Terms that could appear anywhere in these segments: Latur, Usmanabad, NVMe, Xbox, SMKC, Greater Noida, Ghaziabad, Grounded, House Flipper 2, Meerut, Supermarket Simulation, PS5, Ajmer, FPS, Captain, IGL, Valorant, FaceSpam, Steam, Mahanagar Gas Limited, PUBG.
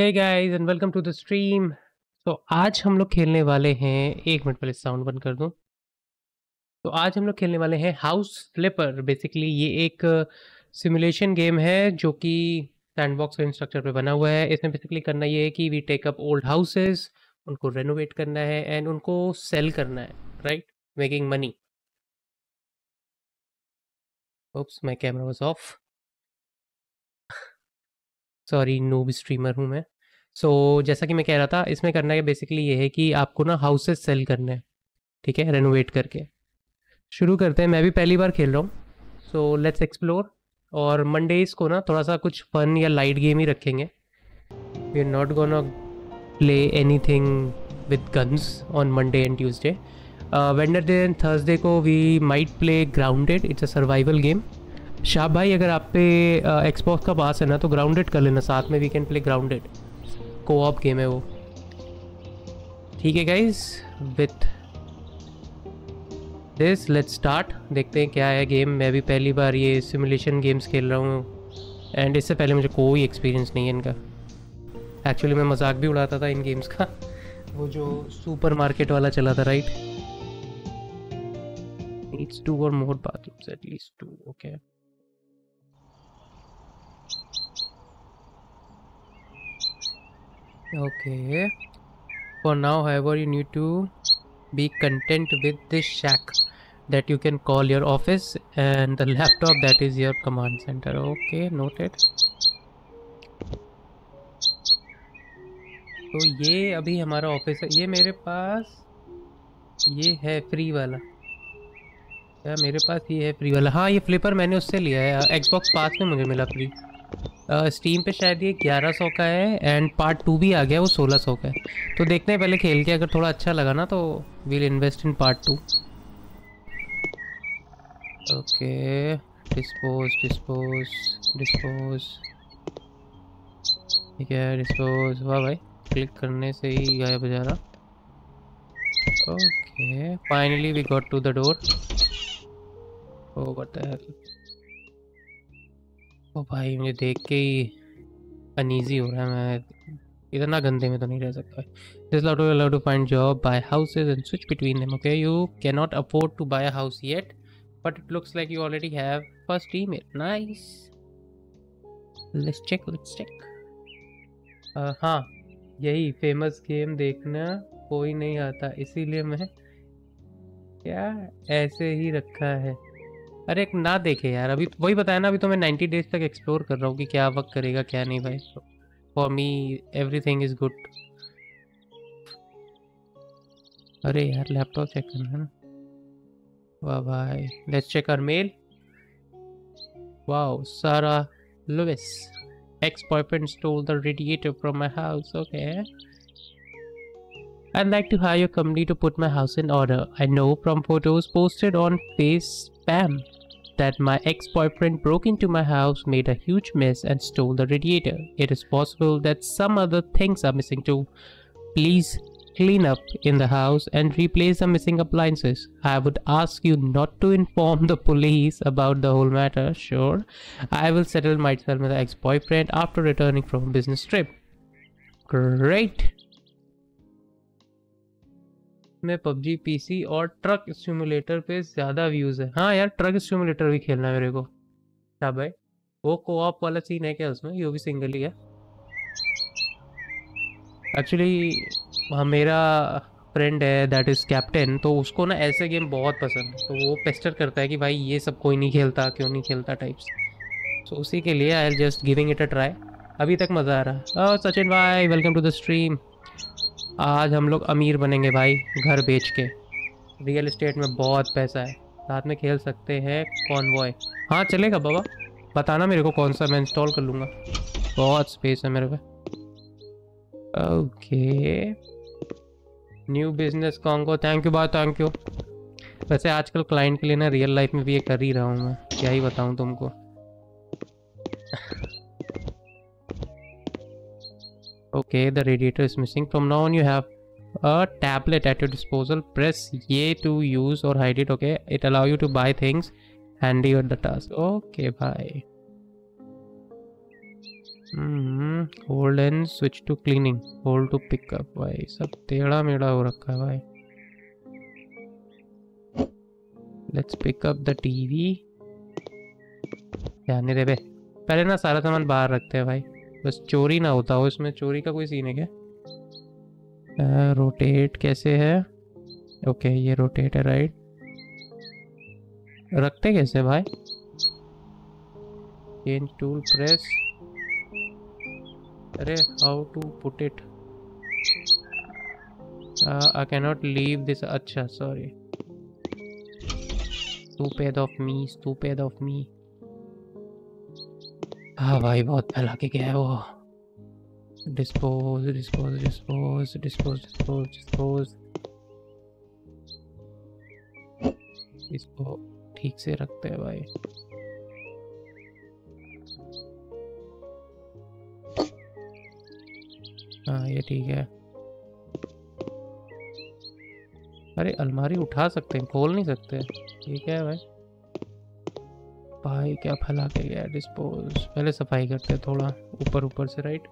Hey guys and welcome to the stream. तो आज हम लोग खेलने वाले हैं, एक मिनट पहले साउंड बंद कर दूं। तो आज हम लोग खेलने वाले हैं हाउस फ्लिपर। बेसिकली ये एक सिमुलेशन गेम है जो कि सैंडबॉक्स और स्ट्रक्चर पे बना हुआ है। इसमें बेसिकली करना ये है कि we take up old houses, उनको रेनोवेट करना है एंड उनको सेल करना है, right, making money. Oops my camera was off, sorry, noob streamer हूँ मैं। सो जैसा कि मैं कह रहा था, इसमें करना है बेसिकली ये है कि आपको ना हाउसेस सेल करने हैं, ठीक है, रेनोवेट करके। शुरू करते हैं, मैं भी पहली बार खेल रहा हूँ। So let's explore. और मंडेज़ को ना थोड़ा सा कुछ फन या लाइट गेम ही रखेंगे। We are not gonna play anything with guns on Monday and Tuesday. Wednesday and Thursday को we might play Grounded, it's a survival game. Shah भाई, अगर आप पे एक्सबॉक्स का पास है ना तो ग्राउंडेड कर लेना, साथ में we can play Grounded, co-op game है वो। ठीक है guys, with this let's start. देखते हैं क्या है गेम। मैं भी पहली बार ये सिमुलेशन गेम्स खेल रहा हूँ एंड इससे पहले मुझे कोई एक्सपीरियंस नहीं है इनका। एक्चुअली मैं मजाक भी उड़ाता था इन गेम्स का, वो जो सुपर मार्केट वाला चला था, राइट। नीड्स टू और more bathrooms at least two, okay. Okay, for now however you need to be content with this shack that you can call your office and the laptop that is your command center. Okay, noted. तो ये अभी हमारा office है। ये मेरे पास ये है free वाला, क्या मेरे पास ये है फ्री वाला? हाँ, ये फ्लिपर मैंने उससे लिया है, एक्सबॉक्स पास में मुझे मिला फ्री। स्टीम पे शायद ये 1100 का है एंड पार्ट 2 भी आ गया, वो 1600 का है। तो देखते हैं पहले खेल के, अगर थोड़ा अच्छा लगा ना तो we'll invest in part 2। Okay, dispose dispose dispose, ठीक है, डिस्पोज। वाह भाई, क्लिक करने से ही गायब हो जा रहा। Okay, finally we got to the door. Oh what the hell, ओ भाई, मुझे देख के ही अनईजी हो रहा है। मैं इतना गंदे में तो नहीं रह सकता। This lot you allowed to find job, buy houses and switch between them. Okay, you can not afford to buy a house yet but it looks like you already have first email. Nice, let's check let's check. हाँ, यही famous game देखना कोई नहीं आता, इसीलिए मैं क्या ऐसे ही रखा है। अरे ना देखे यार, अभी वही बताया ना, अभी तो मैं 90 डेज तक एक्सप्लोर कर रहा हूँ कि क्या वर्क करेगा क्या नहीं। भाई for me everything is good. अरे यार, लैपटॉप चेक करना है ना। वाह भाई, let's check our mail. Wow, Sarah Louis ex boyfriend stole the radiator from my house. Okay, I'd like to hire your company to put my house in order. I know from photos posted on FaceSpam that my ex-boyfriend broke into my house, made a huge mess and stole the radiator. It is possible that some other things are missing too. Please clean up in the house and replace the missing appliances. I would ask you not to inform the police about the whole matter. Sure, I will settle myself with the ex-boyfriend after returning from a business trip. Great. में PUBG PC और truck simulator पे ज़्यादा views है। हाँ यार, truck simulator भी खेलना है मेरे को। क्या भाई, वो कोऑप वाला सीन है क्या उसमें? ये भी सिंगल ही है एक्चुअली। हाँ, मेरा फ्रेंड है दैट इज़ कैप्टन, तो उसको ना ऐसे गेम बहुत पसंद है, तो वो पेस्टर करता है कि भाई ये सब कोई नहीं खेलता, क्यों नहीं खेलता टाइप्स। सो उसी के लिए I am just giving it a try. अभी तक मज़ा आ रहा है। सचिन भाई, वेलकम टू द स्ट्रीम। आज हम लोग अमीर बनेंगे भाई, घर बेच के। रियल एस्टेट में बहुत पैसा है। साथ में खेल सकते हैं कॉन्वॉय। हाँ चलेगा बाबा, बताना मेरे को कौन सा, मैं इंस्टॉल कर लूँगा, बहुत स्पेस है मेरे पे। Okay, new business Congo, thank you भाई, थैंक यू। वैसे आजकल क्लाइंट के लिए ना रियल लाइफ में भी ये कर ही रहा हूँ मैं, क्या ही बताऊँ तुमको। Okay, the radiator is missing. From now on, you have a tablet at your disposal. Press Y to use or hide it. Okay, it allow you to buy things handy on the task. Okay, bye. Hold and switch to cleaning, hold to pick up. भाई सब टेढ़ा मेढ़ा हो रखा है भाई। Let's pick up the TV. ध्यान नहीं दे बे, पहले ना सारा सामान बाहर रखते हैं भाई, बस चोरी ना होता हो। इसमें चोरी का कोई सीन है क्या? रोटेट कैसे है? ओके ये रोटेट है राइट। रखते कैसे भाई? Change tool press. अरे how to put it, I can not leave this. अच्छा sorry, stupid of me, stupid of me. हाँ भाई बहुत फैला के गया है वो। Dispose dispose dispose dispose dispose dispose. इसको ठीक से रखते हैं भाई। हाँ ये ठीक है। अरे अलमारी उठा सकते हैं, खोल नहीं सकते। ये क्या है भाई? भाई क्या फैला के गया। डिस्पोज, पहले सफाई करते हैं थोड़ा ऊपर ऊपर से राइट।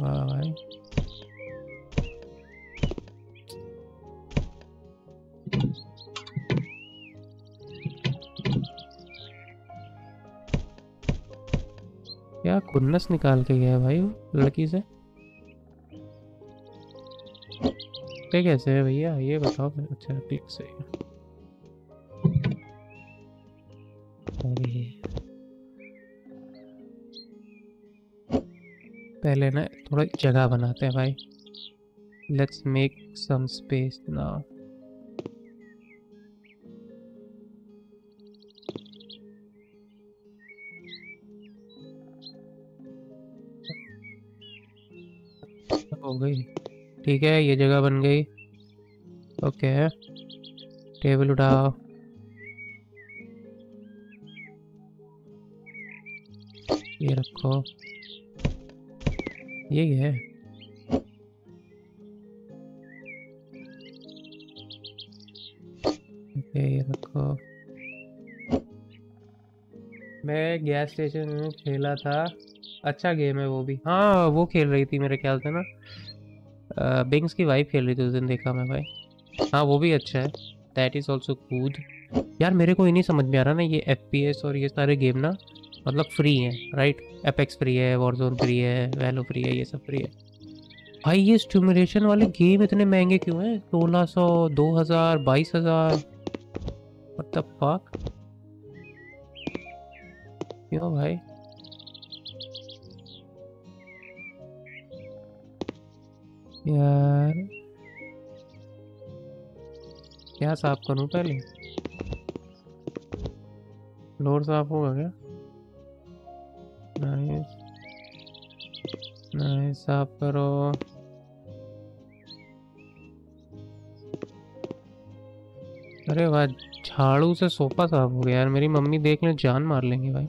वाह भाई क्या खुन्नस निकाल के गया भाई वो लड़की से। ठीक कैसे है भैया ये बताओ। अच्छा ठीक से। पहले ना थोड़ा जगह बनाते हैं भाई। Let's make some space now. हो गई ठीक है, ये जगह बन गई। ओके टेबल उठाओ। ये रखो। ये है ओके, ये रखो। मैं गैस स्टेशन में खेला था, अच्छा गेम है वो भी। हाँ वो खेल रही थी मेरे ख्याल से ना, बिंग्स की वाइफ खेल रही थी उस दिन, देखा मैं भाई। हाँ वो भी अच्छा है, दैट इज़ ऑल्सो गुड। यार मेरे को ही नहीं समझ में आ रहा ना, ये FPS और ये सारे गेम ना मतलब फ्री हैं राइट। एपेक्स फ्री है, वॉरजोन फ्री है, वैलो फ्री है, ये सब फ्री है भाई। ये स्टिमुलेशन वाले गेम इतने महंगे क्यों हैं? 1600, 2000, 22,000। व्हाट द फक क्यों भाई? यार क्या साफ करूं? पहले फ्लोर साफ होगा क्या? नाइस नाइस साफ करो। अरे वाह झाड़ू से सोफा साफ हो गया। यार मेरी मम्मी देख ले जान मार लेंगे भाई।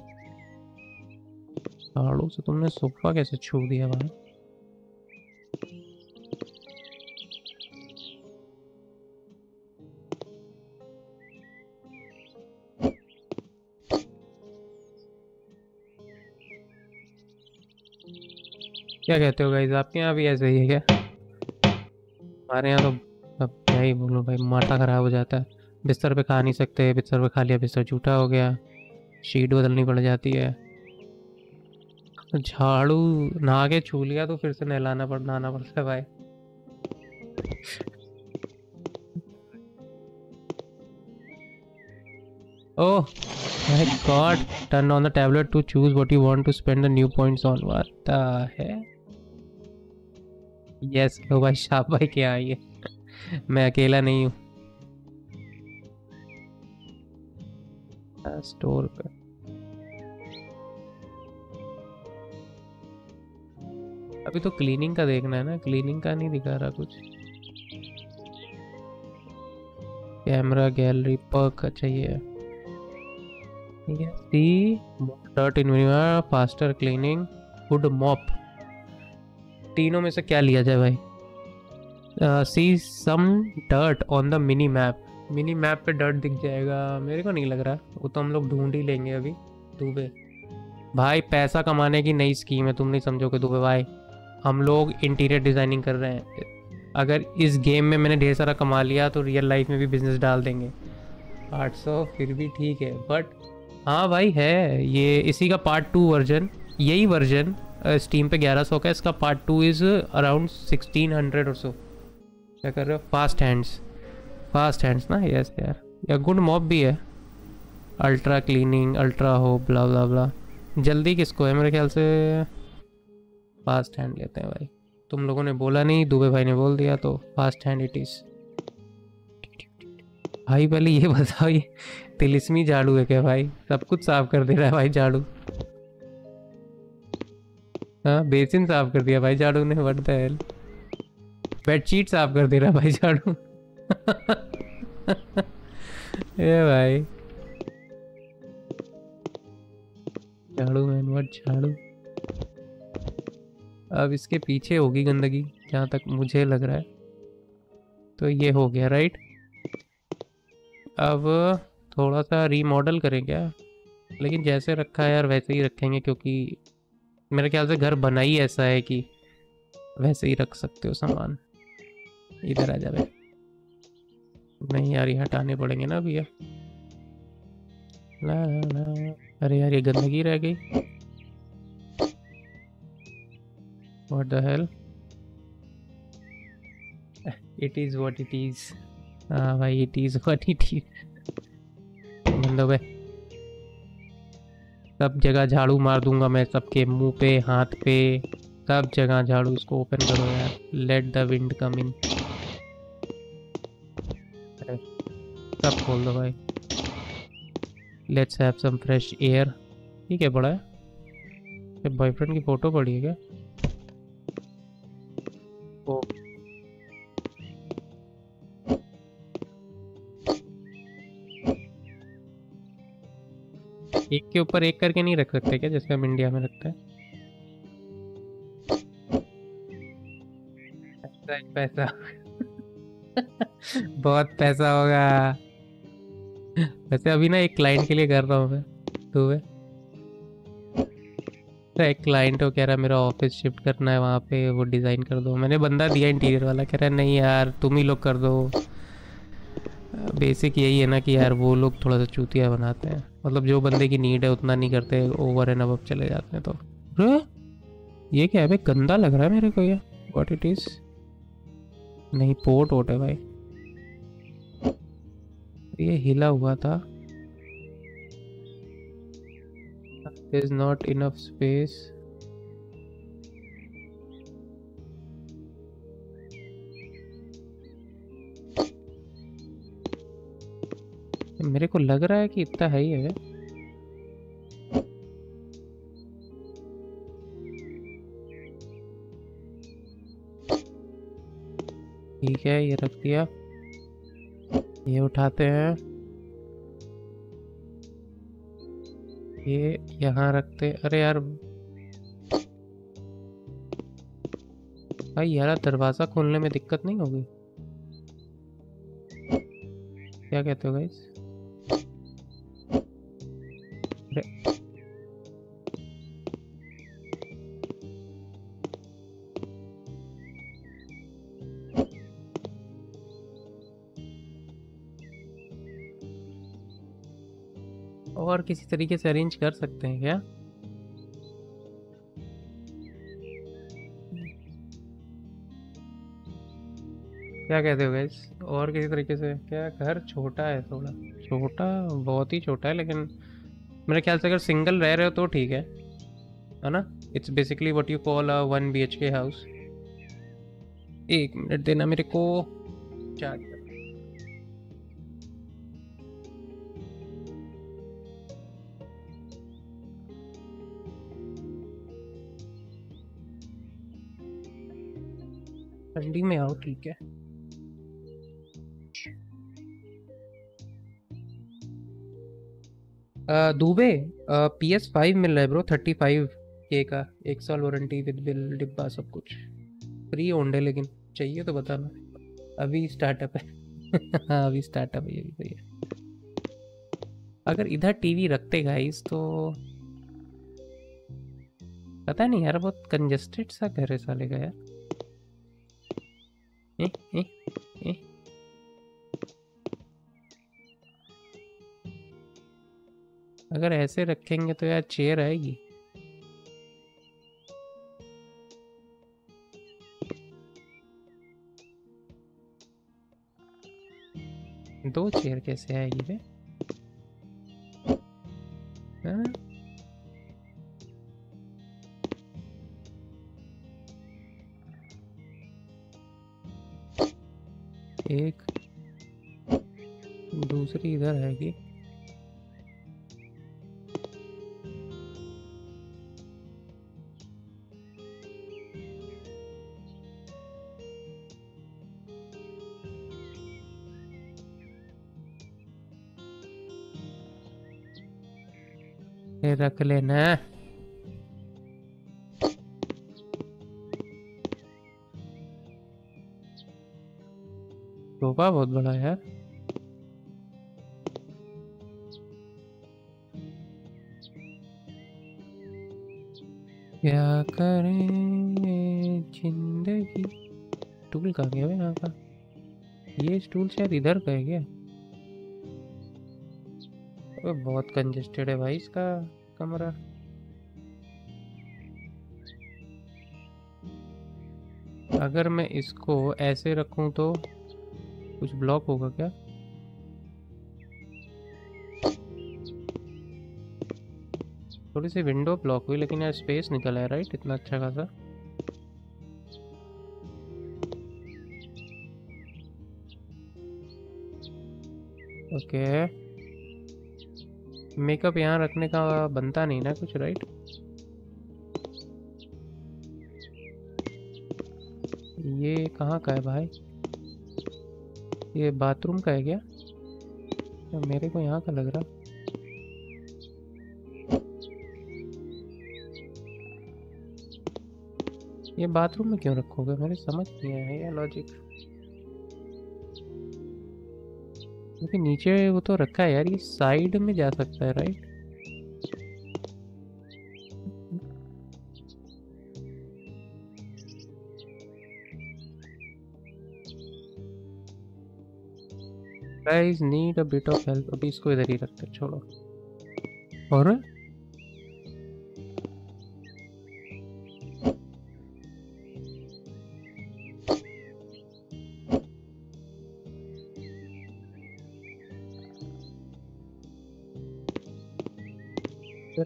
झाड़ू से तुमने सोफा कैसे छू दिया भाई? क्या कहते हो गाइस, आपके यहाँ भी ऐसा ही है क्या? हमारे यहाँ तो अब क्या ही बोलूँ भाई, माथा खराब हो जाता है। बिस्तर पे खा नहीं सकते, बिस्तर पे खा लिया बिस्तर झूठा हो गया, शीट बदलनी पड़ जाती है। झाड़ू नहा के छू लिया तो फिर से नहलाना पड़ता है भाई। Oh my God, turn on the tablet to choose what you want to spend the new points on. What the hell. Yes लो भाई शाह भाई क्या है ये? मैं अकेला नहीं हूँ। स्टोर पे अभी तो क्लीनिंग का देखना है ना, क्लीनिंग का नहीं दिखा रहा कुछ। कैमरा गैलरी पर्क अच्छा ये है। ठीक है see dirt inventory faster cleaning wood mop. तीनों में से क्या लिया जाए भाई? See some dirt on the mini map. Mini map पे डर्ट दिख जाएगा, मेरे को नहीं लग रहा, वो तो हम लोग ढूंढ ही लेंगे अभी। दुबे भाई पैसा कमाने की नई स्कीम है, तुम नहीं समझोगे दुबे भाई। हम लोग इंटीरियर डिज़ाइनिंग कर रहे हैं, अगर इस गेम में मैंने ढेर सारा कमा लिया तो रियल लाइफ में भी बिजनेस डाल देंगे। 800 फिर भी ठीक है, बट हाँ भाई है ये, इसी का पार्ट 2 वर्जन, यही वर्जन स्टीम पे 1100 का, इसका पार्ट 2 इज़ अराउंड 1600 और सो। क्या कर रहे हो? फास्ट हैंड्स ना, यस यार। या गुड मॉप भी है, अल्ट्रा क्लीनिंग, अल्ट्रा हो, ब्ला ब्ला ब्ला। जल्दी किसको है? मेरे ख्याल से फास्ट हैंड लेते हैं भाई, तुम लोगों ने बोला नहीं, दुबे भाई ने बोल दिया तो फास्ट हैंड इट इज़। भाई पहले ये बताओ, ये तिलिस्मी झाड़ू है क्या भाई? सब कुछ साफ कर दे रहा है भाई झाड़ू। हाँ बेसिन साफ कर दिया भाई झाड़ू ने, व्हाट द हेल। बेडशीट साफ कर दे रहा है भाई झाड़ू। ये भाई झाड़ू मैन, व्हाट झाड़ू। अब इसके पीछे होगी गंदगी जहाँ तक मुझे लग रहा है, तो ये हो गया राइट। अब थोड़ा सा रीमॉडल करें क्या? लेकिन जैसे रखा है यार वैसे ही रखेंगे, क्योंकि मेरे ख्याल से घर बना ही ऐसा है कि वैसे ही रख सकते हो सामान। इधर आ जा भाई। नहीं यार ये हटाने पड़ेंगे ना भैया। ला ला ला, अरे यार ये गंदगी रह गई, what the hell, it is what it is. हाँ भाई it is what it is. बंदो भाई सब जगह झाड़ू मार दूंगा मैं, सबके मुंह पे, हाथ पे, सब जगह झाड़ू। इसको ओपन करो यार, let the wind come in. सब खोल दो भाई, let's have some fresh air. ठीक है, बड़ा है। बॉयफ्रेंड की फोटो पड़ी है क्या? एक के ऊपर एक करके नहीं रख सकते क्या, जैसे हम इंडिया में रखते हैं? पैसा बहुत पैसा होगा। वैसे अभी ना एक क्लाइंट के लिए कर रहा हूँ मैं, तो एक क्लाइंट हो कह रहा है मेरा ऑफिस शिफ्ट करना है वहाँ पे, वो डिज़ाइन कर दो। मैंने बंदा दिया इंटीरियर वाला, कह रहा है नहीं यार तुम ही लोग कर दो। बेसिक यही है ना कि यार वो लोग थोड़ा सा चूतिया बनाते हैं, मतलब जो बंदे की नीड है उतना नहीं करते, ओवर एंड अब चले जाते हैं। तो ये क्या है भाई, गंदा लग रहा है मेरे को ये, व्हाट इट इज़। नहीं पोर्ट वोट है भाई, ये हिला हुआ था। There is not enough space. मेरे को लग रहा है कि इतना है ही है। ठीक है ये रख दिया, ये उठाते हैं, ये यहाँ रखते हैं। अरे यार भाई यार दरवाजा खोलने में दिक्कत नहीं होगी? क्या कहते हो गाइस? और किसी तरीके से अरेंज कर सकते हैं क्या? क्या कहते हो गाइस? और किसी तरीके से क्या? घर छोटा है, थोड़ा छोटा, बहुत ही छोटा है, लेकिन मेरे ख्याल से अगर सिंगल रह रहे हो तो ठीक है ना। It's basically what you call a 1 BHK house. एक मिनट देना मेरे को, चार्ज। ठंडी में आओ, ठीक है। दुबे PS5 मिल रहा है ब्रो, 35K का, 1 साल वारंटी विद बिल, डिब्बा सब कुछ फ्री ओंड है, लेकिन चाहिए तो बताना। अभी स्टार्टअप है। हाँ अभी स्टार्टअप है ये भी सही है। अगर इधर टीवी रखते गाइस तो पता नहीं यार, बहुत कंजेस्टेड सा घर है साले का यार। अगर ऐसे रखेंगे तो यार चेयर आएगी। दो चेयर कैसे आएगी रे? एक दूसरी इधर आएगी। रख लेना। सोफा बहुत बड़ा है यार। क्या करें जिंदगी। स्टूल कहाँ गया भाई? यहाँ का ये स्टूल शायद इधर का है क्या? अबे बहुत कंजेस्टेड है भाई इसका कमरा। अगर मैं इसको ऐसे रखूं तो कुछ ब्लॉक होगा क्या? थोड़ी सी विंडो ब्लॉक हुई लेकिन यार स्पेस निकला है राइट इतना अच्छा खासा। ओके मेकअप यहाँ रखने का बनता नहीं ना कुछ राइट। ये कहाँ का है भाई? ये बाथरूम का है क्या? तो मेरे को यहाँ का लग रहा। ये बाथरूम में क्यों रखोगे? मेरे समझ नहीं आया ये लॉजिक। क्योंकि नीचे वो तो रखा है यार, ये साइड में जा सकता है right. Guys need a bit of help. अभी इसको इधर ही रखते हैं, छोड़ो। और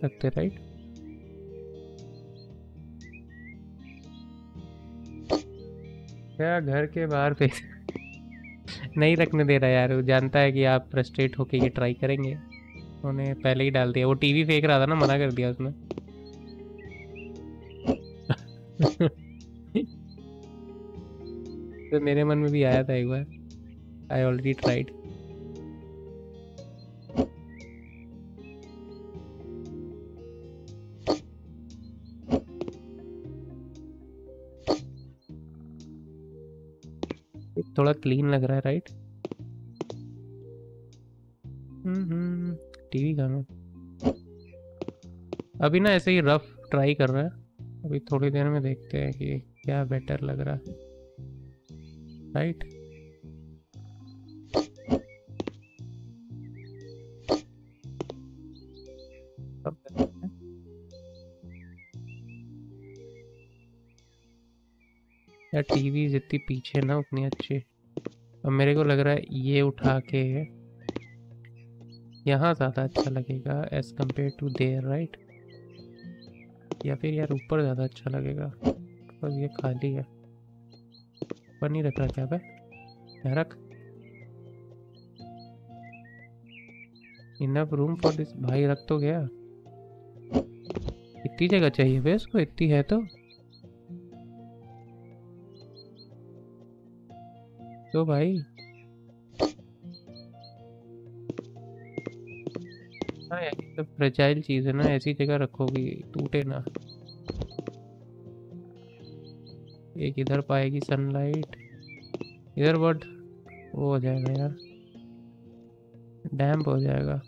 रखते राइट। क्या घर के बाहर पे नहीं रखने दे रहा यार, वो जानता है कि आप फ्रस्ट्रेट होके ये ट्राई करेंगे। उन्होंने पहले ही डाल दिया। वो टीवी फेंक रहा था ना, मना कर दिया उसने। तो मेरे मन में भी आया था एक बार, आई ऑलरेडी ट्राइड। थोड़ा क्लीन लग रहा है राइट। टीवी का अभी ना ऐसे ही रफ ट्राई कर रहा है। अभी थोड़ी देर में देखते हैं कि क्या बेटर लग रहा है राइट। यार टीवी जितनी पीछे ना उतनी अच्छी। अब मेरे को लग रहा है ये उठा के यहाँ ज़्यादा अच्छा लगेगा as compare to there right. या फिर यार ऊपर ज़्यादा अच्छा लगेगा। पर ये खाली है, ऊपर नहीं रख रहा क्या भाई? रख। Enough room for this. भाई रख तो गया। इतनी जगह चाहिए भाई इसको, इतनी है तो। तो भाई हाँ यार ये सब फ्रेजाइल चीज़ है ना, ऐसी जगह रखोगी टूटे ना। एक इधर पाएगी सनलाइट, इधर बट वो हो जाएगा यार, डैम्प हो जाएगा।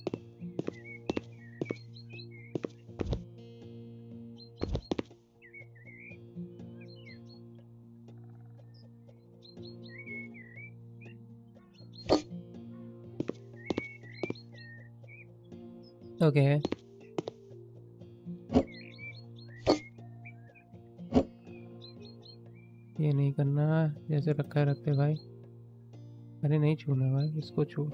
Okay. ये नहीं करना, जैसे रखा रखते भाई। अरे नहीं छूना भाई, इसको छू।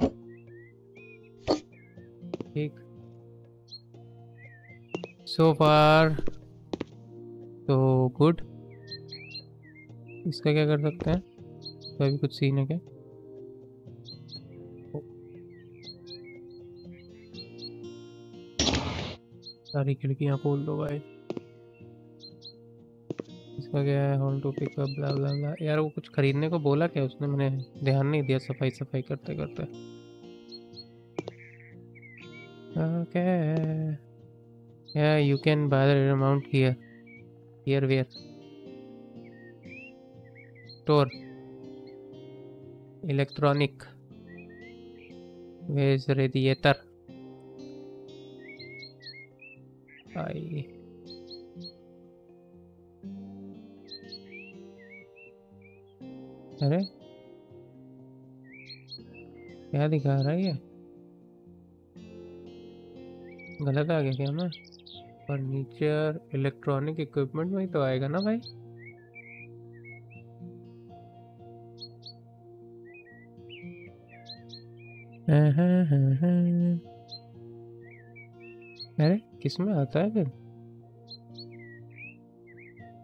ठीक। So far, so good। इसका क्या कर सकते हैं? तो अभी कुछ सीन है क्या? सारी खिड़कियाँ खोल दो भाई। इसका क्या है? Hold to pick up blah blah blah. यार वो कुछ खरीदने को बोला क्या उसने? मैंने ध्यान नहीं दिया सफाई सफाई करते करते। ओके या you can buy the amount here here where store electronic wedge radiator I अरे क्या दिखा रहा है ये? गलत आ गया क्या मैं? फर्नीचर इलेक्ट्रॉनिक इक्विपमेंट में ही तो आएगा ना भाई। अरे किसमें आता है फिर?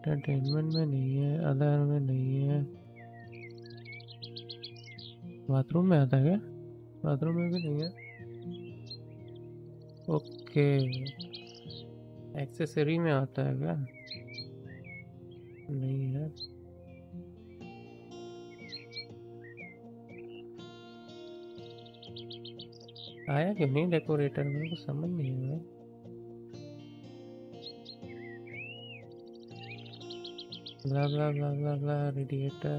एंटरटेनमेंट में नहीं है, आधार में नहीं है, बाथरूम में आता है क्या? बाथरूम में भी नहीं है। ओके एक्सेसरी में आता है क्या? नहीं है। आया क्यों नहीं डेकोरेटर में? कुछ समझ नहीं है भाई। Blah blah blah blah blah radiator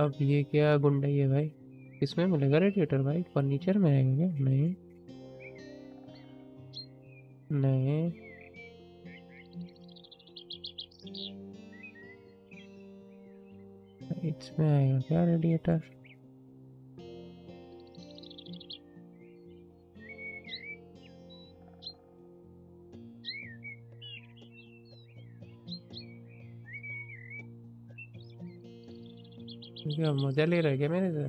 अब ये क्या गुंडाई है भाई? इसमें मिलेगा रेडिएटर भाई? फर्नीचर में आएगा क्या? नहीं नहीं इसमें आएगा क्या रेडिएटर? क्या मजा ले रहा है क्या मेरे से?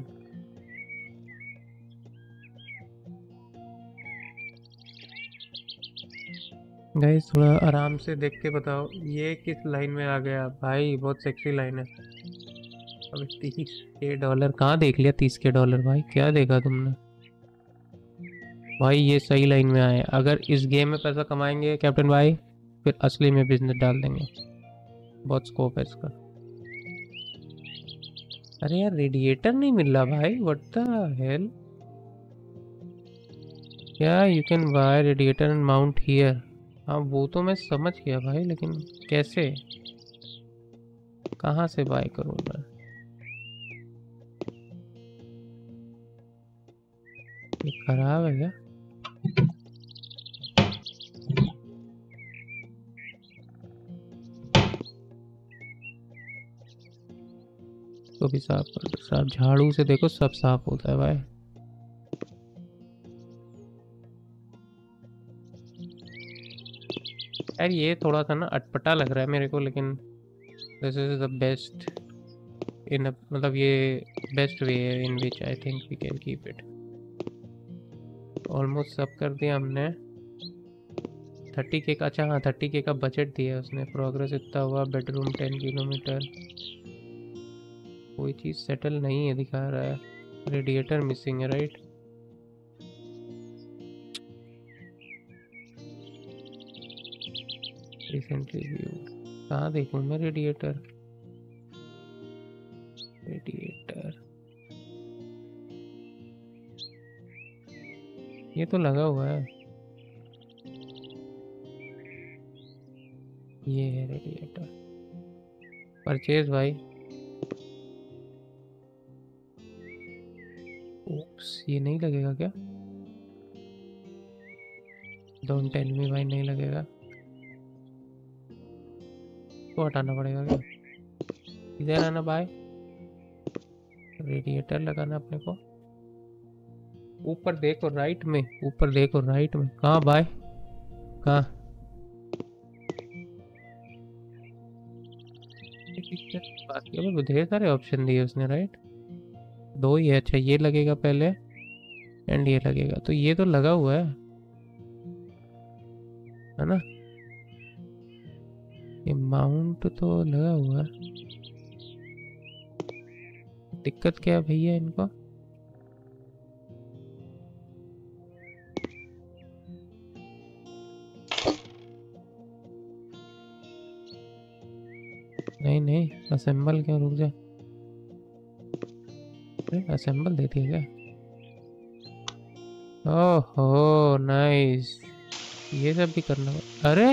गाइस थोड़ा आराम से देख के बताओ ये किस लाइन में आ गया भाई? बहुत सेक्सी लाइन है। अब $30 कहाँ देख लिया? $30 भाई क्या देखा तुमने भाई? ये सही लाइन में आए। अगर इस गेम में पैसा कमाएंगे कैप्टन भाई फिर असली में बिजनेस डाल देंगे। बहुत स्कोप है इसका। अरे यार रेडिएटर नहीं मिल रहा भाई। What the hell? क्या you can buy radiator and mount here? हाँ वो तो मैं समझ गया भाई, लेकिन कैसे कहाँ से बाय करूँ मैं? ये खराब है क्या? तो भी साफ कर साफ झाड़ू से देखो सब साफ होता है भाई। यार ये थोड़ा सा ना अटपटा लग रहा है मेरे को, लेकिन this is the best in मतलब ये best way in which I think we can keep it. Almost सब कर दिया हमने। 30K का अच्छा हाँ 30K का बजट दिया उसने। प्रोग्रेस इतना हुआ। Bedroom 10 kilometre. कोई चीज़ सेटल नहीं है दिखा रहा है। रेडिएटर मिसिंग है राइट। रिसेंटली कहाँ देखूँ मैं रेडिएटर? रेडिएटर ये तो लगा हुआ है। ये है रेडिएटर। परचेज भाई। ये नहीं लगेगा क्या? डोंट टेल मी भाई नहीं लगेगा तो हटाना पड़ेगा क्या? इधर आना भाई, रेडिएटर लगाना अपने को। ऊपर देखो राइट में, ऊपर देखो राइट में। कहाँ भाई, कहाँ? ढेर सारे ऑप्शन दिए उसने राइट, दो ही है। अच्छा ये लगेगा पहले एंड ये लगेगा, तो ये तो लगा हुआ है ना। ये माउंट तो लगा हुआ है, दिक्कत क्या है भैया इनको? नहीं नहीं असेंबल क्यों, रुक जा, असेंबल दे दिया क्या? ओहो नाइस, ये सब भी करना है। अरे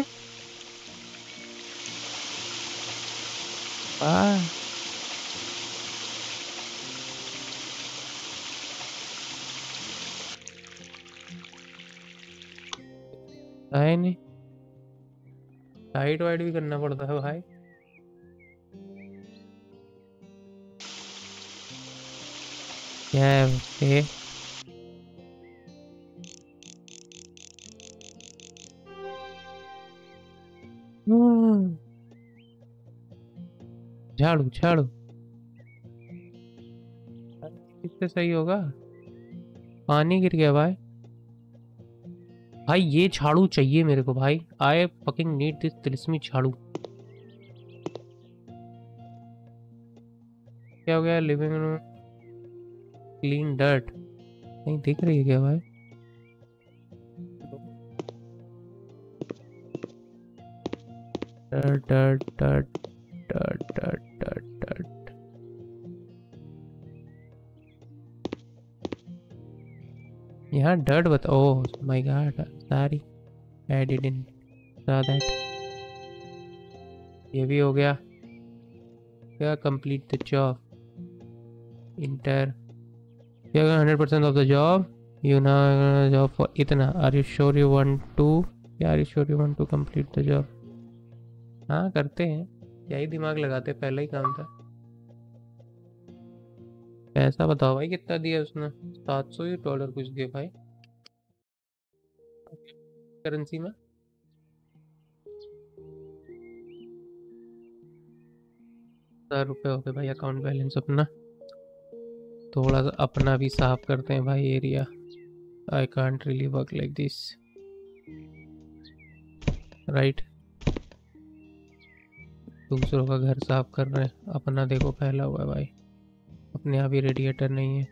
नहीं हाइट वाइट भी करना पड़ता है भाई। क्या है ओके, झाड़ू झाड़ू किससे सही होगा? पानी गिर गया भाई। भाई ये झाड़ू चाहिए मेरे को भाई, आई फकिंग नीड दिस तिलस्मी झाड़ू। क्या हो गया? लिविंग रूम क्लीन डर्ट, नहीं दिख रही है क्या भाई? Dirt dirt dirt dirt dirt dirt dirt, यहाँ डर्ट बताओ। Oh my God sorry I didn't saw that. ये भी हो गया क्या? Complete the job, enter 100% of the job, you know job for इतना। Are you sure you want to, are you sure you want to complete the job? हाँ करते हैं, यही दिमाग लगाते, पहला ही काम था। पैसा बताओ भाई कितना दिया उसने? $700 कुछ दिए भाई करेंसी में। ₹1000 हो गए भाई अकाउंट बैलेंस अपना। थोड़ा सा अपना भी साफ करते हैं भाई area. I can't really work like this right. दूसरों का घर साफ कर रहे हैं, अपना देखो फैला हुआ है भाई। अपने यहाँ भी रेडिएटर नहीं है।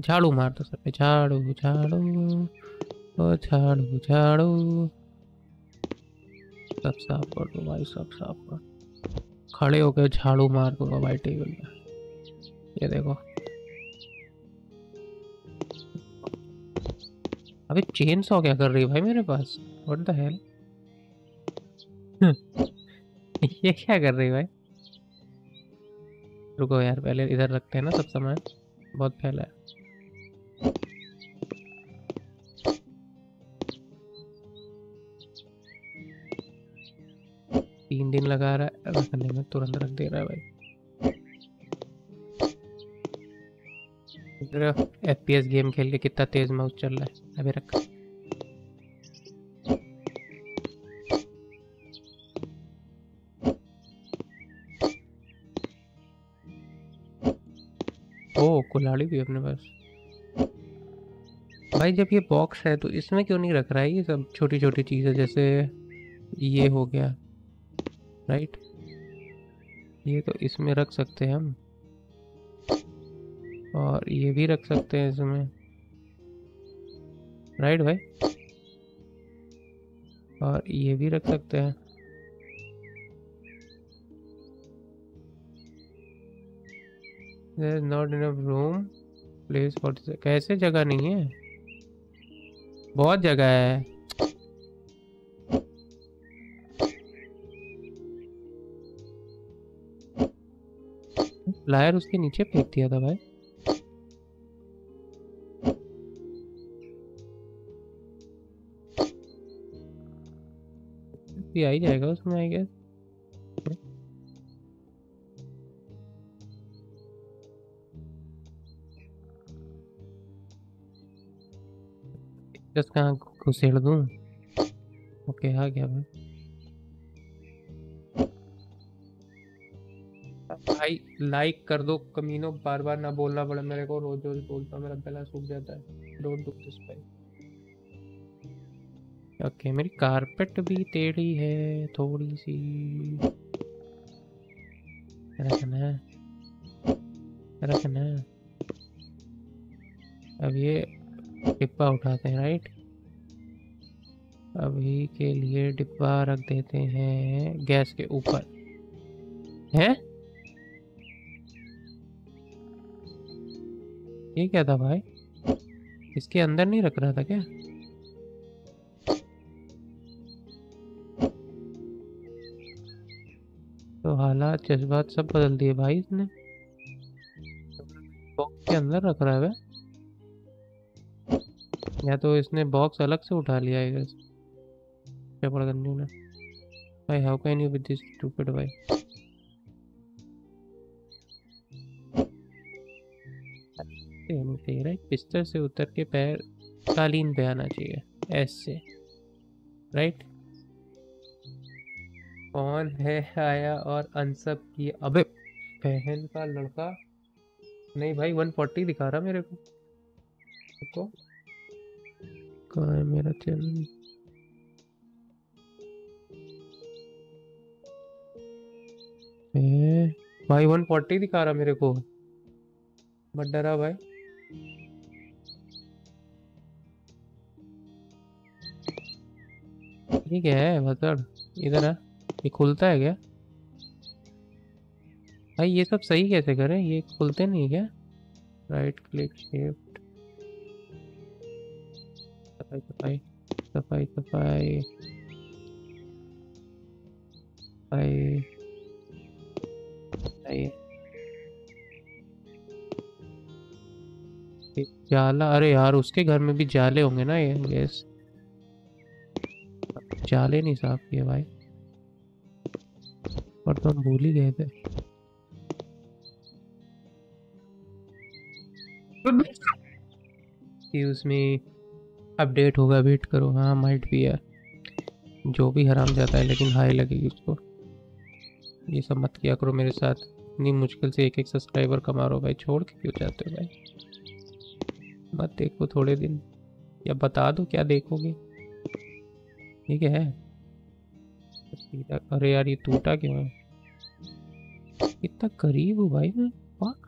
झाड़ू मार दो सब पे, झाड़ू झाड़ू झाड़ू झाड़ू, सब साफ कर दो भाई, सब साफ कर। खड़े होकर झाड़ू मार दूंगा भाई टेबल में। ये देखो अबे चेन सॉ क्या कर रही है भाई मेरे पास? व्हाट द हेल ये क्या कर रही है भाई? रुको यार, पहले इधर रखते हैं ना सब सामान, बहुत फैला है। तीन दिन लगा रहा है रखने में, तुरंत रख दे रहा है भाई। FPS गेम खेल के कितना तेज माउस चल रहा है अभी। रख ओ कुल्हाड़ी भी अपने पास भाई। जब ये बॉक्स है तो इसमें क्यों नहीं रख रहा है ये सब छोटी छोटी चीजें? जैसे ये हो गया राइट, ये तो इसमें रख सकते हैं हम, और ये भी रख सकते हैं इसमें राइट भाई, और ये भी रख सकते हैं। There is not enough room place for this. कैसे जगह नहीं है? बहुत जगह है। प्लायर उसके नीचे फेंक दिया था भाई। भी आ ही जाएगा उसमें आई गेस। चस कहाँ घुसेड़ दूँ। ओके आ गया भाई। लाइक कर दो कमीनो, बार बार ना बोलना पड़े मेरे को, रोज रोज बोलता हूँ मेरा गला सूख जाता है। डोंट डू दिस भाई। ओके मेरी कारपेट भी टेढ़ी है थोड़ी सी, रखना रखना। अब ये डिब्बा उठाते हैं राइट, अभी के लिए डिब्बा रख देते हैं गैस के ऊपर है। ये क्या था भाई, इसके अंदर नहीं रख रहा था क्या? तो हालात जज्बात सब बदल दिए भाई इसने। बॉक्स के अंदर रख रहा है या तो इसने बॉक्स अलग से उठा लिया है ने। भाई how can you be this stupid भाई। बिस्तर से उतर के पैर कालीन पे आना चाहिए ऐसे राइट। कौन है आया और अनसब किया? अबे बहन का लड़का। नहीं भाई 140 दिखा रहा मेरे को। कहाँ है मेरा चैनल? भाई 140 दिखा रहा मेरे को, मत डरा भाई। ठीक है भसड़ इधर है। ये खुलता है क्या भाई? ये सब सही कैसे करें, ये खुलते नहीं क्या? राइट क्लिक शिफ्ट सफाई सफाई सफाई सफाई सफाई। जाला, अरे यार उसके घर में भी जाले होंगे ना। ये गैस जाले नहीं साफ किए भाई, पर तो हम भूल ही गए थे। एक्सक्यूज मी, अपडेट होगा वेट करो। हाँ माइट भी यार, जो भी हराम जाता है लेकिन हाई लगेगी उसको। ये सब मत किया करो मेरे साथ, इतनी मुश्किल से एक एक सब्सक्राइबर कमा रहे हो भाई, छोड़ के क्यों जाते हो भाई। मत देखो थोड़े दिन, या बता दो क्या देखोगे। ठीक है सीधा। अरे यार ये टूटा क्यों है? इतना करीब हूँ भाई मैं। फक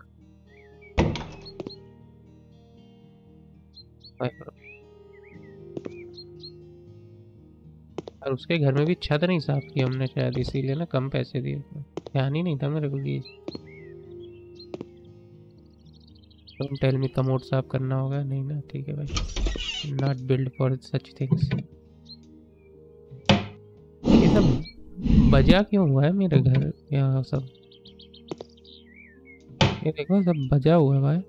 और उसके घर में भी छत नहीं साफ की हमने शायद, इसीलिए ना कम पैसे दिए, ध्यान ही नहीं था मेरे को। डोंट टेल मी कमोड साफ करना होगा, नहीं ना? ठीक है भाई, not build for such things. ये सब बजा क्यों हुआ है मेरे घर? यहाँ सब ये देखो सब बजा हुआ है भाई।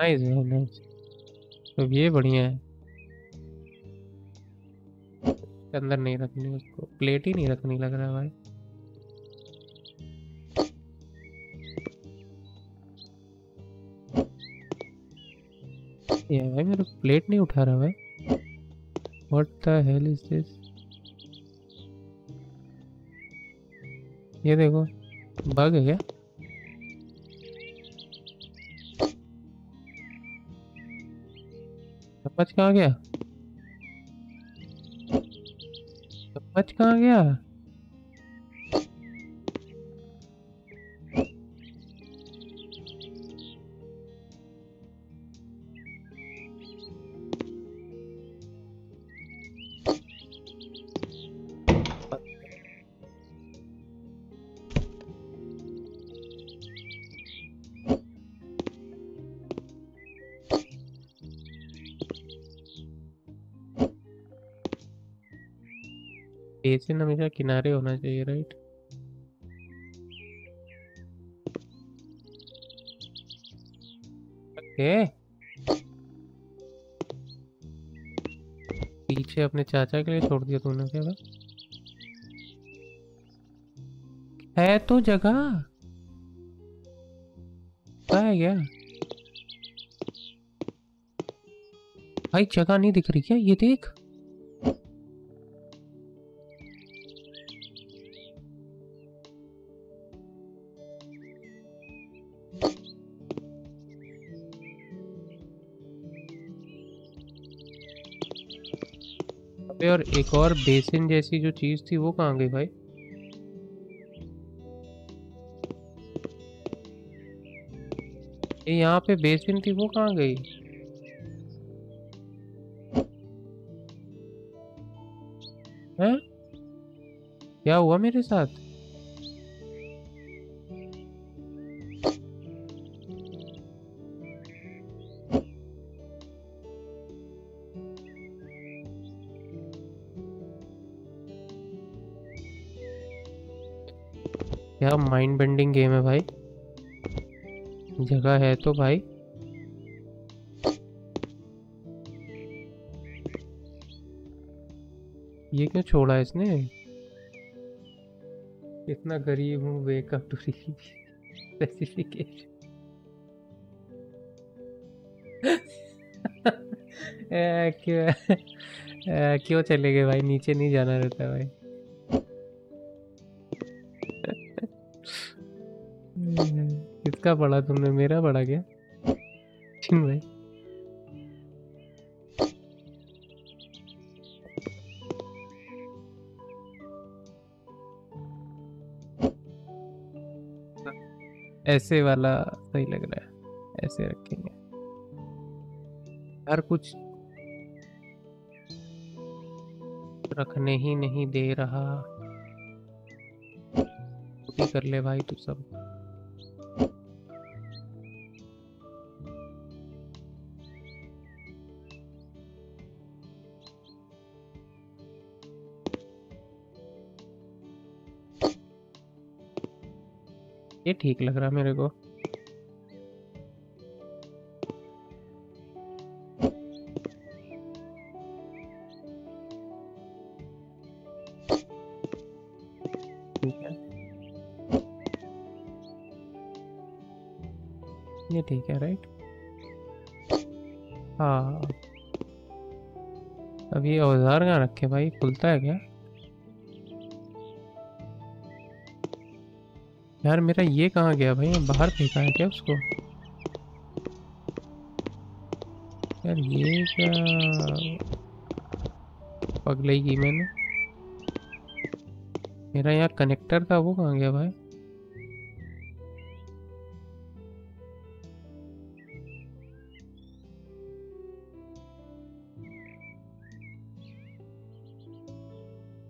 नाइस नाइस, तो ये बढ़िया है। अंदर नहीं रखनी उसको, प्लेट ही नहीं रखनी लग रहा है भाई। ये भाई मेरे को प्लेट नहीं उठा रहा भाई। What the hell is this? ये देखो बग है क्या? चम्मच कहाँ गया? चम्मच कहाँ गया? बेसिन हमेशा किनारे होना चाहिए राइट। पीछे अपने चाचा के लिए छोड़ दिया तूने क्या भाई? है तो जगह क्या है क्या भाई? जगह नहीं दिख रही क्या? ये देख और एक और बेसिन जैसी जो चीज थी वो कहाँ गई भाई? ये यहाँ पे बेसिन थी वो कहाँ गई? हैं क्या हुआ मेरे साथ? माइंड बेंडिंग गेम है भाई। जगह है तो भाई ये क्यों छोड़ा इसने? इतना गरीब हूँ वेक अप टू स्पेसिफिकेशन। क्यों चले गए भाई? नीचे नहीं जाना रहता भाई। किसका पढ़ा तुमने? मेरा पढ़ा क्या भाई? ऐसे वाला सही लग रहा है, ऐसे रखेंगे यार। कुछ रखने ही नहीं दे रहा। तो कर ले भाई तू सब। ये ठीक लग रहा मेरे को। ठीक है ये ठीक है राइट। हाँ अब ये औजार कहाँ रखे भाई? खुलता है क्या यार मेरा? ये कहाँ गया भाई? बाहर फेंका है क्या उसको? यार ये क्या पगले की मैंने? मेरा यहाँ कनेक्टर था वो कहाँ गया भाई?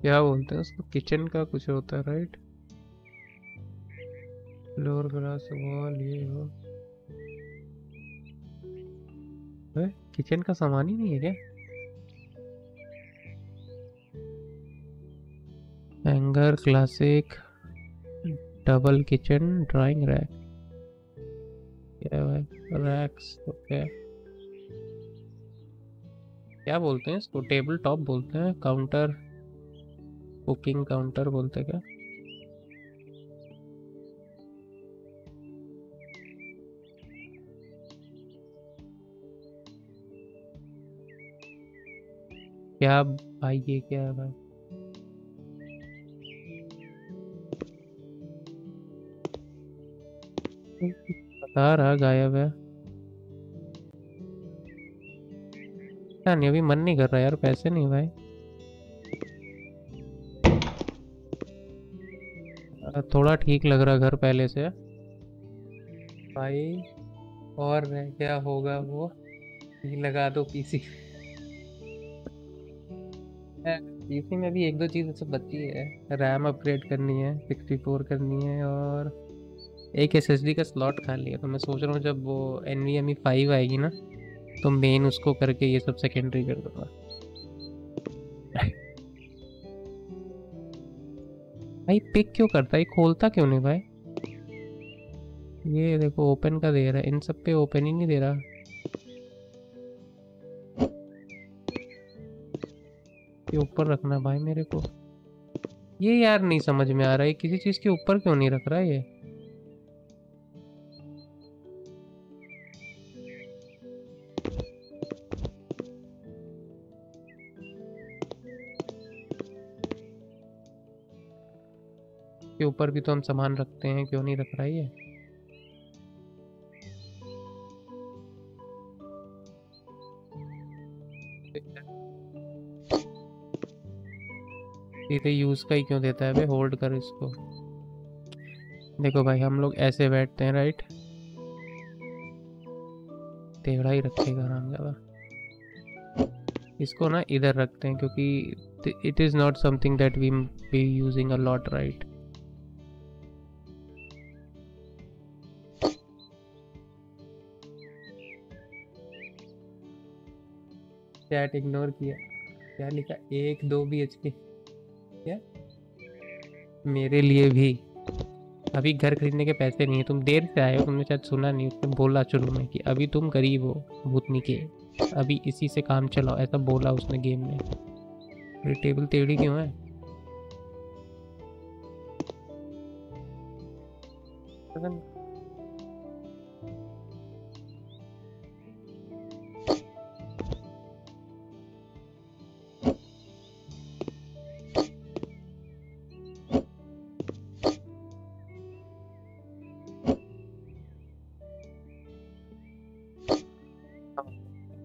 क्या बोलते हैं उसको? किचन का कुछ होता है राइट। फ्लोर ग्लास वॉल ये हो किचन का सामान ही नहीं है क्या? Hanger classic double kitchen drying rack क्या भाई? Racks okay. क्या बोलते हैं इसको? टेबल टॉप बोलते हैं। काउंटर कुकिंग काउंटर बोलते हैं क्या? क्या भाई ये क्या है भाई? बता रहा गायब है। क्या नहीं अभी मन नहीं कर रहा यार। पैसे नहीं भाई। थोड़ा ठीक लग रहा घर पहले से भाई। और क्या होगा वो लगा दो पीसी। पीसी में भी एक दो चीज़ उससे बची है। रैम अपग्रेड करनी है 64 करनी है और एक एसएसडी का स्लॉट खा लिया। तो मैं सोच रहा हूँ जब वो NVMe 5 आएगी ना तो मेन उसको करके ये सब सेकेंडरी कर दूँगा। भाई पिक क्यों करता है? खोलता क्यों नहीं भाई? ये देखो ओपन का दे रहा है, इन सब पे ओपन ही नहीं दे रहा। ये ऊपर रखना भाई मेरे को, ये यार नहीं समझ में आ रहा है किसी चीज के ऊपर क्यों नहीं रख रहा है ये। के ऊपर भी तो हम सामान रखते हैं, क्यों नहीं रख रहा है ये। सीधे यूज का ही क्यों देता है बे, होल्ड कर इसको। देखो भाई हम लोग ऐसे बैठते हैं राइट, टेढ़ा ही रखेगा हम ज्यादा। इसको ना इधर रखते हैं क्योंकि it is not something that we be using a lot right. Chat ignore किया, क्या लिखा 1-2 BHK क्या मेरे लिए भी। अभी घर खरीदने के पैसे नहीं है, तुम देर से आए हो, तुमने शायद सुना नहीं। उसने बोला चलो मैं कि अभी तुम गरीब हो भूतनी के, अभी इसी से काम चलाओ, ऐसा बोला उसने गेम में। मेरी टेबल टेढ़ी क्यों है?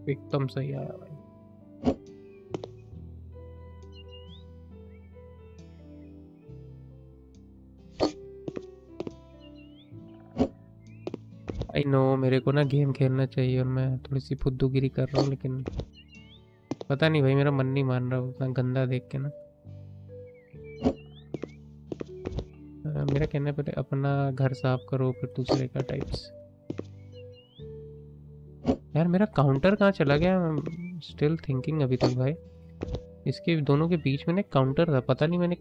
एकदम सही आया भाई। आई नो मेरे को ना गेम खेलना चाहिए और मैं थोड़ी सी फुद्दूगिरी कर रहा हूँ, लेकिन पता नहीं भाई मेरा मन नहीं मान रहा उतना गंदा देख के ना। मेरा कहना पड़े अपना घर साफ करो फिर दूसरे का टाइप्स। यार मेरा काउंटर कहाँ चला गया, स्टिल थिंकिंग अभी तक भाई। इसके दोनों के बीच में ना काउंटर था, पता नहीं मैंने।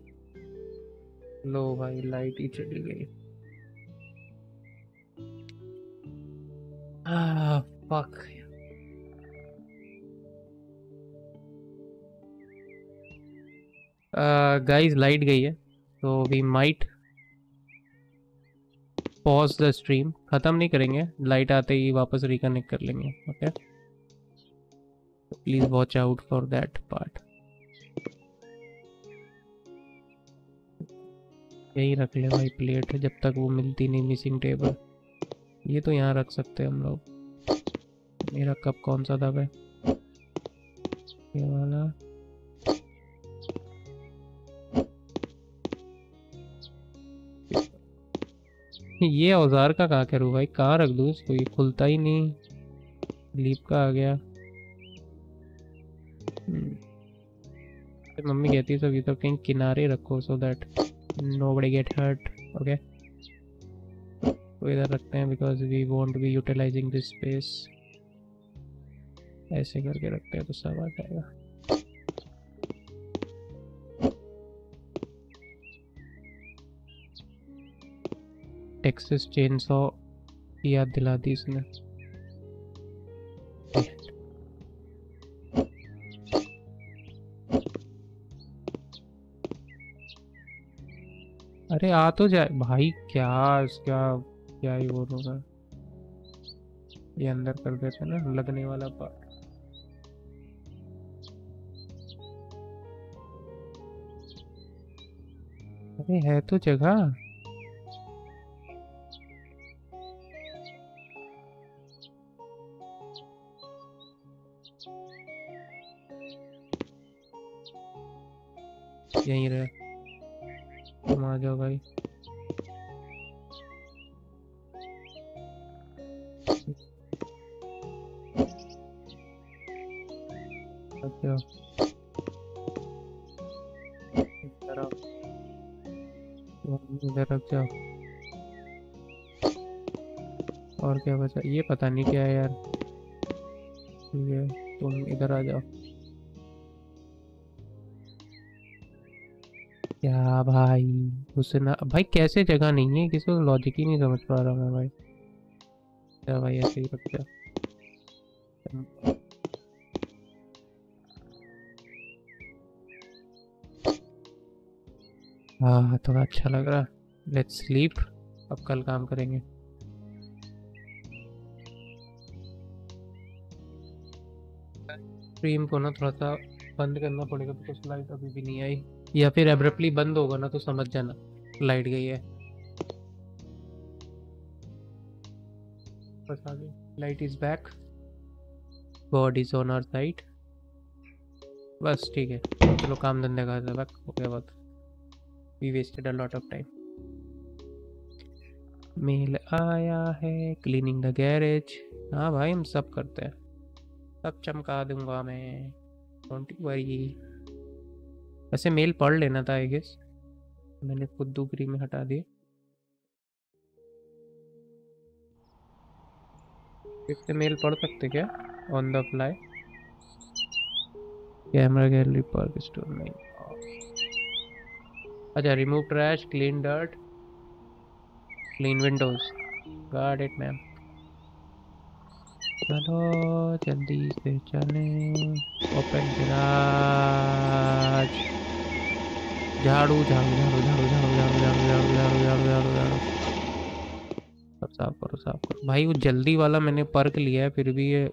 लो भाई लाइट ही चली गई। फक गाइस लाइट गई है तो we might pause the stream. ख़त्म नहीं करेंगे, लाइट आते ही वापस रिकनेक्ट कर लेंगे। Okay please watch out for that part. यही रख ले भाई प्लेट जब तक वो मिलती नहीं, मिसिंग टेबल। ये तो यहाँ रख सकते हैं हम लोग। मेरा कप कौन सा था भाई, ये वाला। ये औजार का कहाँ करूँ भाई, कहाँ रख दूँ इसको, ये खुलता ही नहीं। लीप का आ गया। मम्मी कहती है सब ये सब कहीं किनारे रखो so that nobody get hurt. Okay तो इधर रखते हैं because we won't be utilising this space. ऐसे करके रखते हैं तो सब आ जाएगा। टेक्सास चेनसॉ की याद दिला दी इसने। अरे आ तो जाए भाई, क्या इसका क्या ही बोलूँगा। ये अंदर कर देते ना लगने वाला पार्ट। अरे है तो जगह। यहीं रहे, तुम आ जाओ भाई। अच्छा इधर रख जाओ। और क्या बचा, ये पता नहीं क्या है यार। ठीक है तुम इधर आ जाओ। क्या भाई उसने भाई कैसे जगह नहीं है, किसी को लॉजिक ही नहीं समझ पा रहा मैं भाई। क्या भाई ऐसे ही पक गया। हाँ थोड़ा अच्छा लग रहा, लेट्स स्लीप, अब कल काम करेंगे। स्ट्रीम को ना थोड़ा सा बंद करना पड़ेगा बिकॉज लाइट अभी भी नहीं आई, या फिर एब्रप्टली बंद होगा ना तो समझ जाना लाइट गई है। बस आ गई, light is back, God is on our side. बस ठीक है, चलो काम धंधे का बैक हो गया। बहुत We wasted a lot of time. Mail आया है, क्लीनिंग द गैरेज। हाँ भाई हम सब करते हैं, सब चमका दूंगा मैं, डोंट वरी। वैसे मेल पढ़ लेना था आई गेस, मैंने खुद दूसरी में हटा दिए। इससे मेल पढ़ सकते क्या on the fly? Camera gallery पर स्टोर नहीं। अच्छा, remove trash, clean dirt, clean windows, got it ma'am. चलो जल्दी से चलें, ओपन गैराज, झाड़ू झाड़ू झाड़ू झाड़ू झाड़ू झाड़ू झाड़ू झाड़ू झाड़ू झाड़ू झाड़ू, सब साफ करो साफ करो। भाई वो जल्दी वाला मैंने पर्क लिया है, फिर भी ये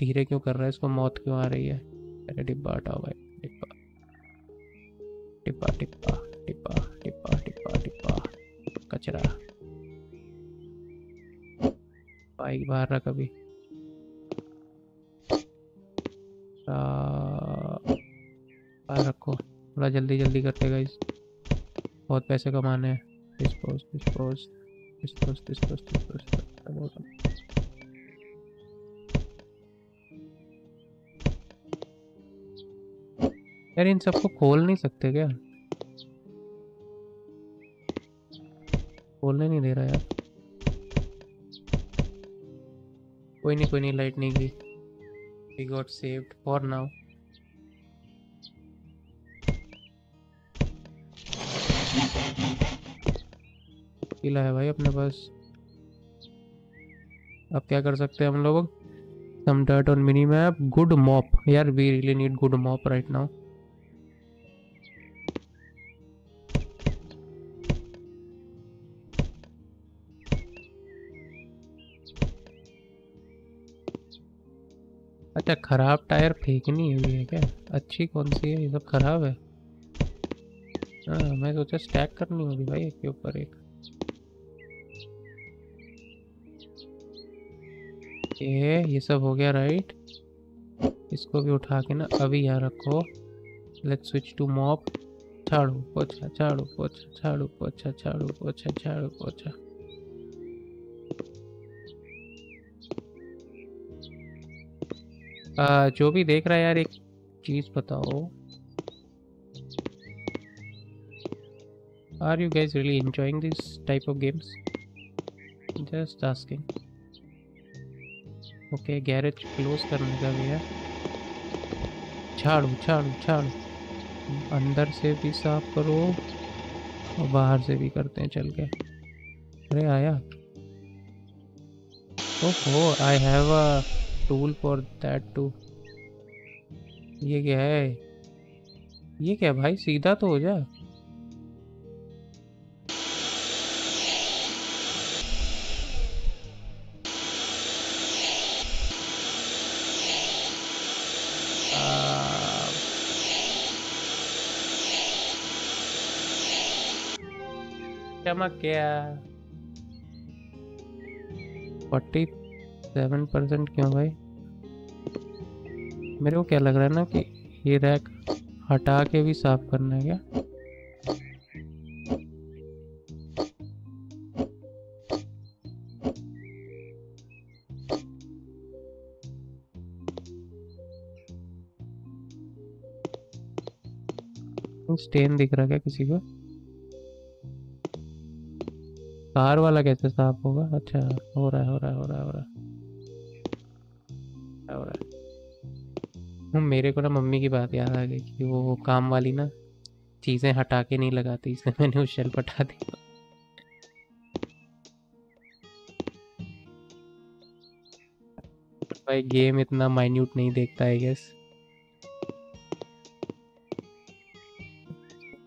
धीरे क्यों कर रहा है, इसको मौत क्यों आ रही है? अरे डिब्बा हटाओ भाई, डिब्बा डिब्बा डिब्बा टिपा टिपा टिपा टिपा कचरा। बाइक बाहर रख अभी। बाहर रखो, थोड़ा जल्दी जल्दी करते गाइस, बहुत पैसे कमाने हैं। Dispose dispose dispose dispose dispose. यार इन सबको खोल नहीं सकते क्या? बोलने नहीं दे रहा यार। कोई नहीं लाइट नहीं गई। We got saved for now. किला है भाई अपने पास। अब क्या कर सकते हैं हम लोग? Some dirt on mini map. Good mop. यार we really need good mop right now. अच्छा खराब टायर फेंकनी हुई है क्या? अच्छी कौन सी है? ये सब खराब है। हाँ मैं सोचा स्टैक करनी होगी भाई एक के ऊपर एक। ये सब हो गया राइट, इसको भी उठा के ना अभी यहाँ रखो। Let's switch to mop. झाड़ू पोछा झाड़ू पोछा झाड़ू पोछा झाड़ू पोछा झाड़ू पोछा। जो भी देख रहा है यार एक चीज बताओ, are you guys really enjoying this type of games? Just asking. Okay garage close करने का भी है। झाड़ू झाड़ू झाड़ू, अंदर से भी साफ करो और बाहर से भी करते हैं चल के। अरे आया, ओहो I have a tool for that too. ये क्या है? ये क्या भाई? सीधा तो हो जा। चमक गया। 47% क्यों भाई? मेरे को क्या लग रहा है ना कि ये रैक हटा के भी साफ करना है क्या? स्टेन दिख रहा क्या किसी को? कार वाला कैसे साफ होगा? अच्छा हो रहा है हो रहा है हो रहा है हो रहा है। मेरे को ना मम्मी की बात याद आ गई कि वो काम वाली ना चीजें हटा के नहीं लगाती, इसलिए मैंने उस शेल्फ हटा दी। भाई गेम इतना माइन्यूट नहीं देखता है, गैस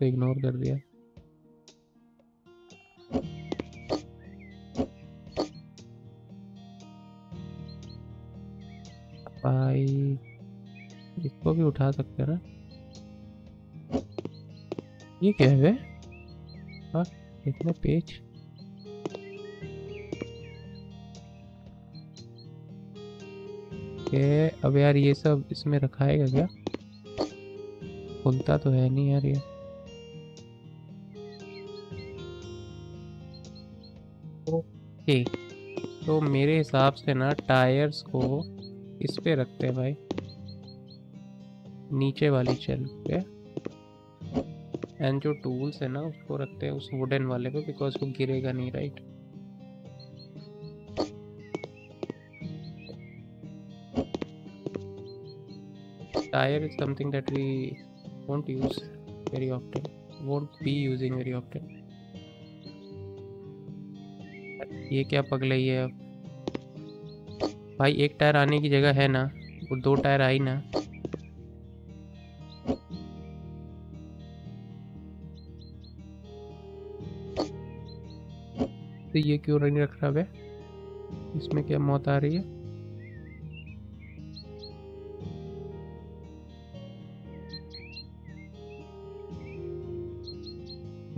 इग्नोर कर दिया। भाई इसको भी उठा सकते हैं ना, ये क्या है? हाँ इतने पेज, अब यार ये सब इसमें रखा है क्या? खुलता तो है नहीं यार ये, ओके। तो मेरे हिसाब से ना टायर्स को इस पे रखते हैं भाई, नीचे वाली शेल्फ पे, एंड जो टूल्स है ना उसको रखते हैं उस वुडन वाले पे, बिकॉज वो गिरेगा नहीं, right. Tire is something that we won't use very often, won't be using very often. ये क्या पगला ही है अब भाई, एक टायर आने की जगह है ना, वो दो टायर आई ना। तो ये क्यों नहीं रख रहा है? इसमें क्या मौत आ रही है?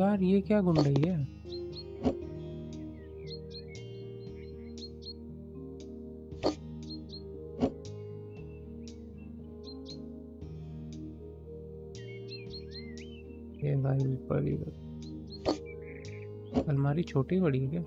यार ये क्या गुंड है ये? ये भाई ऊपर ही अलमारी छोटी बड़ी है क्या?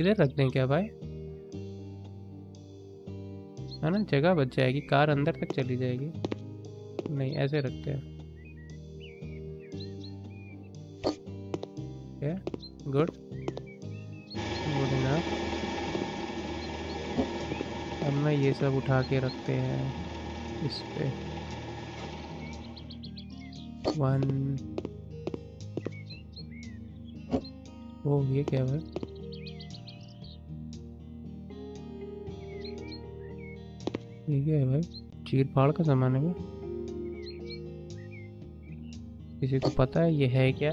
इधर रख दें क्या भाई, है ना, जगह बच जाएगी, कार अंदर तक चली जाएगी। नहीं ऐसे रखते हैं, गुड गुड इनफ। अब ना ये सब उठा के रखते हैं इस पे, 1 वो ये क्या है? ये क्या है भाई? चीड़ फाड़ का सामान है, किसी को पता है ये है क्या?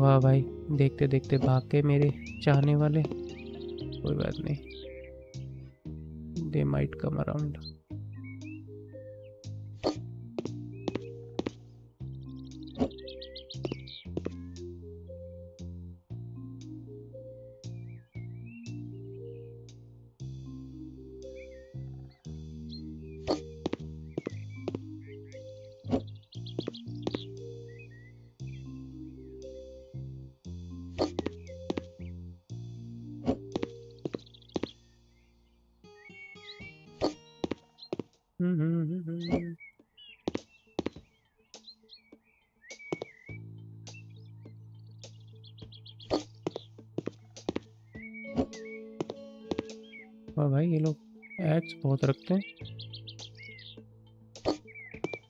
वाह भाई, देखते देखते भाग के मेरे चाहने वाले, कोई बात नहीं, दे माइट कम अराउंड। भाई ये लोग एड्स बहुत रखते हैं।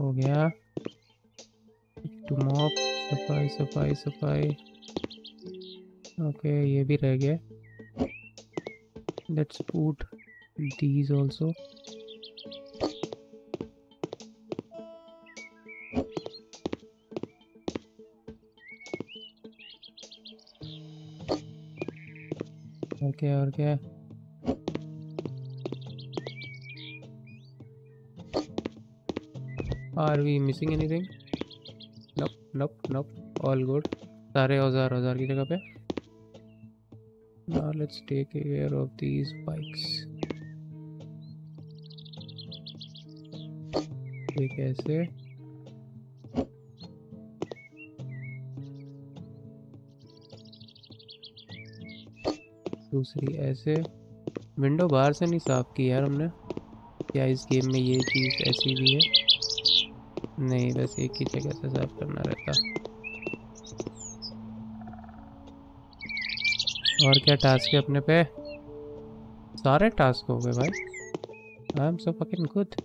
हो गया, टू मॉप, सफाई सफाई सफाई, ओके ये भी रह गया। Let's put these also, okay. और क्या Are we missing anything? Nope, nope, nope. All good. सारे औजार औजार की जगह पे। Now let's take care of these bikes. ये कैसे? दूसरी ऐसे। विंडो बाहर से नहीं साफ़ की यार हमने। क्या इस गेम में ये चीज़ ऐसी भी है? नहीं, बस एक ही जगह से साफ करना रहता। और क्या टास्क है अपने पे? सारे टास्क हो गए भाई। I am so fucking good.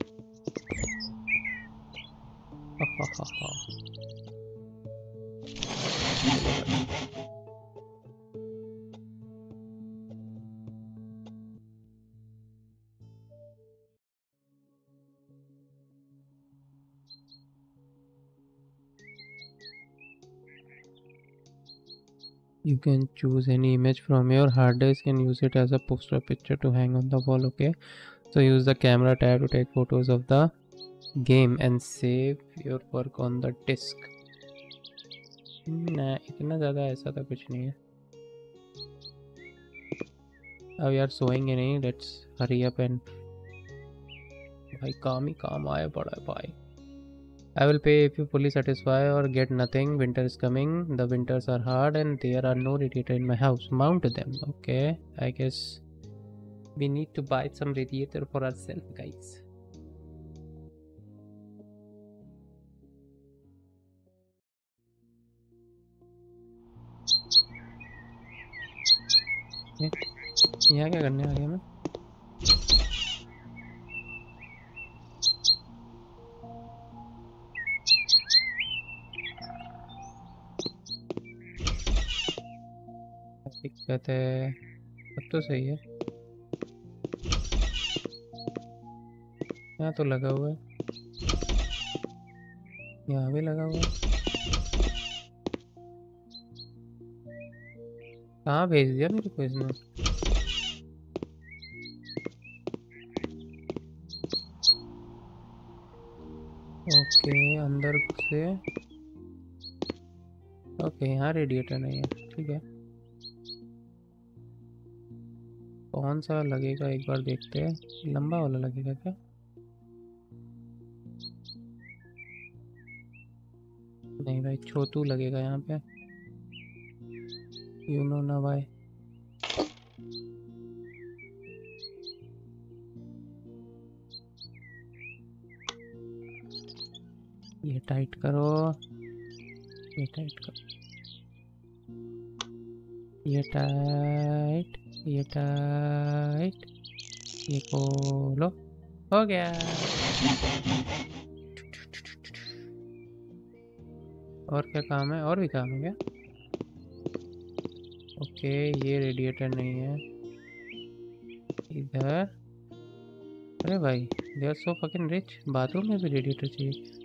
You can choose any image from your hard disk and use it as a poster picture to hang on the wall. Okay, so use the camera tab to take photos of the game and save your work on the disk. ना इतना ज़्यादा ऐसा तो कुछ नहीं है। अब यार सोएंगे नहीं। Let's hurry up and भाई काम ही काम आया पड़ा है भाई। I will pay if you fully satisfy or get nothing. Winter is coming. The winters are hard and there are no radiator in my house. Mount them. Okay, I guess we need to buy some radiator for ourselves, guys. यहाँ क्या करने आ गया मैं? दिक्कत है, अब तो सही है। यहाँ तो लगा हुआ है, यहाँ भी लगा हुआ है। कहाँ भेज दिया मेरे को इसने? ओके, अंदर से। ओके, यहाँ रेडिएटर नहीं है, ठीक है। कौन सा लगेगा एक बार देखते हैं। लंबा वाला लगेगा क्या? नहीं भाई, छोटू लगेगा यहाँ पे। यू नो ना भाई, ये टाइट करो, ये टाइट करो, ये टाइट, ये टाइट, ये खोलो। हो गया। और क्या काम है? और भी काम है क्या? ओके, ये रेडिएटर नहीं है इधर। अरे भाई, they are so fucking rich. Bathroom में भी रेडिएटर चाहिए।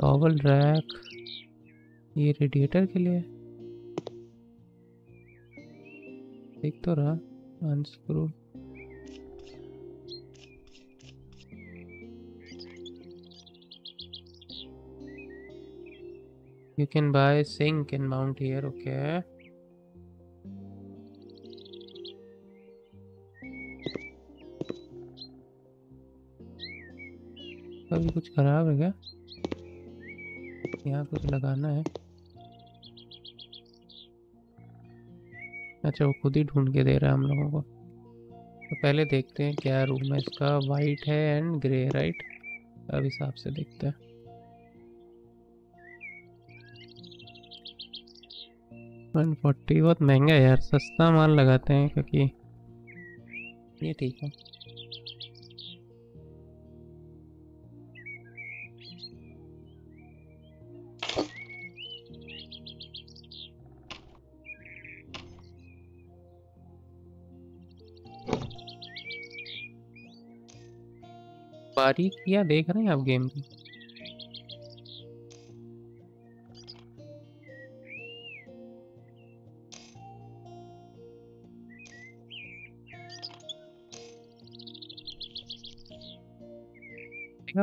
टॉवल रैक, ये रेडिएटर के लिए देख तो रहा। Unscrew, you can buy sink and mount here. Okay, अभी कुछ खराब है क्या? यहाँ कुछ लगाना है। अच्छा, वो खुद ही ढूंढ के दे रहा है हम लोगों को। तो पहले देखते हैं क्या रूम है इसका। वाइट है एंड ग्रे, राइट? अब हिसाब से देखते हैं। $140 बहुत महंगा है यार, सस्ता माल लगाते हैं क्योंकि ये ठीक है। बारीक किया, देख रहे हैं आप गेम की।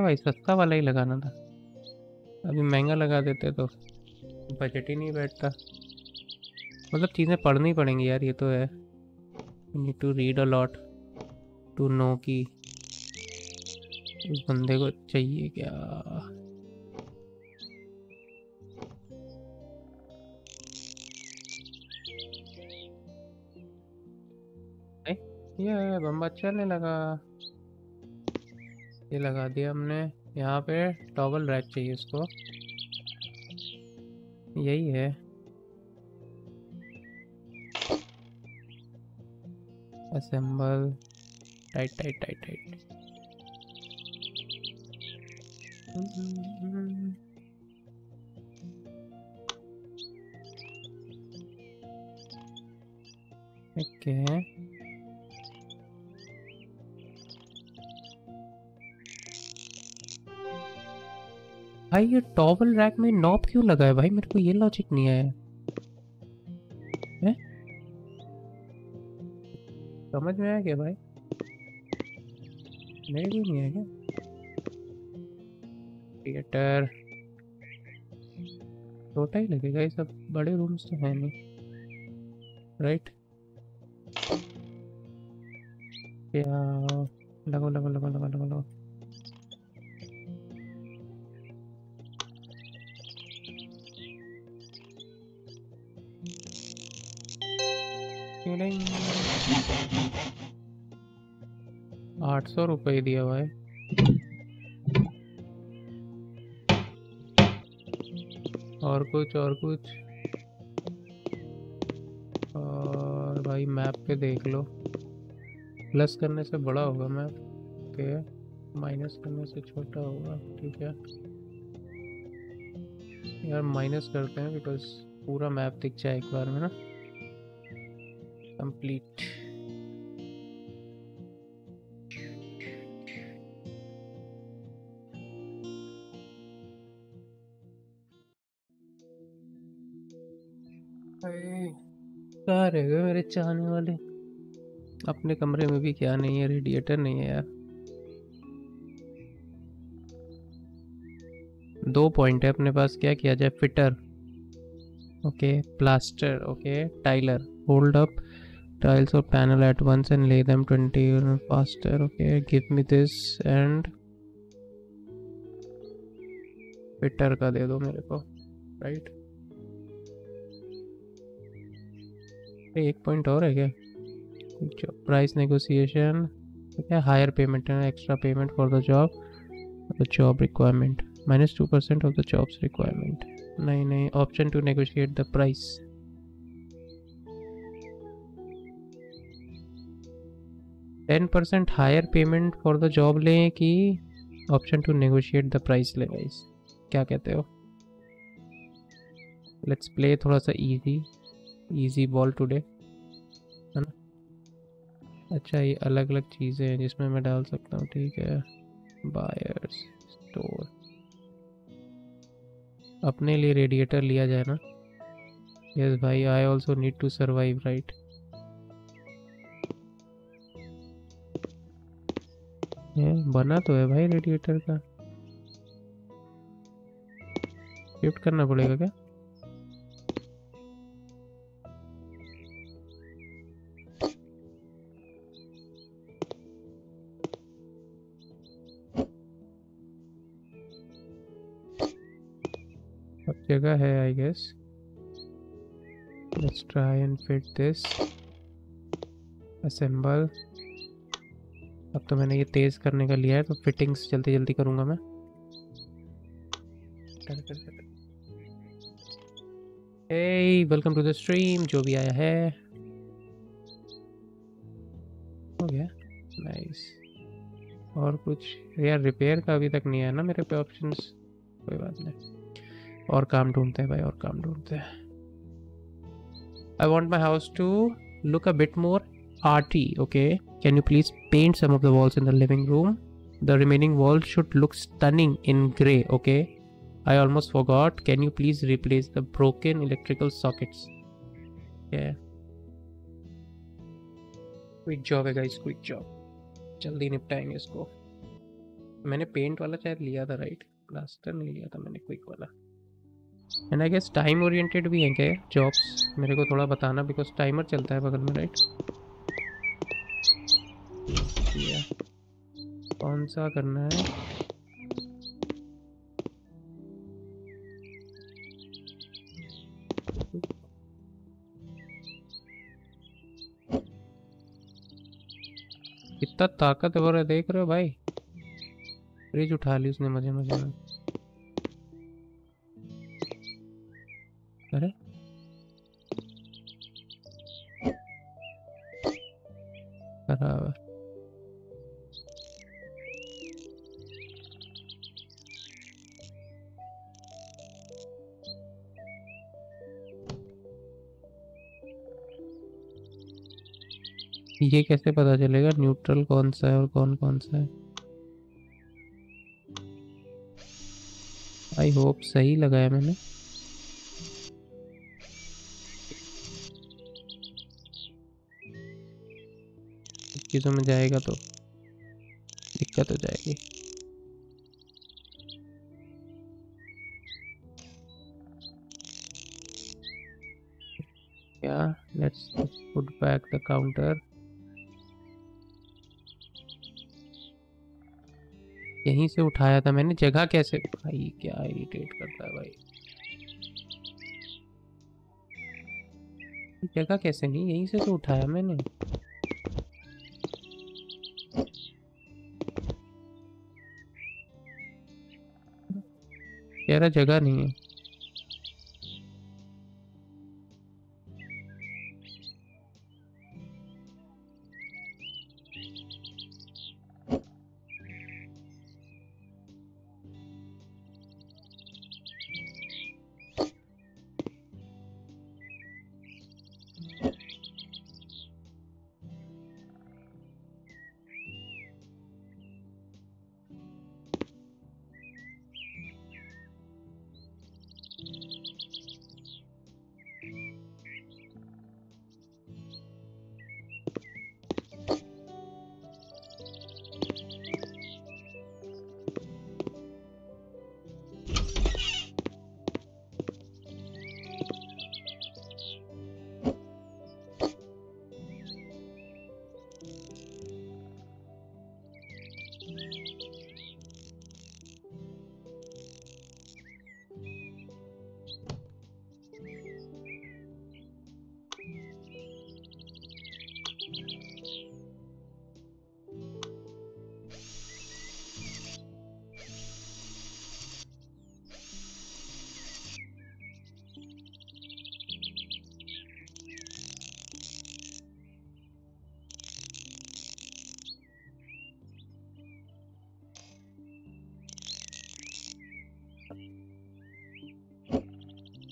भाई सस्ता वाला ही लगाना था, अभी महंगा लगा देते तो बजट ही नहीं बैठता। मतलब चीजें पढ़नी पड़ेंगी यार, ये तो है। You need to read a lot to know कि उस बंदे को चाहिए क्या। ये बम्बा चलने लगा, ये लगा दिया हमने। यहाँ पे टॉगल रैक चाहिए इसको, यही है। Assemble, tight tight tight tight. Okay भाई, ये टॉवल रैक में नॉब क्यों लगा है भाई? मेरे को ये लॉजिक नहीं आया, समझ में आया क्या भाई? मेरे को नहीं आया क्या? थिएटर छोटा ही लगेगा, ये सब बड़े रूम्स तो है नहीं, राइट? क्या लगो लगो लगो लगो लगो लगो। ₹800 दिया भाई। और कुछ और कुछ, और भाई मैप पे देख लो, प्लस करने से बड़ा होगा मैप, के माइनस करने से छोटा होगा। ठीक है यार, माइनस करते हैं बिकॉज पूरा मैप दिख जाए एक बार में ना, कंप्लीट। कहाँ रह गए मेरे चाहने वाले? अपने कमरे में भी क्या नहीं है, रेडिएटर नहीं है यार। 2 पॉइंट है अपने पास, क्या किया जाए? Fitter, okay, plaster, okay, tiler. Hold up tiles or panel at once and lay them 20 faster. Okay, give me this and fitter का दे दो मेरे को, right? 1 पॉइंट और है क्या? प्राइस नेगोशिएशन, ठीक है। Higher payment and extra payment for the job requirement, -2% of the jobs requirement. नहीं, option to negotiate the price. $10% higher payment for the job लें कि option to negotiate the price ले? Guys क्या कहते हो? Let's play थोड़ा सा easy ball today, है ना? अच्छा, ये अलग अलग चीज़ें हैं जिसमें मैं डाल सकता हूँ, ठीक है। बायर्स स्टोर, अपने लिए रेडिएटर लिया जाए ना। यस भाई, I also need to survive, right? बना तो है भाई रेडिएटर का, शिफ्ट करना पड़ेगा क्या? अब जगह है I guess. Let's try and fit this, assemble. अब तो मैंने ये तेज़ करने का लिया है, तो फिटिंग्स जल्दी जल्दी करूँगा मैं। Hey, welcome to the stream, जो भी आया है। हो गया, नाइस। और कुछ यार रिपेयर का अभी तक नहीं आया ना मेरे पे ऑप्शंस, कोई बात नहीं, और काम ढूंढते हैं भाई, और काम ढूंढते हैं। I want my house to look a bit more arty, okay, can you please paint some of the walls in the living room? The remaining walls should look stunning in grey, okay? I almost forgot, can you please replace the broken electrical sockets? Yeah, quick job hai guys, quick job, jaldi niptayenge isko। maine paint wala shayad liya tha, right? plaster nahi liya tha maine, quick wala। and I guess time oriented bhi hai kya jobs? mere ko thoda batana because timer chalta hai bagal mein, right? कौन सा करना है? कितना ताकतवर है, देख रहे हो भाई। फ्रिज उठा ली उसने मजे मजे में। अरे बराबर ये कैसे पता चलेगा न्यूट्रल कौन सा है और कौन कौन सा है। आई होप सही लगाया मैंने। चीज़ों में जाएगा तो दिक्कत हो जाएगी। क्या let's put back the counter. यहीं से उठाया था मैंने, जगह कैसे भाई, क्या इरिटेट करता है भाई। जगह कैसे नहीं, यहीं से तो उठाया मैंने। कह रहा जगह नहीं है।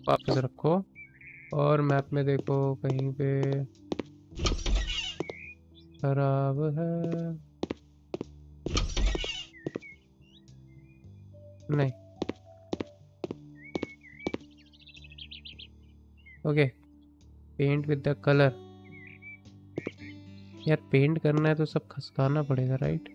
वापस रखो और मैप में देखो कहीं पे खराब है। नहीं okay, paint with the colour. यार पेंट करना है तो सब खसकाना पड़ेगा राइट।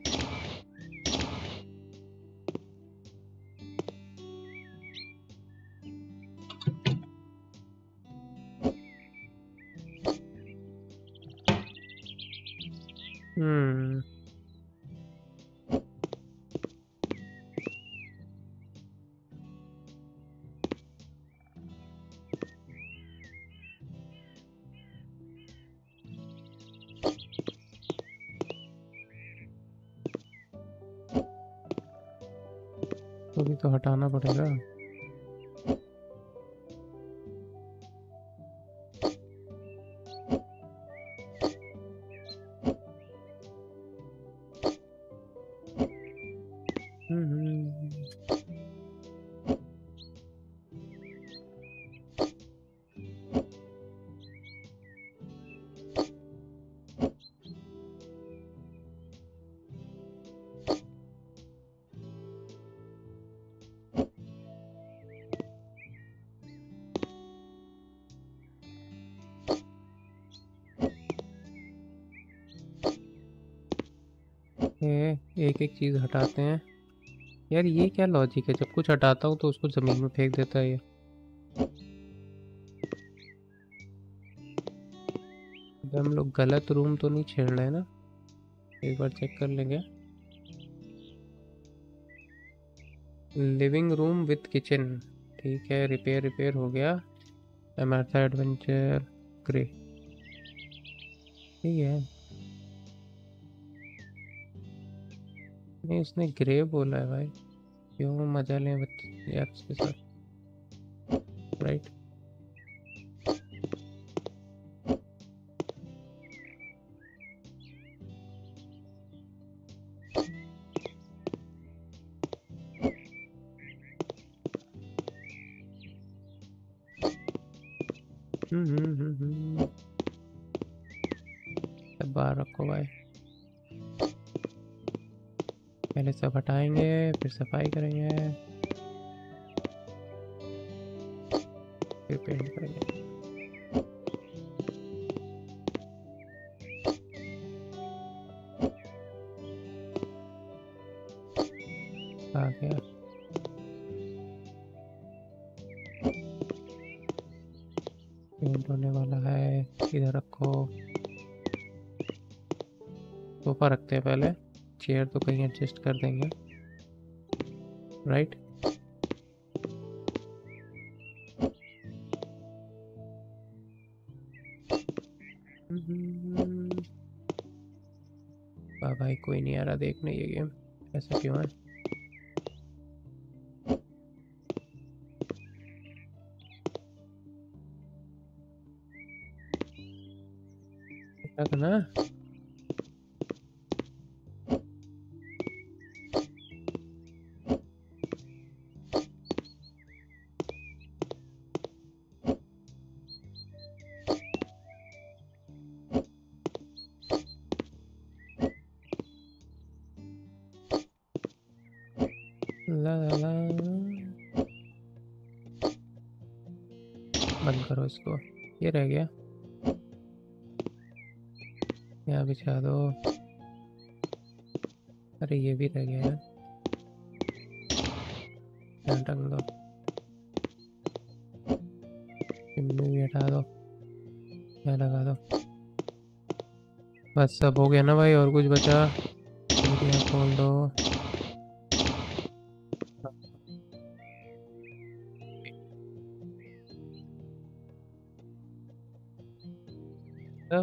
तो हटाना पड़ेगा। एक एक चीज़ हटाते हैं यार। ये क्या लॉजिक है, जब कुछ हटाता हूँ तो उसको ज़मीन में फेंक देता है ये। जब हम लोग गलत रूम तो नहीं छेड़ रहे हैं ना, एक बार चेक कर लेंगे। लिविंग रूम विथ किचन, ठीक है। रिपेयर रिपेयर हो गया। एमआरथा एडवेंचर ग्रे, ठीक है। नहीं, इसने ग्रे बोला है भाई, क्यों मजा लें बच्चे ऐप्स के साथ, राइट। सब बाहर रखो भाई, पहले सब हटाएंगे फिर सफाई करेंगे फिर पेंट करेंगे। आ गया पेंट होने वाला है, इधर रखो। सोफा रखते हैं पहले, चेयर तो कहीं एडजस्ट कर देंगे, राइट। वाह भाई कोई नहीं आ रहा देखने ये गेम, ऐसा क्यों है? ना बंद करो इसको, ये रह गया यहाँ बिछा दो। अरे ये भी रह गया है, टंग दो, चिमनी भी हटा दो, यहाँ लगा दो। बस सब हो गया ना भाई, और कुछ बचा? खोल दो,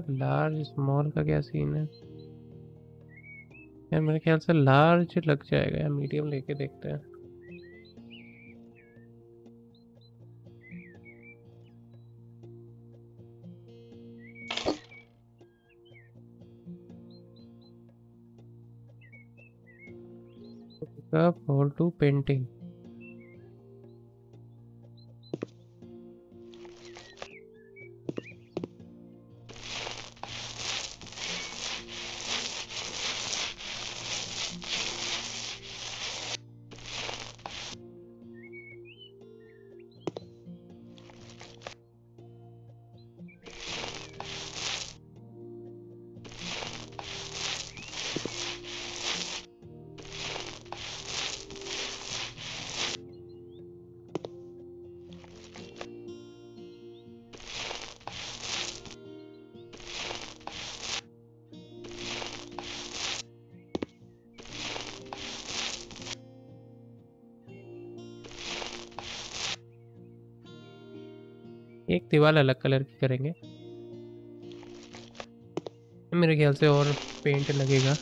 लार्ज स्मॉल का क्या सीन है यार? मेरे ख्याल से लार्ज लग जाएगा यार, मीडियम लेके देखते हैं। होल टू पेंटिंग, एक दीवार अलग कलर की करेंगे मेरे ख्याल से, और पेंट लगेगा।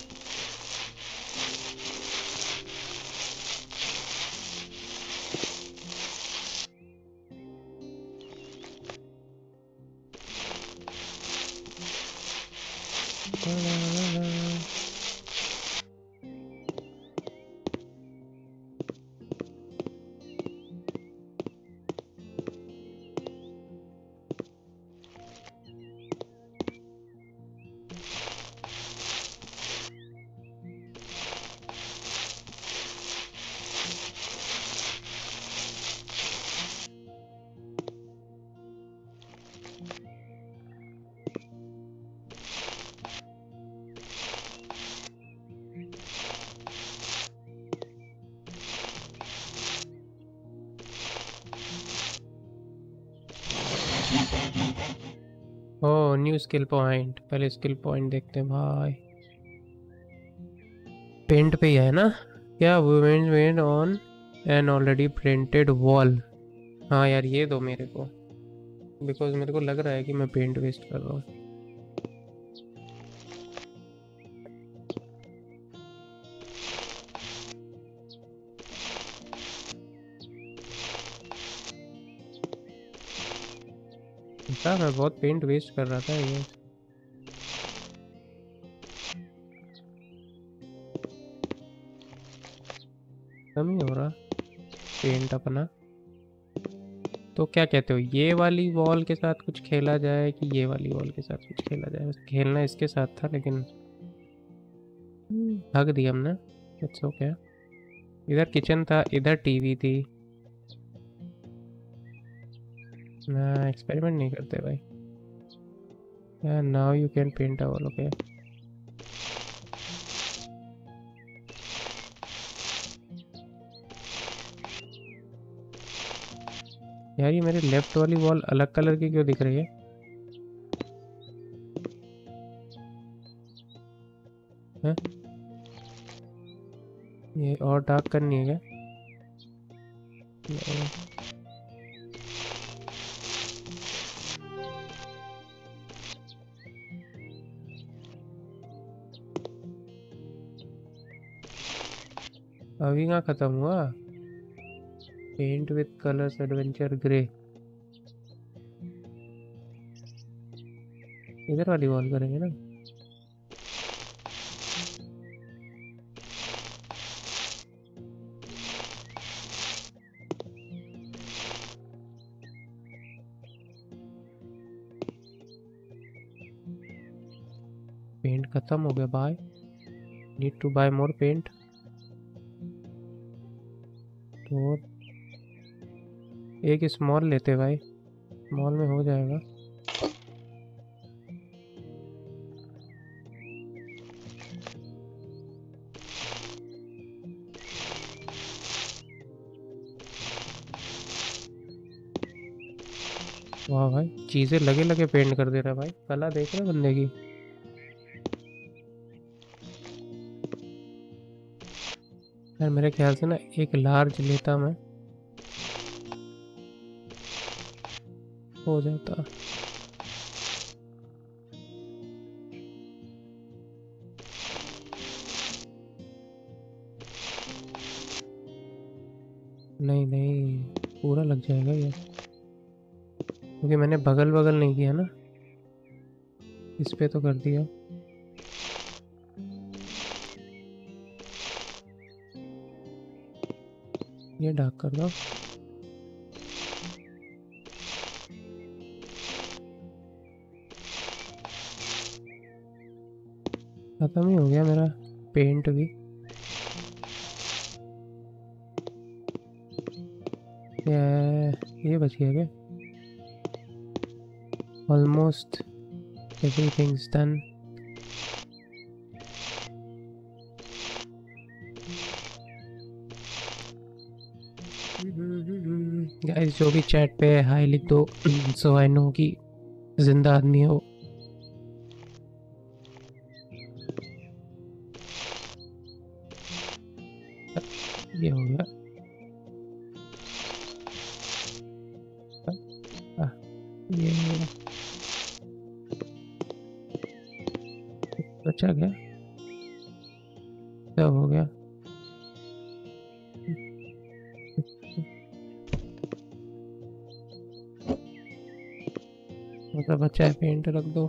ओ न्यू स्किल पॉइंट, पहले स्किल पॉइंट देखते हैं भाई। पेंट पे ही है ना क्या? Women made on an already printed wall. हाँ यार ये दो मेरे को, बिकॉज मेरे को लग रहा है कि मैं पेंट वेस्ट कर रहा हूँ। था मैं बहुत पेंट वेस्ट कर रहा था ये। कम ही हो रहा पेंट अपना। तो क्या कहते हो ये वाली वॉल के साथ कुछ खेला जाए कि ये वाली वॉल के साथ कुछ खेला जाए? खेलना इसके साथ था लेकिन भाग दिया हमने। It's okay. इधर किचन था, इधर टीवी थी। ना एक्सपेरिमेंट नहीं करते भाई। Now you can paint a wall. Okay यार ये मेरे लेफ्ट वाली वॉल अलग कलर की क्यों दिख रही है? हैं? ये और डार्क करनी है क्या? अभी कहाँ खत्म हुआ? Paint with colours adventure grey. इधर वाली वॉल करेंगे ना। पेंट खत्म हो गया भाई। Need to buy more paint. तो एक स्मॉल लेते भाई, स्मॉल में हो जाएगा। वाह भाई चीजें लगे लगे पेंट कर दे रहा है भाई। कला देख रहे बंदे की। यार मेरे ख्याल से ना एक लार्ज लेता मैं, हो जाता। नहीं नहीं पूरा लग जाएगा यार, क्योंकि मैंने बगल बगल नहीं किया ना। इस पे तो कर दिया। ये डार्क कर दो। खत्म ही हो गया मेरा पेंट भी। ये बच गया क्या? Almost everything is done. Guys जो भी चैट पे हाई लिख दो सो आई नो कि जिंदा आदमी हो। ये हो गया। ये बचा गया, सब हो गया। मतलब बच्चा पेंट रख दो।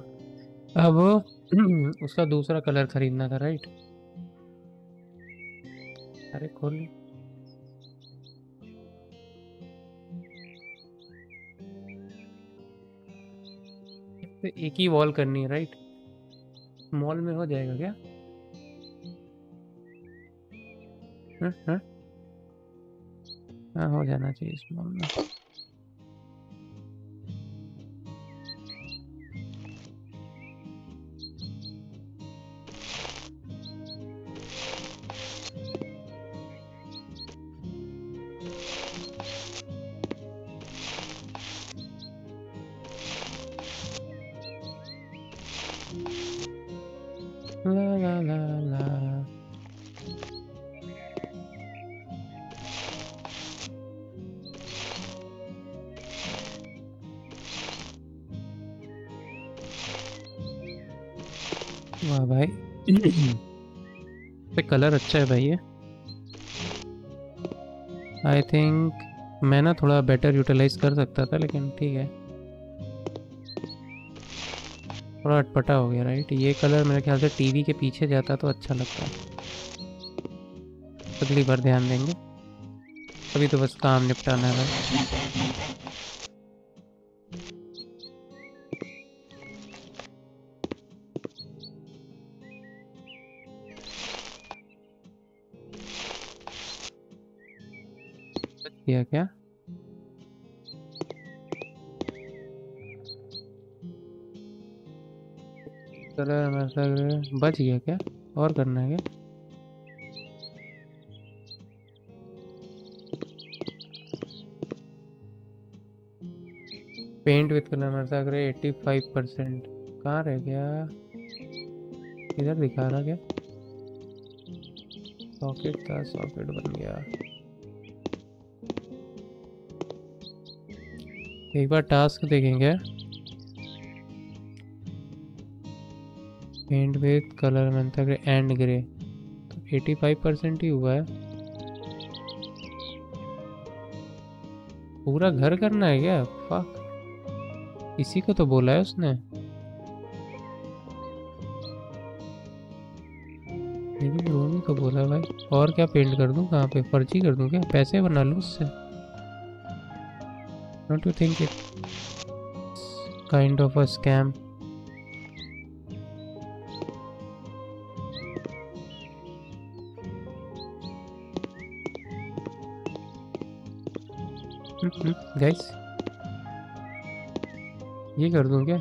अब उसका दूसरा कलर खरीदना था राइट। अरे खोल तो एक ही वॉल करनी है राइट। मॉल में हो जाएगा क्या? हाँ हाँ हाँ हो जाना चाहिए इस मॉल में। वाह भाई पे कलर अच्छा है भाई ये। आई थिंक मैं ना थोड़ा बेटर यूटिलाइज कर सकता था लेकिन ठीक है। थोड़ा अटपटा हो गया राइट। ये कलर मेरे ख्याल से टीवी के पीछे जाता तो अच्छा लगता। अगली बार ध्यान देंगे, अभी तो बस काम निपटाना है। किया क्या कलर बच गया क्या, और करना है क्या? पेंट विथ कलर मेरे साथ 85% कहाँ रह गया? इधर दिखा रहा क्या? सॉकेट था, सॉकेट बन गया। एक बार टास्क देखेंगे। पेंट विथ कलर मेरे साथ एंड ग्रे तो 85% ही हुआ है। पूरा घर करना है क्या? फक, इसी को तो बोला है उसने। लेकिन रोनी को बोला भाई, और क्या पेंट कर दूं? कहाँ पे फर्जी कर दूं क्या? पैसे बना लूं उससे? Don't you think it kind of a scam? Guys ये कर दूं क्या?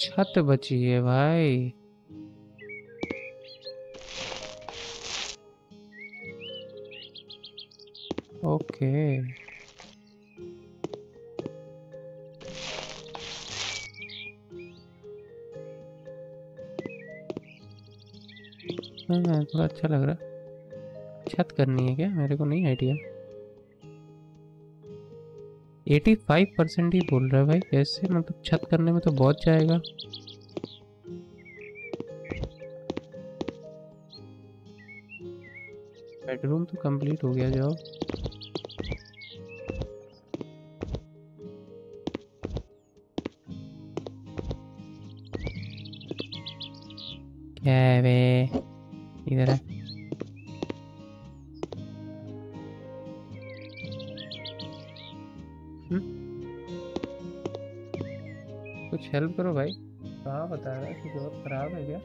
छत बची है भाई। ओके हाँ, थोड़ा अच्छा लग रहा। छत करनी है क्या? मेरे को नहीं आइडिया। 85% ही बोल रहा है भाई। कैसे? मतलब छत करने में तो बहुत जाएगा। बेडरूम तो कंप्लीट हो गया। जाओ क्या वे इधर है। कुछ हेल्प करो भाई। कहाँ बता रहा है कि बहुत खराब है क्या?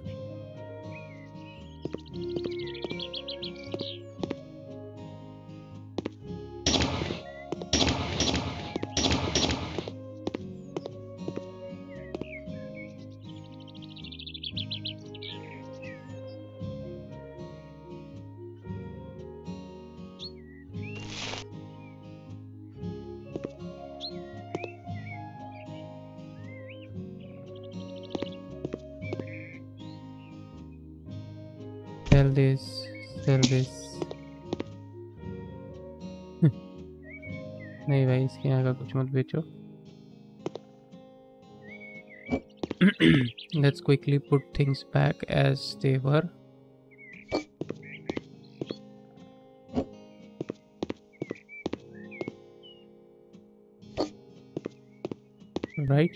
नहीं भाई, इसके यहाँ का कुछ मत बेचो। Let's quickly put things back as they were. Right.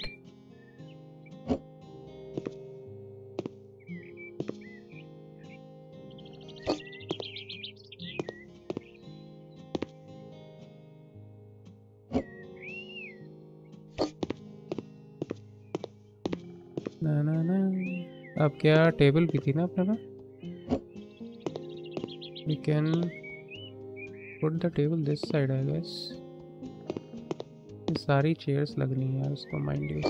क्या टेबल भी थी ना अपने पास? We can put the table this side I guess. ये सारी चेयर्स लगनी है उसको, माइंड यू।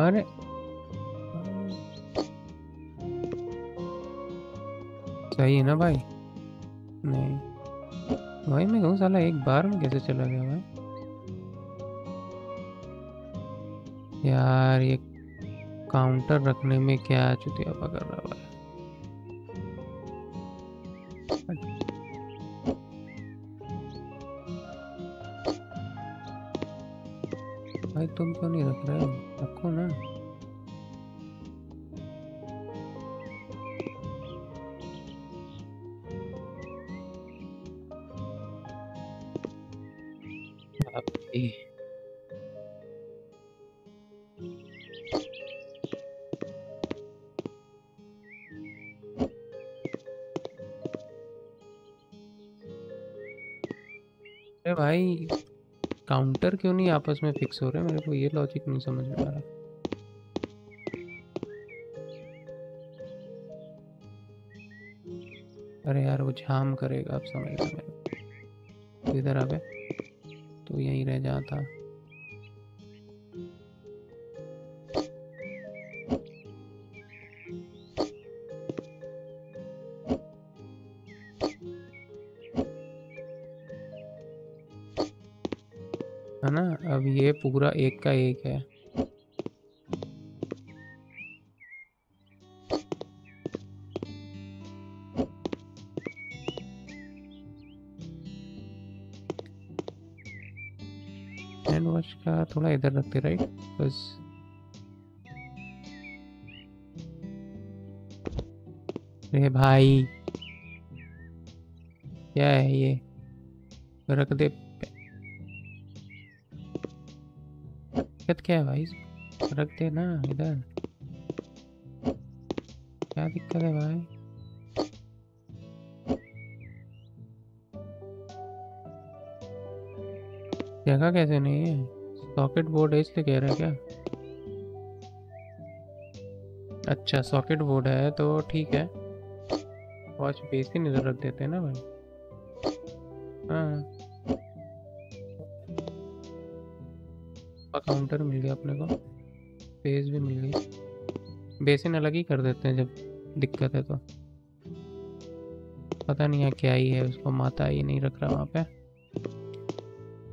अरे सही है ना भाई? नहीं भाई मैं कहूँ साला एक बार में कैसे चला गया भाई यार। ये काउंटर रखने में क्या चुतियापा कर रहा है। भाई तुम क्यों नहीं रख रहे हो, रखो ना। अरे भाई काउंटर क्यों नहीं आपस में फिक्स हो रहे, मेरे को ये लॉजिक नहीं समझ में आ रहा। अरे यार वो झाम करेगा, आप समझ रहे मेरे को। इधर आ गए तो यहीं रह जाता। है ना, अब ये पूरा एक का एक है। का थोड़ा इधर रखते राइट, बस रे भाई क्या है ये, रख दे। दिक्कत क्या है भाई, रख दे ना इधर, क्या दिक्कत है भाई। जगह कैसे नहीं है, सॉकेट बोर्ड है इसलिए कह रहा है क्या। अच्छा सॉकेट बोर्ड है तो ठीक है। वॉच बेसिन इधर रख देते हैं ना भाई। हाँ काउंटर मिल गया अपने को, स्पेस भी मिल गई। बेसिन अलग ही कर देते हैं जब दिक्कत है तो। पता नहीं यहाँ क्या ही है, उसको माता ही नहीं रख रहा वहाँ पे।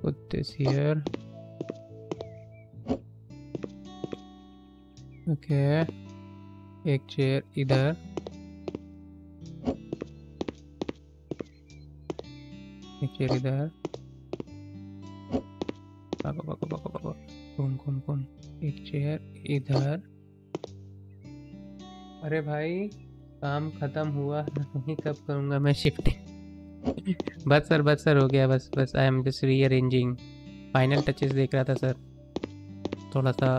कुत्ते सीयर ओके एक चेयर इधर। एक चेयर इधर। भागो भागो भागो भागो। घूम घूम घूम। एक चेयर इधर। अरे भाई काम खत्म हुआ नहीं, कब करूँगा मैं शिफ्टिंग। बस सर हो गया, बस I am just rearranging, final touches देख रहा था सर। थोड़ा सा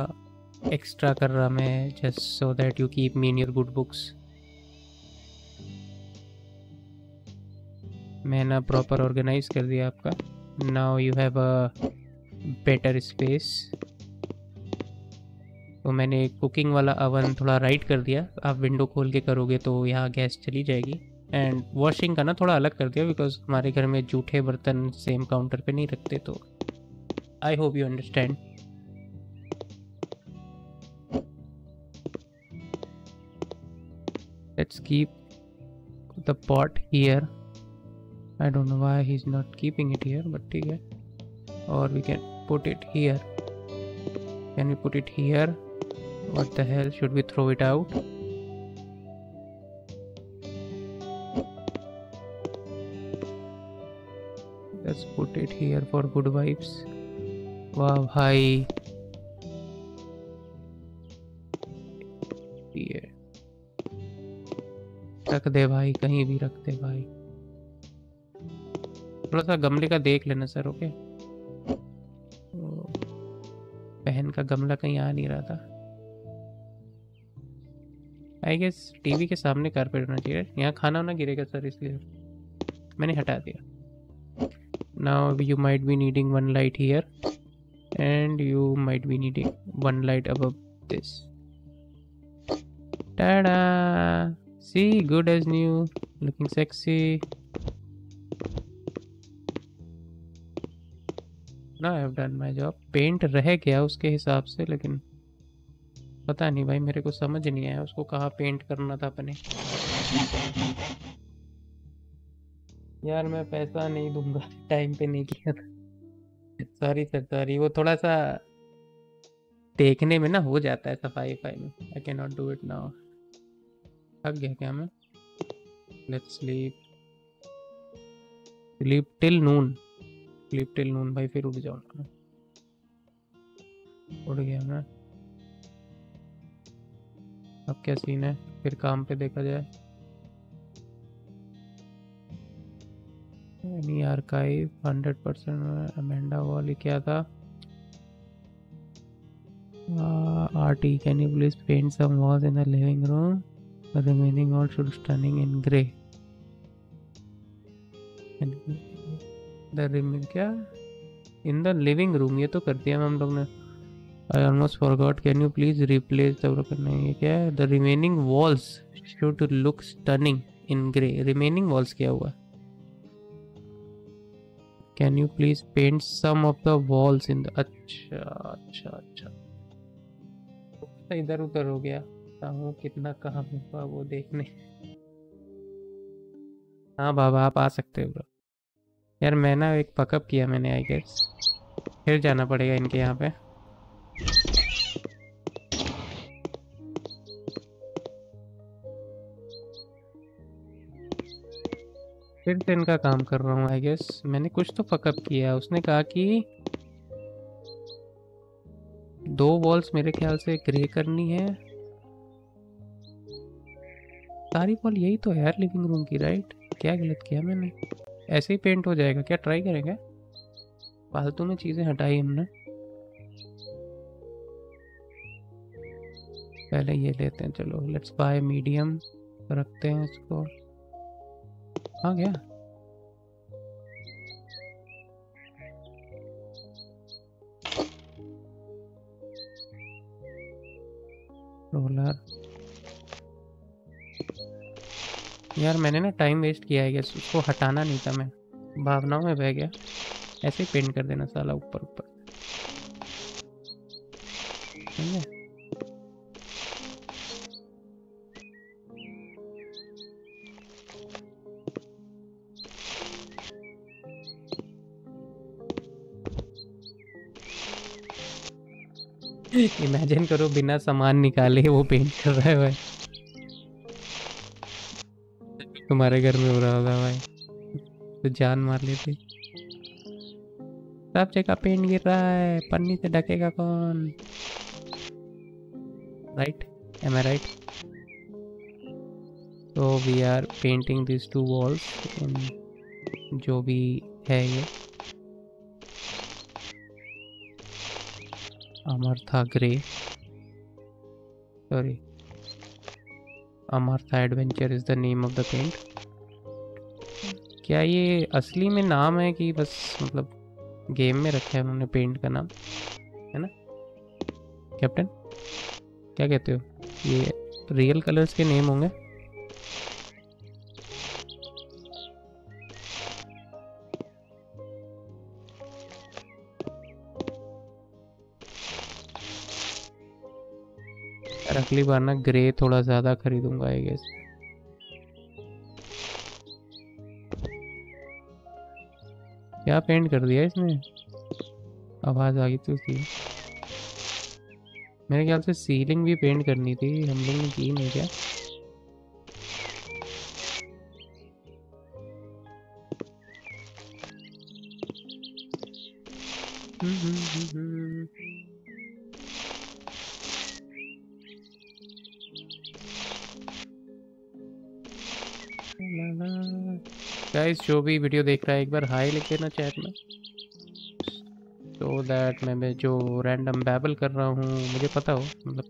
एक्स्ट्रा कर रहा मैं, just so that you keep me in your good books. मैं ना प्रॉपर ऑर्गेनाइज कर दिया आपका। Now you have a better space. तो मैंने कुकिंग वाला अवन थोड़ा राइट कर दिया, आप विंडो खोल के करोगे तो यहाँ गैस चली जाएगी। एंड वॉशिंग का ना थोड़ा अलग कर दिया, बिकॉज हमारे घर में जूठे बर्तन सेम काउंटर पे नहीं रखते, तो I hope you understand. Let's keep the pot here. I don't know why he's not keeping it here, but ठीक है। Or we can put it here. Can we put it here? What the hell? Should we throw it out? Let's put it here for good vibes. Wow, hi. Yeah. रख दे भाई, कहीं भी रख दे भाई। थोड़ा सा गमले का देख लेना सर, ओके। बहन का गमला कहीं आ नहीं रहा था। आई गेस टीवी के सामने कारपेट होना चाहिए। यहाँ खाना ना गिरेगा सर, इसलिए मैंने हटा दिया। Now you might be needing one light here and you might be needing one light above this. Tada See, good as new, looking sexy. Now I have done my job. Paint रह गया उसके हिसाब से, लेकिन पता नहीं भाई मेरे को समझ नहीं आया उसको कहाँ पेंट करना था अपने। यार मैं पैसा नहीं दूंगा, टाइम पे नहीं किया था। Sorry sir, sorry. वो थोड़ा सा देखने में ना हो जाता है सफाई फाई में। I can not do it now. थक गया क्या मैं? Let's sleep, sleep till noon, sleep till noon भाई, फिर उठ जाऊंगा। उठ गया मैं। अब क्या सीन है, फिर काम पे देखा जाए। एनी आर्काइव 100% अमेंडा वाली क्या था? RT, can you please paint some walls in the living room, the remaining all should stunning in grey. The remaining क्या इन द लिविंग रूम, ये तो कर दिया हम लोग ने। I almost forgot, can you please replace the, नहीं क्या है, the remaining walls should look stunning in grey. Remaining walls क्या हुआ? Can you please paint some of the walls in the, अच्छा इधर उधर हो गया। वो कितना काम हुआ वो देखने। हाँ बाबा आप आ सकते हो। यार मैं ना एक पकअप किया मैंने, आई गेस फिर जाना पड़ेगा इनके यहाँ पे। फिर से इनका काम कर रहा हूँ आई गेस। मैंने कुछ तो फकअप किया। उसने कहा कि दो वॉल्स मेरे ख्याल से ग्रे करनी है। सारी वॉल यही तो है यार लिविंग रूम की, राइट? क्या गलत किया मैंने? ऐसे ही पेंट हो जाएगा क्या? ट्राई करेंगे। फालतू में चीज़ें हटाई हमने। पहले ये लेते हैं, चलो लेट्स बाय मीडियम, रखते हैं इसको। हाँ क्या रोलर। यार मैंने ना टाइम वेस्ट किया है, उसको हटाना नहीं था। मैं भावनाओं में बह गया। ऐसे ही पेंट कर देना साला ऊपर ऊपर। इमेजिन करो बिना सामान निकाले वो पेंट कर रहा है भाई। तुम्हारे घर में हो रहा होगा भाई तो जान मार लेते। सब जगह पेंट गिर रहा है, पन्नी से ढकेगा कौन, राइट? Am I right? तो we are painting this two walls, जो भी है ये। अमर था ग्रे, सॉरी अमर था adventure is the name of the paint. क्या ये असली में नाम है कि बस मतलब गेम में रखा है उन्होंने पेंट का नाम, है ना कैप्टन? क्या कहते हो, ये रियल कलर्स के नेम होंगे? अगली बार ना ग्रे थोड़ा ज्यादा खरीदूंगा आई गेस। क्या पेंट कर दिया इसमें? आवाज आ गई तो थी। मेरे ख्याल से सीलिंग भी पेंट करनी थी, हम लोग ने की नहीं क्या? गाइस जो भी वीडियो देख रहा है एक बार हाई लिख देना चैट में, सो दैट मैं जो रैंडम बैबल कर रहा हूँ मुझे पता हो। मतलब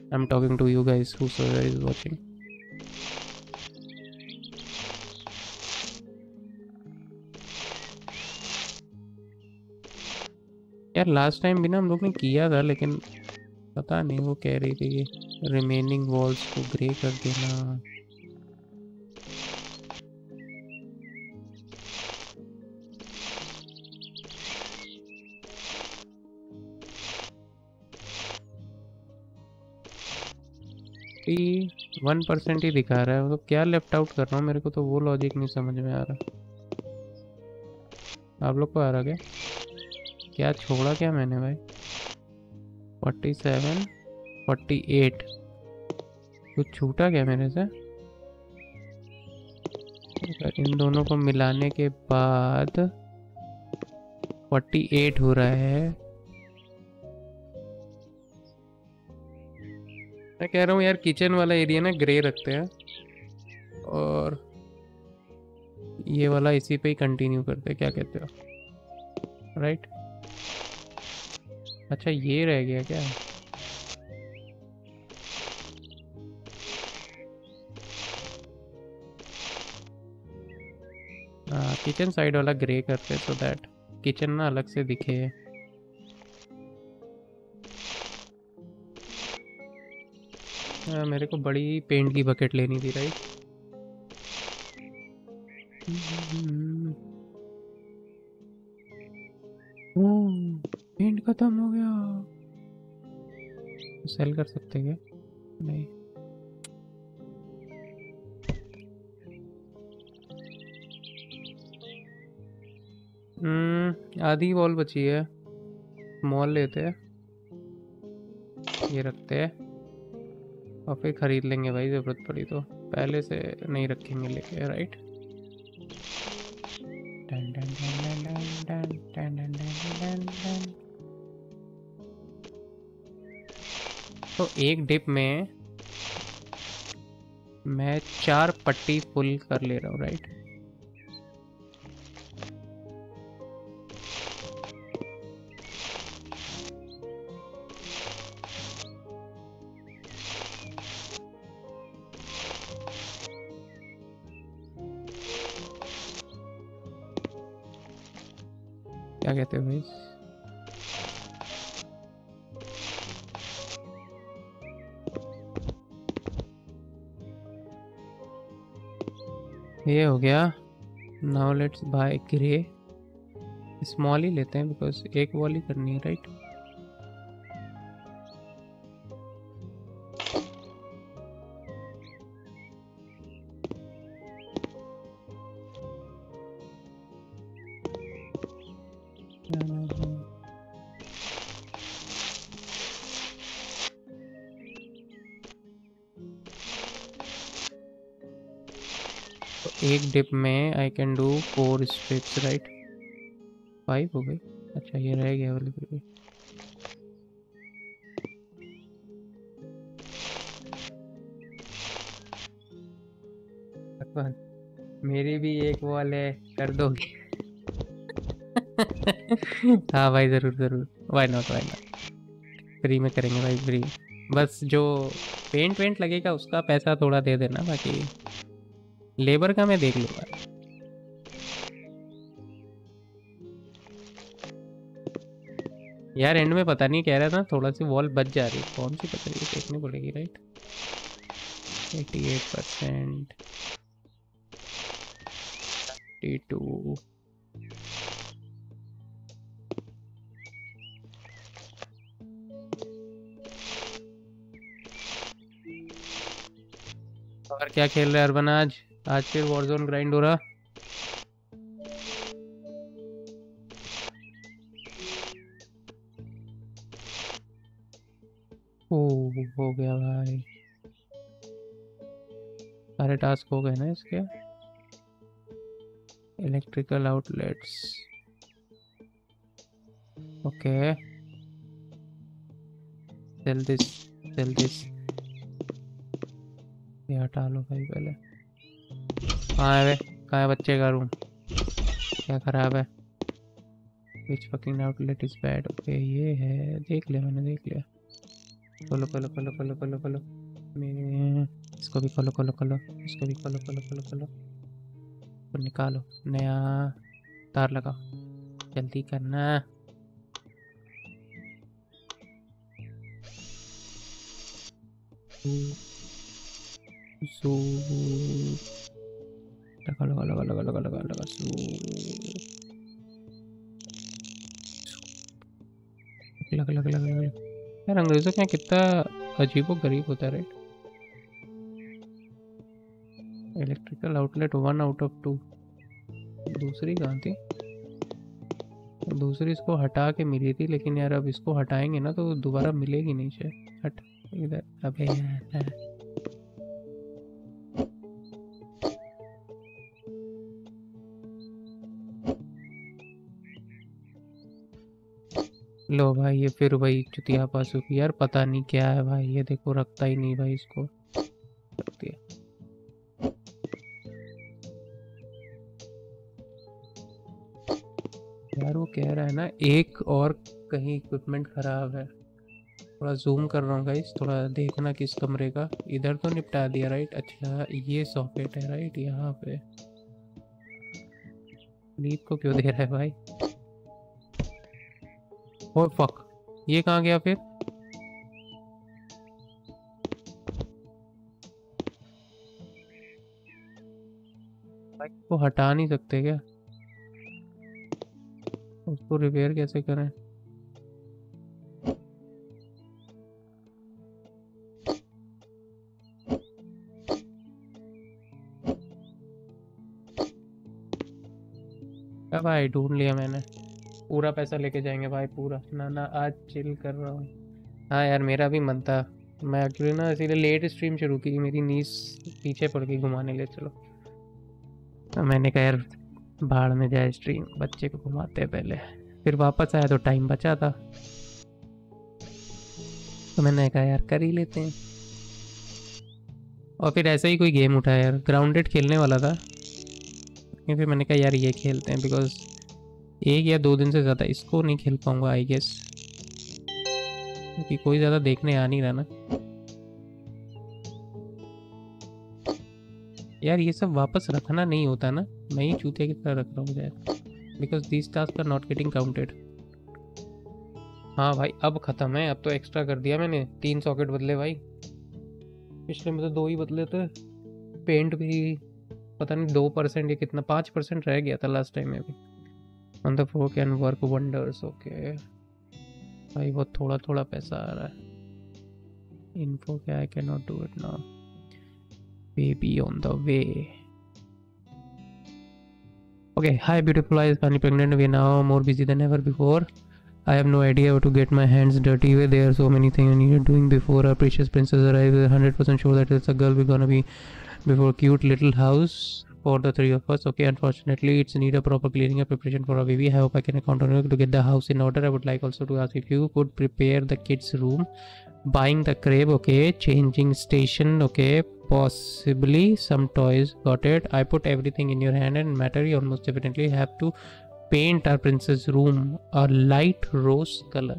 I am talking to you guys who ever is watching. यार लास्ट टाइम भी ना हम लोग ने किया था, लेकिन पता नहीं वो कह रही थी कि रिमेनिंग वॉल्स को ग्रे कर देना। 41% ही दिखा रहा है, मतलब क्या लेफ्ट आउट कर रहा हूँ, मेरे को तो वो लॉजिक नहीं समझ में आ रहा। आप लोग को आ रहा क्या छोड़ा क्या मैंने भाई? 47 48 कुछ छूटा क्या मेरे से? इन दोनों को मिलाने के बाद 48 हो रहा है। मैं कह रहा हूँ यार किचन वाला एरिया ना ग्रे रखते हैं और ये वाला इसी पे ही कंटिन्यू करते हैं, क्या कहते हो? राइट। अच्छा ये रह गया क्या? हाँ किचन साइड वाला ग्रे करते सो दैट किचन ना अलग से दिखे। मेरे को बड़ी पेंट की बकेट लेनी थी राइट। पेंट खत्म हो गया, सेल कर सकते क्या? नहीं आधी वॉल बची है, मॉल लेते हैं, ये रखते हैं और फिर खरीद लेंगे भाई जरूरत पड़ी तो, पहले से नहीं रखेंगे लेके राइट। तो एक डिप में मैं 4 पट्टी फुल कर ले रहा हूँ राइट। क्या कहते हो भाई? ये हो गया। Now let's buy grey, small ही लेते हैं बिकॉज एक वॉल ही करनी है राइट। एक डिप में I can do 4 strips right. 5 हो गए। अच्छा ये रह गया वाले पे। भगवान मेरी भी एक वॉल है, कर दोगे? हाँ भाई जरूर जरूर, वाई नॉट फ्री में करेंगे भाई फ्री। बस जो पेंट वेंट लगेगा उसका पैसा थोड़ा दे देना, बाकी लेबर का मैं देख लूंगा। यार एंड में पता नहीं कह रहा था थोड़ा सी वॉल बच जा रही, कौन सी पता नहीं, देखनी पड़ेगी राइट। 88% 32 और क्या खेल रहे अर्बन? आज फिर वॉरजोन ग्राइंड हो रहा। ओह हो गया भाई, सारे टास्क हो गए ना इसके। Electrical outlets okay, sell this ये हटा लो भाई पहले। कहाँ है बच्चे का रूम? क्या खराब है? Which fucking outlet is bad? Okay ये है, देख लिया मैंने, देख लिया। खोलो मेरे इसको भी खोलो, इसको भी खोलो और निकालो, नया तार लगाओ, जल्दी करना। लगा लग यार अंग्रेजों क्या कितना अजीबो गरीब होता है right. Electrical outlet 1 out of 2। दूसरी कहाँ थी? दूसरी इसको हटा के मिली थी, लेकिन यार अब इसको हटाएंगे ना तो दोबारा मिलेगी नहीं शायद। हट इधर, अबे लो भाई, ये फिर वही चुतिया पासू की। यार पता नहीं क्या है भाई, ये देखो रखता ही नहीं भाई इसको। यार वो कह रहा है ना एक और कहीं इक्विपमेंट खराब है। थोड़ा जूम कर रहा हूँ गाइस, थोड़ा देखना किस कमरे का। इधर तो निपटा दिया राइट। अच्छा ये सॉकेट है राइट यहाँ पे। लीप को क्यों दे रहा है भाई? ओह फक, ये कहाँ गया फिर? वो हटा नहीं सकते क्या? उसको रिपेयर कैसे करें? क्या भाई ढूंढ लिया मैंने। पूरा पैसा लेके जाएंगे भाई पूरा। ना ना आज चिल कर रहा हूँ। हाँ यार मेरा भी मन था, मैं एक्चुअली ना इसीलिए लेट स्ट्रीम शुरू की, मेरी नीस पीछे पड़ गई घुमाने ले चलो, तो मैंने कहा यार भाड़ में जाए स्ट्रीम, बच्चे को घुमाते हैं पहले। फिर वापस आया तो टाइम बचा था, तो मैंने कहा यार कर ही लेते हैं। और फिर ऐसा ही कोई गेम उठाया यार, ग्राउंडेड खेलने वाला था, फिर मैंने कहा यार ये खेलते हैं, बिकॉज एक या दो दिन से ज़्यादा इसको नहीं खेल पाऊंगा आई गेस, क्योंकि कोई ज़्यादा देखने आ नहीं रहा ना यार। ये सब वापस रखना नहीं होता ना, मैं ही चूते की तरह रख रहा हूँ यार, because this task are not getting counted. हाँ भाई अब ख़त्म है, अब तो एक्स्ट्रा कर दिया मैंने। 3 सॉकेट बदले भाई, पिछले में तो 2 ही बदले थे। पेंट भी पता नहीं 2% या कितना 5% रह गया था लास्ट टाइम में। अभी on the floor can work wonders. Okay भाई बहुत थोड़ा थोड़ा पैसा आ रहा है। इन्फो क्या, I can not do it now, Baby on the way. Okay, hi beautiful, I is finally pregnant. We are now more busy than ever before. I have no idea how to get my hands dirty. There are so many things I needed doing before our precious princess arrives. 100% sure that it's a girl. We're gonna be before cute little house for the three of us. Okay, unfortunately it's need a proper cleaning and preparation for our baby. I hope I can count on you to get the house in order. I would like also to ask if you could prepare the kids room, buying the crib, okay, changing station, okay, possibly some toys. Got it. I put everything in your hand and matter. You almost definitely have to paint our princess room a light rose color.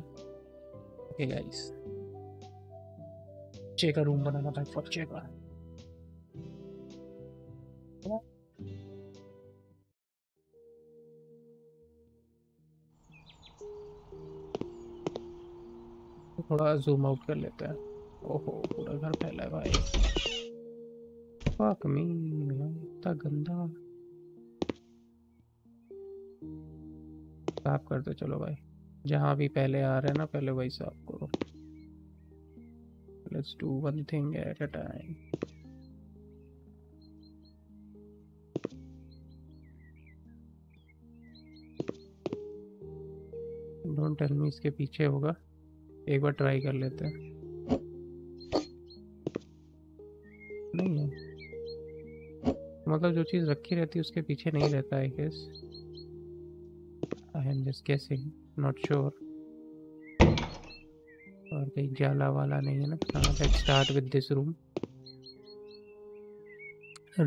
Okay guys, check a room banana type for check a थोड़ा zoom out कर लेते हैं। ओहो पूरा घर फैला है भाई। फक मी, इतना गंदा। साफ कर दो चलो भाई, जहाँ भी पहले आ रहे हैं ना पहले वही साफ करो। Let's do one thing at a time. Don't tell me इसके पीछे होगा, एक बार ट्राई कर लेते हैं। नहीं है मतलब जो चीज़ रखी रहती है उसके पीछे नहीं रहता है। I guess I am just guessing, not sure. और कहीं जाला वाला नहीं है ना। Let's start with this room.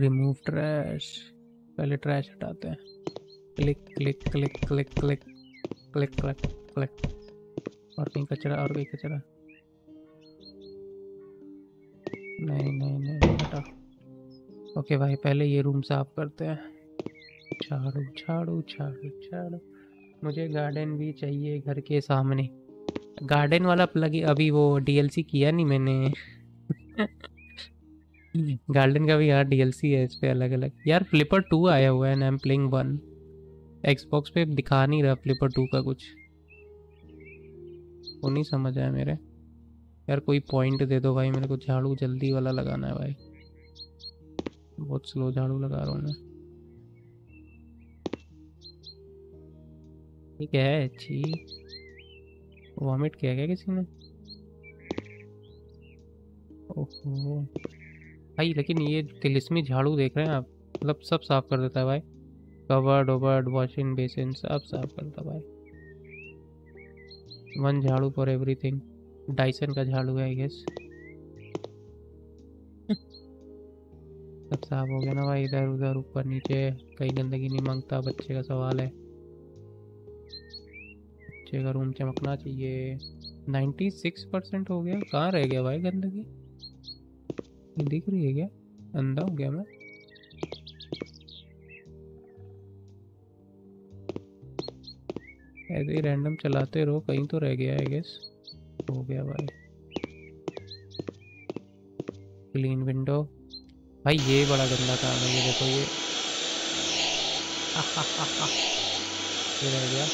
Remove trash, पहले ट्रैश हटाते हैं। Click click click click click click click click. और कहीं कचरा, और कहीं कचरा। नहीं नहीं नहीं हटा। ओके भाई पहले ये रूम साफ करते हैं। झाड़ू झाड़ू झाड़ू झाड़ू। मुझे गार्डन भी चाहिए घर के सामने। गार्डन वाला प्लग अभी वो डीएलसी किया नहीं मैंने। गार्डन का भी यार डीएलसी है इस पर अलग अलग। यार फ्लिपर 2 आया हुआ है and I am playing 1। Xbox पे दिखा नहीं रहा फ्लिपर 2 का कुछ, वो नहीं समझ आया मेरे। यार कोई पॉइंट दे दो भाई मेरे को। झाड़ू जल्दी वाला लगाना है भाई। बहुत स्लो झाड़ू लगा रहा हूँ मैं। ठीक है अच्छी। वॉमिट किया क्या किसी ने? ओहो भाई, लेकिन ये तिलिस्मी झाड़ू देख रहे हैं आप, मतलब सब साफ कर देता है भाई। कवर्ड ओवर्ड वॉशिंग बेसिन सब साफ करता है भाई। वन झाड़ू फॉर एवरीथिंग। डाइसन का झाड़ू है आई गेस। सब साफ हो गया ना भाई, इधर उधर ऊपर नीचे, कहीं गंदगी नहीं मांगता। बच्चे का सवाल है, बच्चे का रूम चमकना चाहिए। 96% हो गया, कहाँ रह गया भाई गंदगी? दिख रही है क्या? अंधा हो गया मैं। ऐसे ही रैंडम चलाते रहो, कहीं तो रह गया है गेस। हो गया भाई। Clean window. भाई ये बड़ा गंदा काम है, ये देखो ये रह गया।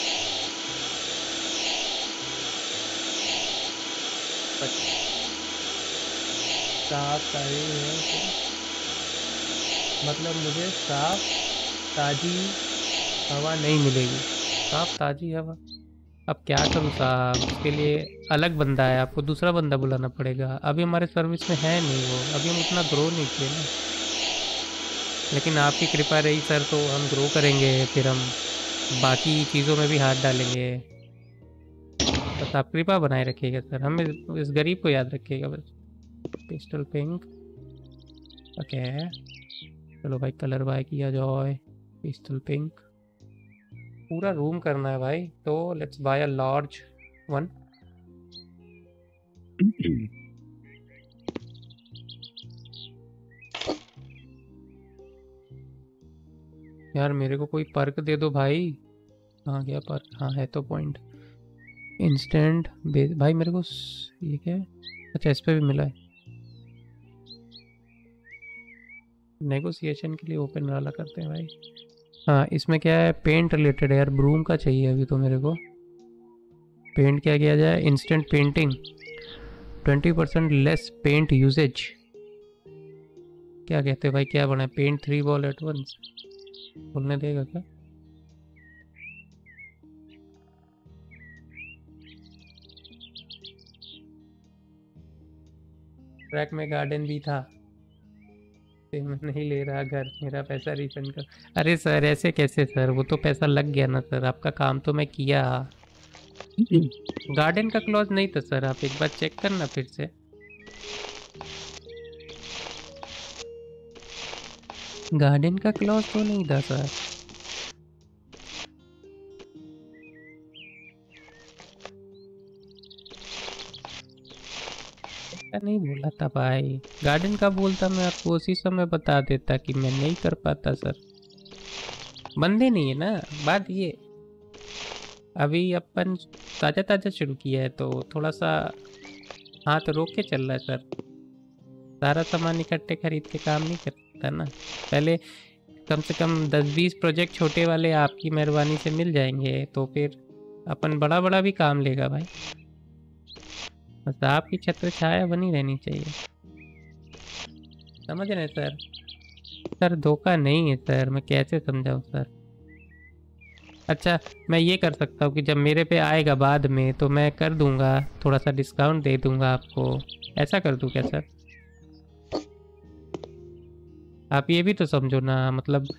साफ ताजी है तो। मतलब मुझे साफ ताजी हवा नहीं मिलेगी। साफ ताजी हवा अब क्या करूँ साहब, उसके लिए अलग बंदा है, आपको दूसरा बंदा बुलाना पड़ेगा। अभी हमारे सर्विस में है नहीं वो, अभी हम उतना ग्रो नहीं किए ना, लेकिन आपकी कृपा रही सर तो हम ग्रो करेंगे, फिर हम बाकी चीज़ों में भी हाथ डालेंगे। बस आप कृपा बनाए रखिएगा सर, हम इस गरीब को याद रखिएगा बस। पिस्टल पिंक ओके, चलो भाई कलर बाय किया जाए। पिस्टल पिंक पूरा रूम करना है भाई, तो let's buy a large one. यार मेरे को कोई पर्क दे दो भाई। कहाँ गया पर्क? हाँ है तो पॉइंट इंस्टेंट भाई मेरे को ये क्या है? अच्छा इस पर भी मिला है। नेगोशिएशन के लिए ओपन वाला करते हैं भाई। हाँ इसमें क्या है? पेंट रिलेटेड है यार, ब्रूम का चाहिए अभी तो मेरे को। पेंट क्या किया जाए? Instant painting 20% less paint usage. क्या कहते हैं भाई, क्या बना है? पेंट 3 बॉल एट वंस। बोलने देगा क्या? ट्रैक में गार्डन भी था, मैं नहीं ले रहा घर, मेरा पैसा रिफंड कर। अरे सर ऐसे कैसे सर, वो तो पैसा लग गया ना सर, आपका काम तो मैं किया। गार्डन का क्लॉज नहीं था सर, आप एक बार चेक करना फिर से। गार्डन का क्लॉज तो नहीं था सर। नहीं बोला था भाई, गार्डन का बोलता मैं आपको उसी समय बता देता कि मैं नहीं कर पाता सर, बंदे नहीं है ना। बात ये अभी अपन ताज़ा ताज़ा शुरू किया है तो थोड़ा सा हाथ रोक के चल रहा है सर, सारा सामान इकट्ठे खरीद के काम नहीं करता ना। पहले कम से कम 10-20 प्रोजेक्ट छोटे वाले आपकी मेहरबानी से मिल जाएंगे, तो फिर अपन बड़ा बड़ा भी काम लेगा भाई। बस आपकी छत्र छाया बनी रहनी चाहिए, समझ रहे सर? सर धोखा नहीं है सर, मैं कैसे समझाऊँ सर। अच्छा मैं ये कर सकता हूँ कि जब मेरे पे आएगा बाद में तो मैं कर दूंगा, थोड़ा सा डिस्काउंट दे दूंगा आपको, ऐसा कर दूँ क्या सर? आप ये भी तो समझो ना, मतलब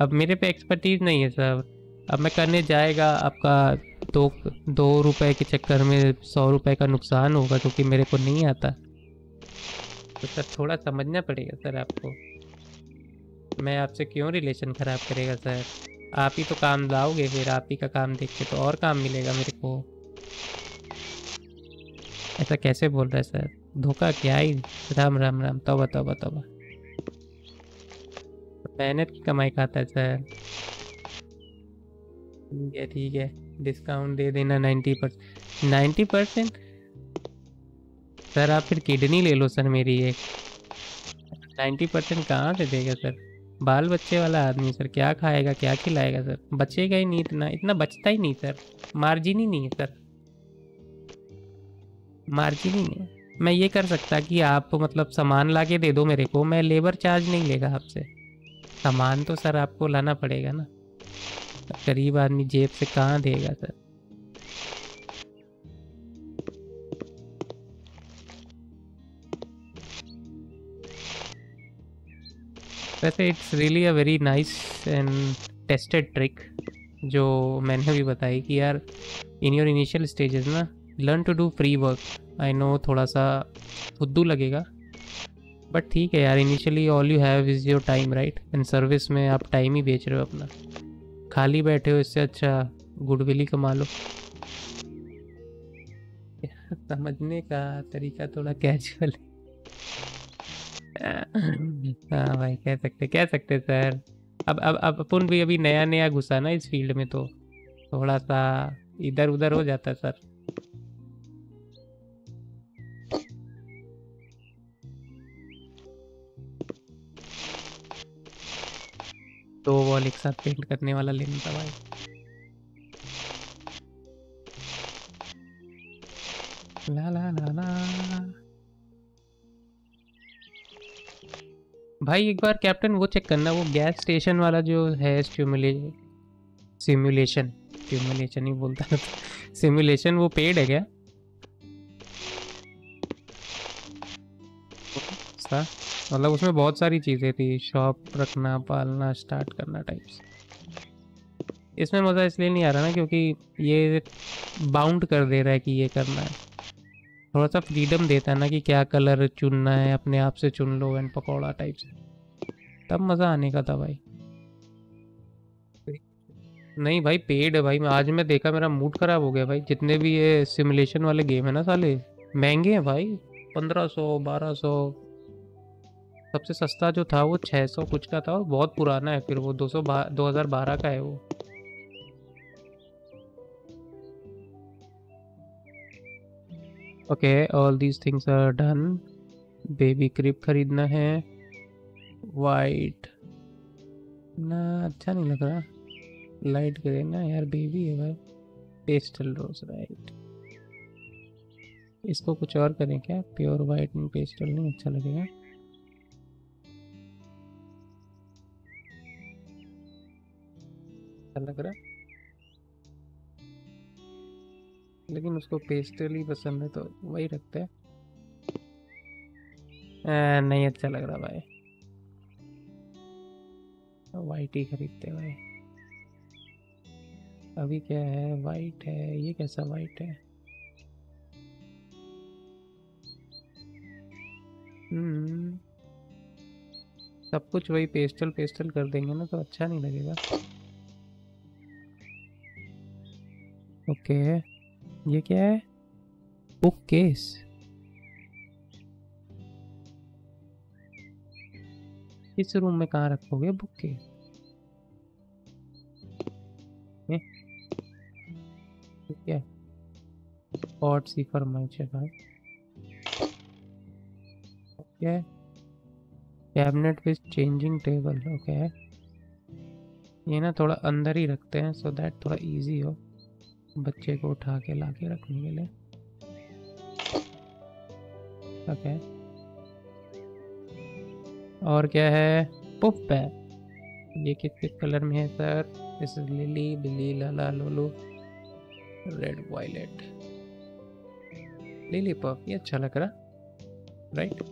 अब मेरे पे एक्सपर्टीज़ नहीं है सर। अब मैं करने जाएगा आपका 2 रुपए के चक्कर में 100 रुपए का नुकसान होगा, क्योंकि मेरे को नहीं आता। तो सर थोड़ा समझना पड़ेगा सर आपको, मैं आपसे क्यों रिलेशन ख़राब करेगा सर? आप ही तो काम लाओगे, फिर आप ही का काम देख के तो और काम मिलेगा मेरे को। ऐसा कैसे बोल रहा है सर, धोखा क्या ही। राम राम राम, तौबा तौबा तौबा। मेहनत की कमाई खाता है सर। ठीक है ठीक है, डिस्काउंट दे देना 90%। सर आप फिर किडनी ले लो सर मेरी, एक 90% कहाँ से देगा सर? बाल बच्चे वाला आदमी सर, क्या खाएगा क्या खिलाएगा सर? बचेगा ही नहीं, इतना बचता ही नहीं सर, मार्जिन ही नहीं है सर, मार्जिन ही नहीं है। मैं ये कर सकता कि आप मतलब सामान ला के दे दो मेरे को, मैं लेबर चार्ज नहीं लेगा आपसे। सामान तो सर आपको लाना पड़ेगा ना, गरीब आदमी जेब से कहाँ देगा सर। वैसे it's really a very nice and tested trick जो मैंने भी बताई कि यार इन योर इनिशियल स्टेजेस ना learn to do free work. I know थोड़ा सा फुद्दू लगेगा बट ठीक है यार, initially all you have is your time right. And service में आप टाइम ही बेच रहे हो अपना, खाली बैठे हो, इससे अच्छा गुडविल ही कमा लो। समझने का तरीका थोड़ा कैजुअल है। हाँ भाई कह सकते सर। अब अपन भी अभी नया घुसा ना इस फील्ड में, तो थोड़ा सा इधर उधर हो जाता सर। दो वॉल एक साथ पेंट करने वाला लेना था भाई। ला ला ला ला भाई एक बार कैप्टन वो चेक करना, वो गैस स्टेशन वाला जो है सिमुलेशन ही बोलता है सिमुलेशन, वो पेड है क्या सा? मतलब उसमें बहुत सारी चीज़ें थी, शॉप रखना, पालना, स्टार्ट करना टाइप्स। इसमें मज़ा इसलिए नहीं आ रहा ना क्योंकि ये बाउंड कर दे रहा है कि ये करना है। थोड़ा सा फ्रीडम देता है ना कि क्या कलर चुनना है, अपने आप से चुन लो एंड पकौड़ा टाइप्स। तब मज़ा आने का था भाई। नहीं भाई पेड है भाई, आज मैं देखा मेरा मूड ख़राब हो गया भाई। जितने भी ये सिमुलेशन वाले गेम है ना साले महंगे हैं भाई, 1500 1200। सबसे सस्ता जो था वो 600 कुछ का था और बहुत पुराना है, फिर वो 2012 का है वो। Okay all these things are done. Baby crib खरीदना है, वाइट ना अच्छा नहीं लग रहा, लाइट ग्रे ना यार, बेबी है भाई। पेस्टल रोज राइट, इसको कुछ और करें क्या? प्योर वाइट एंड पेस्टल नहीं अच्छा लगेगा। लग रहा लेकिन उसको पेस्टल ही पसंद है तो वही रखते हैं। नहीं अच्छा लग रहा भाई, वाइट ही खरीदते भाई। अभी क्या है वाइट है, ये कैसा वाइट है? सब कुछ वही पेस्टल कर देंगे ना तो अच्छा नहीं लगेगा। ओके ये क्या है? Book case. इस रूम में कहाँ रखोगे बुक केस? क्या है? पॉट सी फरमाइश है भाई। Okay cabinet with changing table. Okay ये ना थोड़ा अंदर ही रखते हैं सो दैट थोड़ा इजी हो बच्चे को उठा के ला के रखने के लिए। ओके और क्या है? Puff bag. ये किस कलर में है sir? This is lily billy lala lolu red violet lily puff, ये अच्छा लग रहा राइट।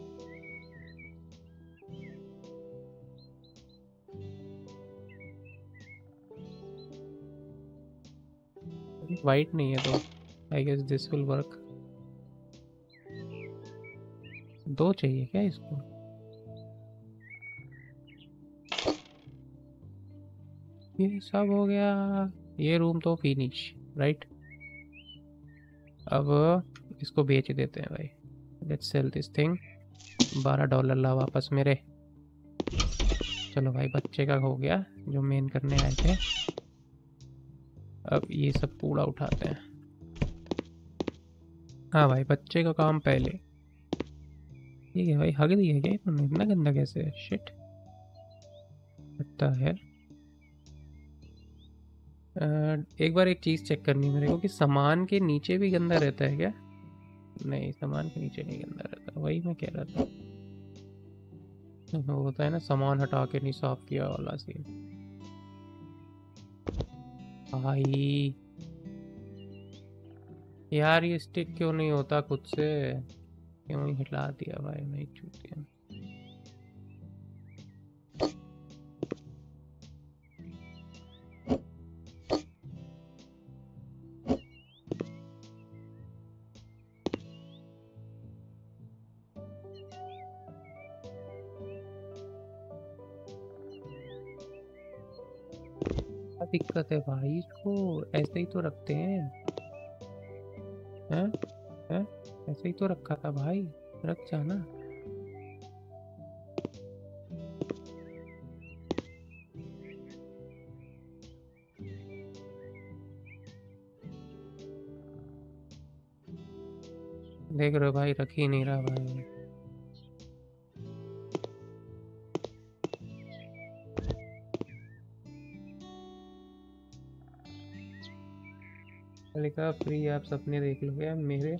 वाइट नहीं है तो I guess this will work. दो चाहिए क्या इसको? ये सब हो गया, ये रूम तो फिनिश राइट। अब इसको बेच देते हैं भाई। Let's sell this thing. $12 ला वापस मेरे। चलो भाई बच्चे का हो गया जो मेन करने आए थे। अब ये सब कूड़ा उठाते हैं। हाँ भाई बच्चे का काम पहले। ठीक है भाई हग दी है क्या तुमने? इतना गंदा कैसे है? शिट लगता है। एक बार एक चीज़ चेक करनी मेरे को कि सामान के नीचे भी गंदा रहता है क्या? नहीं, सामान के नीचे नहीं गंदा रहता, वही मैं कह रहा था। वो होता है ना सामान हटा के नहीं साफ किया वाला सीन। भाई यार ये स्टिक क्यों नहीं होता खुद से, क्यों हिला दिया भाई, नहीं छूटिया। दिक्कत है भाई, इसको ऐसे ही तो रखते हैं, हैं? हैं? ऐसे ही तो रखा था भाई, रख जाना। देख रहे हो भाई, रख ही नहीं रहा भाई। लिखा फ्री आप सपने देख लोगे, यार मेरे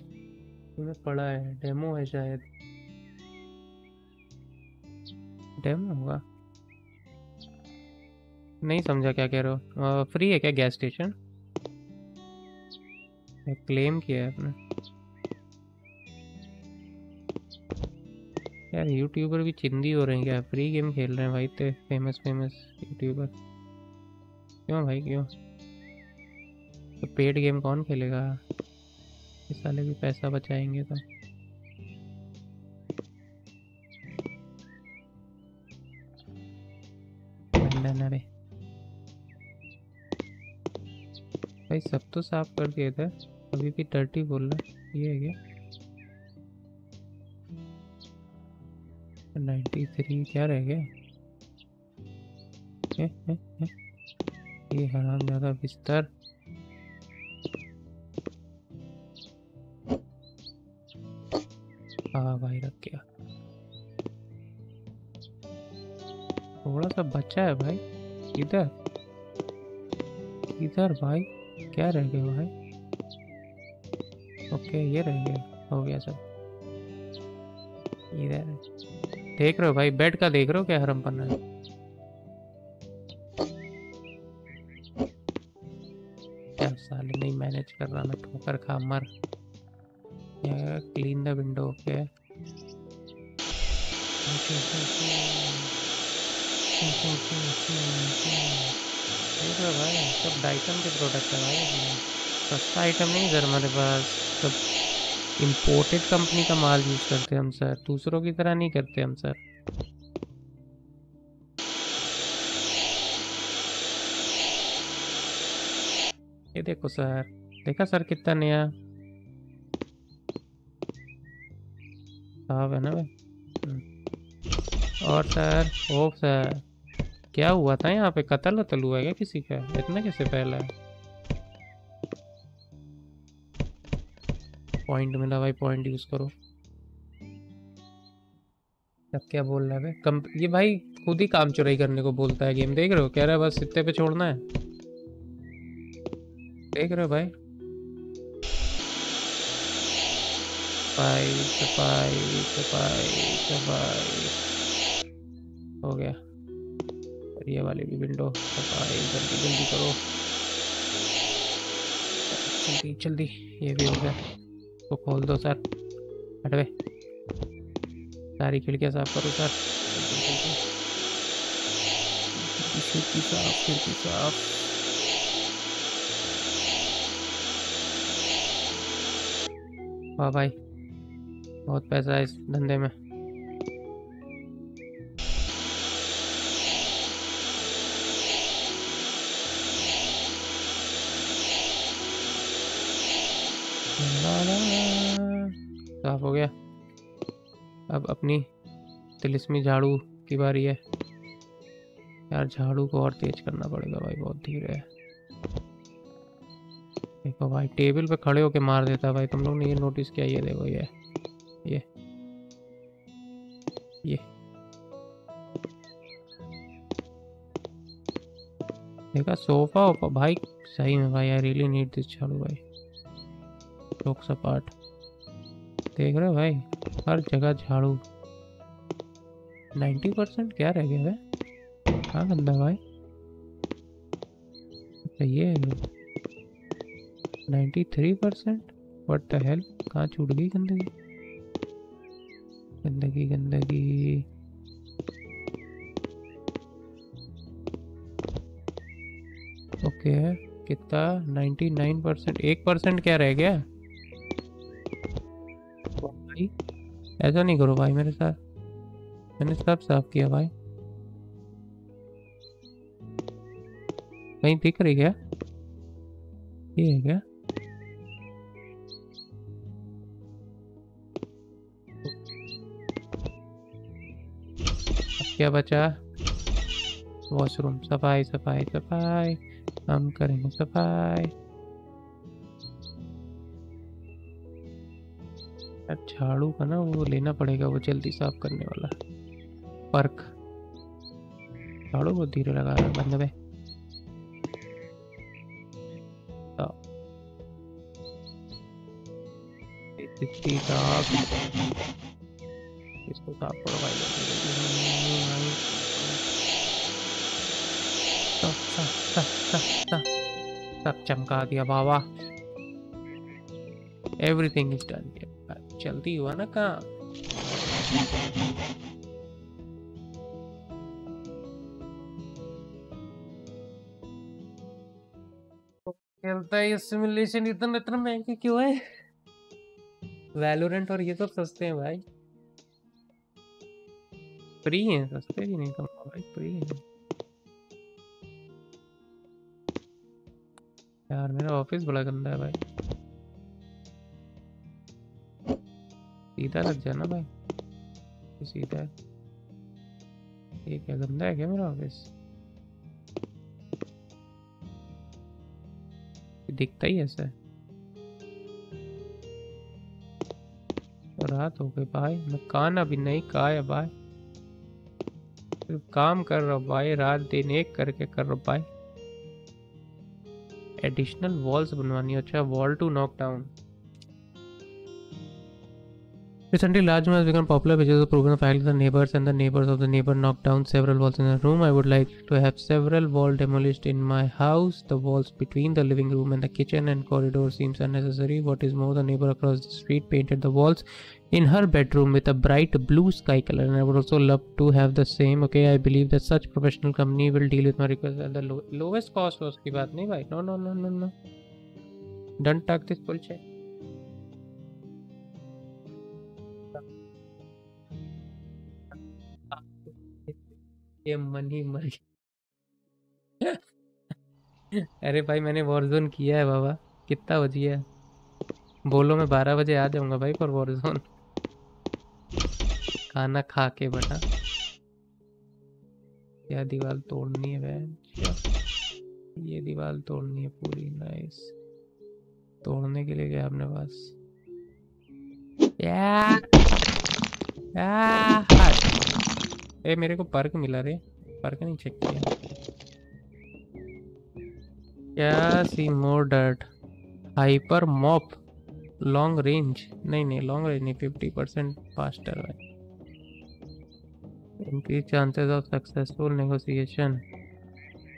में पड़ा है, डेमो है शायद, डेमो होगा, नहीं समझा क्या कह रहे हो। फ्री है क्या गैस स्टेशन? क्लेम किया है आपने यार। यूट्यूबर भी चिंदी हो रहे हैं क्या, फ्री गेम खेल रहे हैं भाई ते फेमस फेमस यूट्यूबर, क्यों भाई क्यों? तो पेड गेम कौन खेलेगा, इस साले भी पैसा बचाएंगे तो। अरे भाई सब तो साफ कर दिया था, अभी भी डर्टी बोल रहा, ये है क्या 93 क्या रह गया? ये हराम ज्यादा बिस्तर भाई रख गया, थोड़ा सा बच्चा है भाई। इधर इधर भाई क्या रह गया भाई? ओके ये रह गया, हो गया सब। इधर देख रहे हो भाई, बेड का देख रहे हो क्या हरम पन्ना है? क्या साले नहीं मैनेज कर रहा, मैं ठोकर खा मर। क्लीन द विंडो, ओके भाई। सब डाइटम के प्रोडक्ट है भाई, सस्ता आइटम नहीं सर हमारे पास, सब इम्पोर्टेड कंपनी का माल यूज करते हम सर, दूसरों की तरह नहीं करते हम सर। ये देखो सर, देखा सर कितना नया है ना भाई। और सर ओ सर क्या हुआ था यहाँ पे, कत्ल वतल हुआ क्या किसी का? इतना कैसे फैला है? पॉइंट मिला भाई, पॉइंट यूज करो। अब क्या बोल रहा है भाई? ये भाई खुद ही काम चुराई करने को बोलता है गेम, देख रहे हो? कह रहा है बस इतने पे छोड़ना है, देख रहे हो भाई? सफाई सफाई सफाई सफाई हो गया, और ये वाली भी विंडो सफाई, जल्दी जल्दी करो, जल्दी जल्दी। ये भी हो गया, इसको खोल दो सर, हटवे, सारी खिड़कियाँ साफ करो सर, खिड़की साफ, खिड़की साफ। वाह भाई बहुत पैसा है इस धंधे में। साफ हो गया, अब अपनी तिलिस्मी झाड़ू की बारी है। यार झाड़ू को और तेज करना पड़ेगा भाई, बहुत धीरे है। देखो भाई टेबल पे खड़े होके मार देता भाई, तुम लोग ने ये नोटिस किया? ये देखो ये देखा सोफा ओफा भाई, सही में भाई आई रियली नीड दिस झाड़ू भाई, चौक सपाट। देख रहे हो भाई, हर जगह झाड़ू। 90% क्या रह गया है? हाँ गंदा भाई, तो ये 93%। व्हाट द हेल, कहाँ छूट गई गंदगी? गंदगी गंदगी ओके, कितना? 99%। 1% क्या रह गया? भाई ऐसा नहीं करो भाई मेरे साथ, मैंने सब साफ किया भाई। कहीं दिख रही क्या? ये है क्या? क्या बचा? वॉशरूम। सफाई सफाई सफाई, हम करेंगे सफाई। झाड़ू का ना वो लेना पड़ेगा, वो जल्दी साफ करने वाला पर्क। झाड़ू बहुत धीरे लगा रहा है बंदे पे। इसको साफ करो भाई, सब चमका दिया बाबा। Everything is done. जल्दी हुआ ना काम। खेलता है ये सिमुलेशन इतना इतना महंगे क्यों है? वैलोरेंट और ये सब सस्ते हैं भाई, फ्री हैं, सस्ते भी नहीं कमा भाई, फ्री हैं। यार मेरा ऑफिस बड़ा गंदा है भाई, सीधा लग जाना भाई सीधा। ये क्या गंदा है क्या मेरा ऑफिस? दिखता ही ऐसा है। रात हो गई भाई, मैं खाना भी नहीं खाया भाई, सिर्फ काम कर रहा हूँ भाई, रात दिन एक करके कर रहा हूँ भाई। एडिशनल वॉल्स बनवानी। अच्छा, wall to knock down. Recently, large mall has become popular because of the program of the neighbors, and the neighbors of the neighbor knocked down several walls in a room. I would like to have several walls demolished in my house. The walls between the living room and the kitchen and corridor seems unnecessary. What is more, the neighbor across the street painted the walls in her bedroom with a bright blue sky color, and I would also love to have the same. Okay, I believe that such professional company will deal with my request at the lowest cost. उसकी बात नहीं भाई, no no no no no. Don't talk this bullshit. ये मन ही मर गया। अरे भाई मैंने वॉरजोन किया है बाबा, कितना बजिया है बोलो? मैं 12 बजे आ जाऊंगा भाई पर वॉरजोन, खाना खा के बटा। क्या दीवार तोड़नी है भाई, ये दीवार तोड़नी है पूरी। नाइस, तोड़ने के लिए गया आपने पास। या ए मेरे को पर्क मिला रे, पर्क नहीं चेक किया क्या? See more dirt, hyper mop, long range. नहीं नहीं लॉन्ग रेंज नहीं, 50% फास्टर है। इनकी चांसेस ऑफ सक्सेसफुल नेगोशिएशन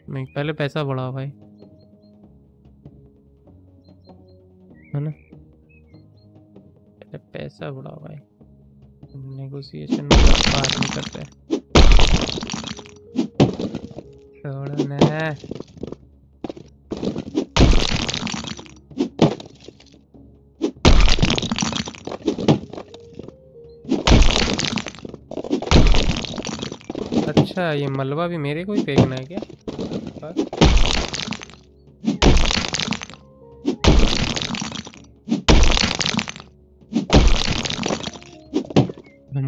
नहीं, पहले पैसा बढ़ाओ भाई, है ना? पहले पैसा बढ़ाओ भाई, नेगोशिएशन बात नहीं करते हैं। तोड़ना है अच्छा, ये मलबा भी मेरे को ही फेंकना है क्या?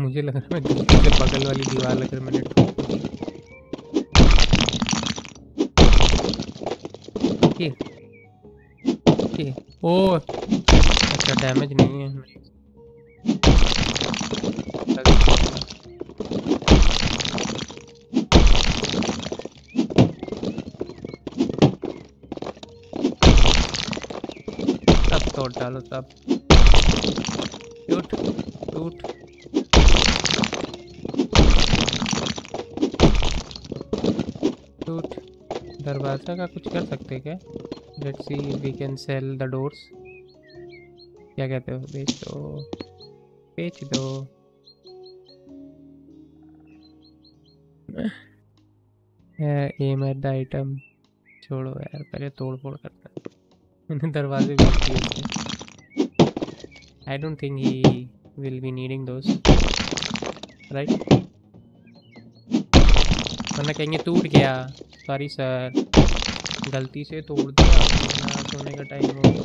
मुझे लग रहा है मैं बगल वाली दीवार लग रहा, मैंने ओ अच्छा डैमेज नहीं है। सब तोड़ डालो सब। दरवाजा का कुछ कर सकते क्या? Let's see we can sell the doors. क्या कहते हो? बेच दो, बेच दो। Aim at the item. छोड़ो यार, पहले तोड़ फोड़ करता है। मैंने दरवाजे बेच दिए। I don't think he will be needing those, right? वरना कहेंगे टूट गया। सॉरी सर, गलती से तोड़ दिया। सोने का टाइम हो।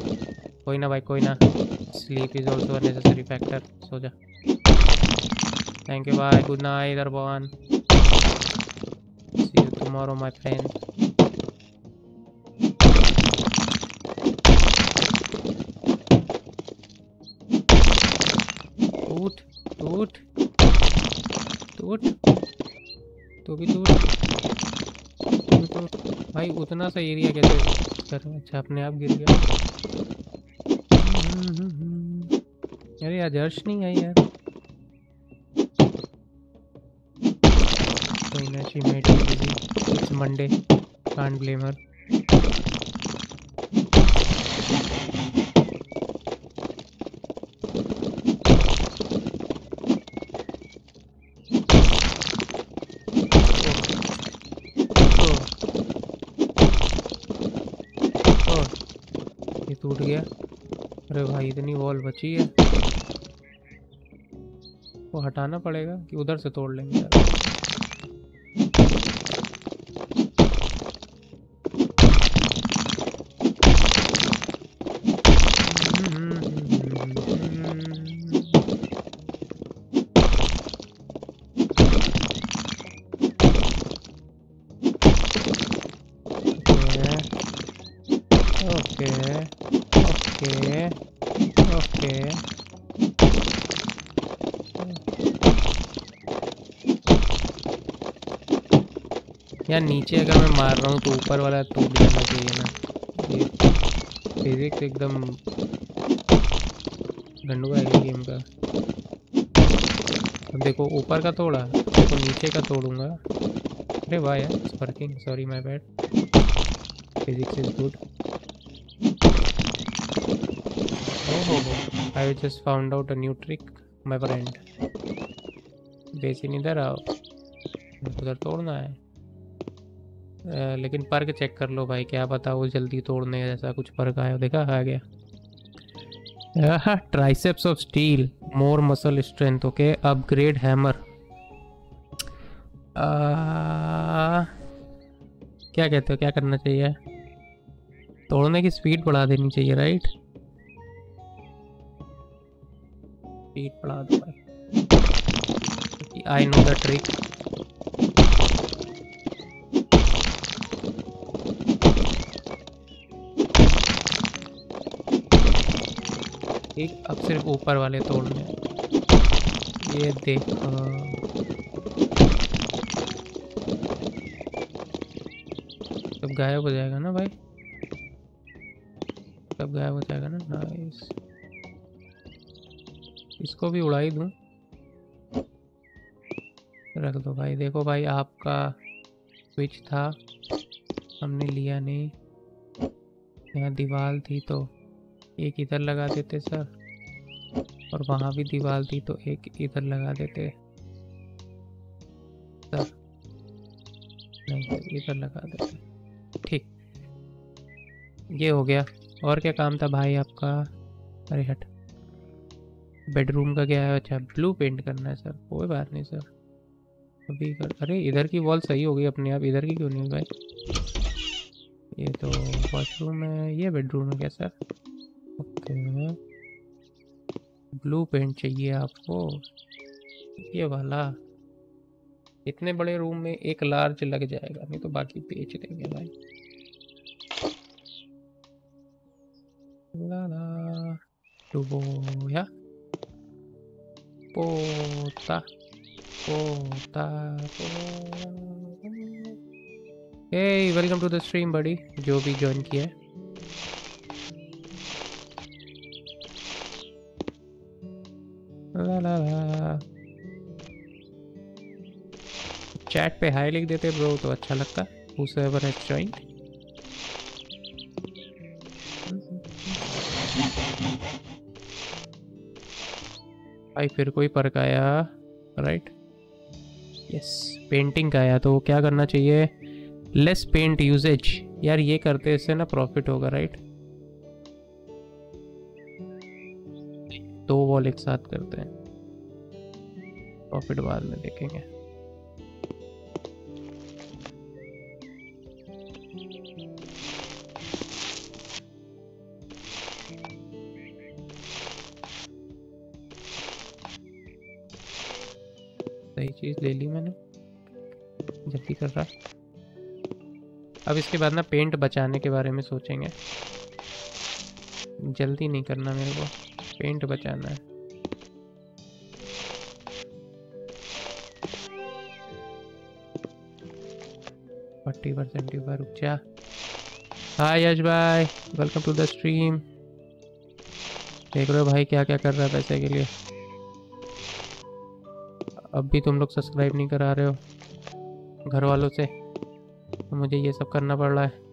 कोई ना भाई, कोई ना। Sleep is also a necessary factor. सो जा। थैंक यू भाई, गुड नाइट दरबान। See you tomorrow my friend. टूट टूट टूट, तो भी टूट। भाई उतना सा एरिया कैसे कर? अच्छा, अपने आप गिर गया। अरे यार, हर्ष नहीं आई यार। कोई ना, she made it easy, it's Monday, can't blame her. टूट गया। अरे भाई, इतनी वॉल बची है, वो हटाना पड़ेगा कि उधर से तोड़ लेंगे यार। यार नीचे अगर मैं मार रहा हूँ तो ऊपर वाला टूट जाना चाहिए ना। ये फिजिक्स एकदम गंडुआ है गेम का। अब देखो, ऊपर का तोड़ा तो नीचे का तोड़ूंगा। अरे वाह यार, it's working. Sorry my bad, physics is good. ओहो, I just found out a new trick my friend. Basin इधर आओ, उधर तोड़ना है। लेकिन पर्क चेक कर लो भाई, क्या पता वो जल्दी तोड़ने जैसा कुछ पर्क आया। देखा, आ गया। Triceps of steel, more muscle strength. Okay, upgrade hammer. क्या कहते हो, क्या करना चाहिए? तोड़ने की स्पीड बढ़ा देनी चाहिए, राइट? स्पीड बढ़ा दो भाई। I know the trick. ठीक, अब सिर्फ ऊपर वाले तोड़ने। ये देखो, सब गायब हो जाएगा ना भाई, सब गायब हो जाएगा ना। नाइस, इसको भी उड़ा ही दूँ। रख दो भाई। देखो भाई, आपका स्विच था, हमने लिया नहीं। यहाँ दीवार थी तो एक इधर लगा देते सर, और वहाँ भी दीवार थी तो एक इधर लगा देते सर। नहीं, इधर लगा देते। ठीक, ये हो गया। और क्या काम था भाई आपका? अरे हट, बेडरूम का क्या है? अच्छा, ब्लू पेंट करना है सर। कोई बात नहीं सर, अभी कर। अरे इधर की वॉल सही हो गई अपने आप, इधर की क्यों नहीं भाई? ये तो वॉशरूम है, ये बेडरूम है क्या सर? ब्लू पेंट चाहिए आपको, ये वाला। इतने बड़े रूम में एक लार्ज लग जाएगा, नहीं तो बाकी बेच देंगे भाई। ला ला डुबोया पोता पोता। Hey, welcome to the stream बड़ी, जो भी ज्वाइन किया है। ला ला ला। चैट पे हाई लिख देते ब्रो तो अच्छा लगता। Whosoever has joined। भाई फिर कोई पर्क आया, राइट, यस पेंटिंग का आया। तो क्या करना चाहिए, लेस पेंट यूजेज, यार ये करते इससे ना प्रॉफिट होगा, राइट। दो वॉल एक साथ करते हैं, प्रॉफिट बाद में देखेंगे। सही चीज ले ली मैंने, जल्दी कर रहा। अब इसके बाद ना पेंट बचाने के बारे में सोचेंगे, जल्दी नहीं करना मेरे को, पेंट बचाना है। रुक जा। हाय यश भाई, वेलकम टू द स्ट्रीम। देख रहे हो भाई क्या क्या कर रहा है पैसे के लिए। अब भी तुम लोग सब्सक्राइब नहीं करा रहे हो घर वालों से, तो मुझे ये सब करना पड़ रहा है।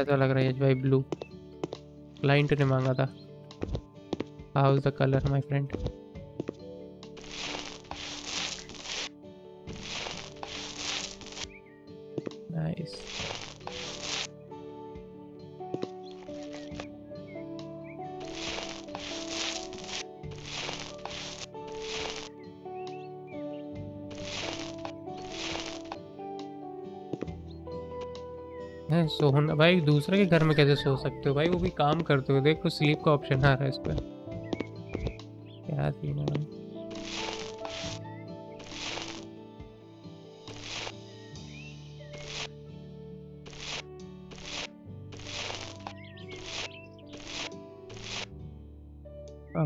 ऐसा लग रहा है भाई ब्लू क्लाइंट ने मांगा था। How is the colour my friend. Nice, सोना भाई दूसरे के घर में कैसे सो सकते हो भाई, वो भी काम करते हो। देखो स्लीप का ऑप्शन आ रहा है इस पर, क्या सीन है भाई।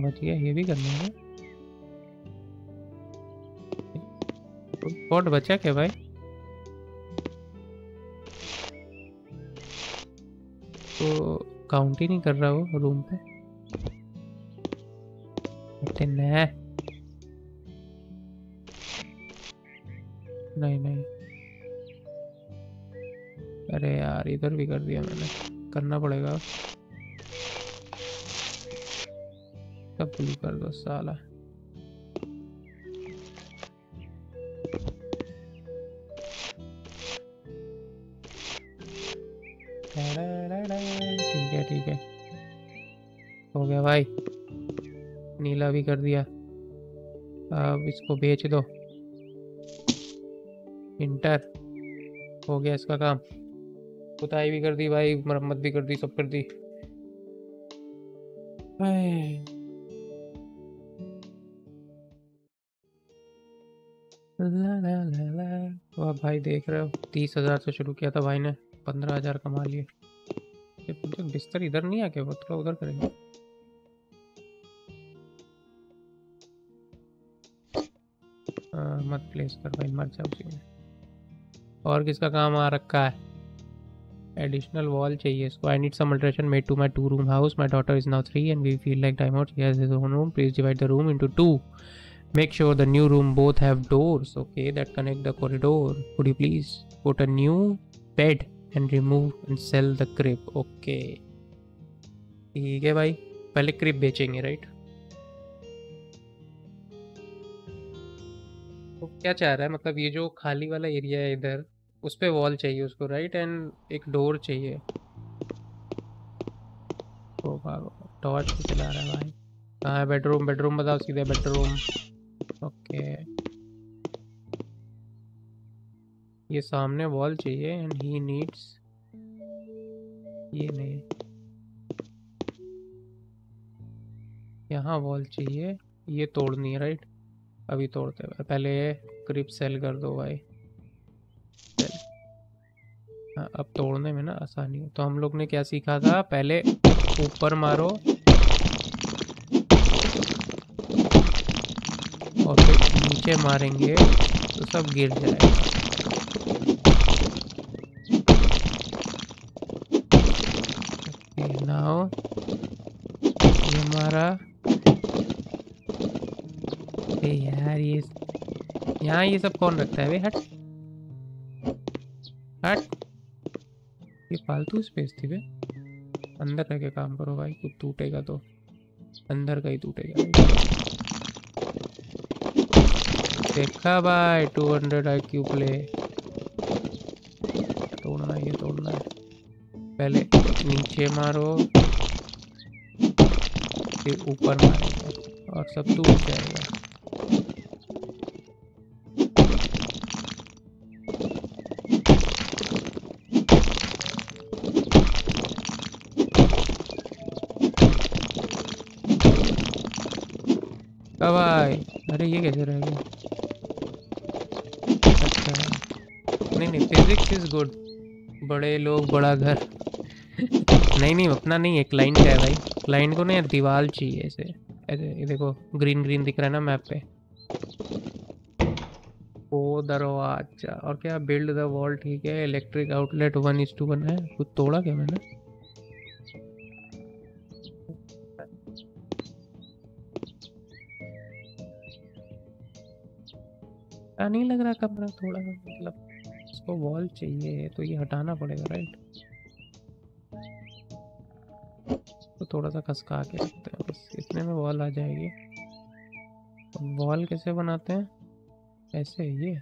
बढ़िया, ये भी करना है। स्पॉट बचा क्या भाई, काउंट ही नहीं कर रहा वो रूम पे। नहीं नहीं, अरे यार इधर भी कर दिया मैंने, करना पड़ेगा। सब ब्लू कर दो साला। ठीक है, हो गया भाई, नीला भी कर दिया। अब इसको बेच दो, इंटर हो गया इसका काम। पुताई भी कर दी भाई, मरम्मत भी कर दी, सब कर दी। ला ला ला ला। तो आप भाई देख रहे हो 30,000 से शुरू किया था भाई ने, 15,000 कमा लिए। बिस्तर इधर नहीं आके वो थोड़ा उधर करेंगे। मत प्लेस कर भाई, मर जाओ उसी में। और किसका काम आ रखा है, एडिशनल वॉल चाहिए इसको। I need some alteration made to my 2-room house. My daughter is now 3 and we feel like diamond. He has his own room. Please divide the room into 2. Make sure the new room both have doors, okay, that connect the corridor. Could you please put a new bed and remove and sell the crib, okay. ठीक है भाई, पहले क्रिप बेचेंगे, right. तो क्या चाह रहा है, मतलब ये जो खाली वाला एरिया है इधर, उस पे वॉल चाहिए उसको, राइट, एंड एक डोर चाहिए। तो टॉर्च चला रहा है भाई। कहाँ है बेडरूम, बेडरूम बताओ सीधे, बेडरूम, ओके। ये सामने वॉल चाहिए एंड ही नीड्स, ये नहीं, यहाँ वॉल चाहिए, ये तोड़नी है, राइट। अभी तोड़ते हैं, पहले क्रिप सेल कर दो भाई। हाँ, अब तोड़ने में ना आसानी हो। तो हम लोग ने क्या सीखा था, पहले ऊपर मारो और फिर नीचे मारेंगे तो सब गिर जाएगा। ये हमारा यार ये यहाँ ये सब कौन रखता है भाई? हट हट, ये फालतू स्पेस थी भाई। अंदर रह के काम करो भाई, कुछ टूटेगा तो अंदर का ही टूटेगा। देखा भाई 200 IQ प्ले। तोड़ना ये तोड़ना है, पहले नीचे मारो फिर ऊपर मारो और सब टूट जाएगा। भाई अरे ये कैसे रह गया? अच्छा नहीं नहीं, फिजिक्स इज गुड। बड़े लोग बड़ा घर। नहीं नहीं अपना नहीं है, क्लाइंट है भाई। क्लाइंट को ना यार दीवार चाहिए ऐसे ऐसे। ये देखो ग्रीन ग्रीन दिख रहा है ना मैप पे। ओ दरवाजा और क्या, बिल्ड द वॉल। ठीक है, इलेक्ट्रिक आउटलेट 1:1 है। कुछ तोड़ा क्या मैंने? नहीं लग रहा कमरा थोड़ा सा, मतलब इसको वॉल चाहिए तो ये हटाना पड़ेगा राइट। तो थोड़ा सा खसका के रखते हैं बस, इतने में वॉल आ जाएगी। वॉल कैसे बनाते हैं? ऐसे ये।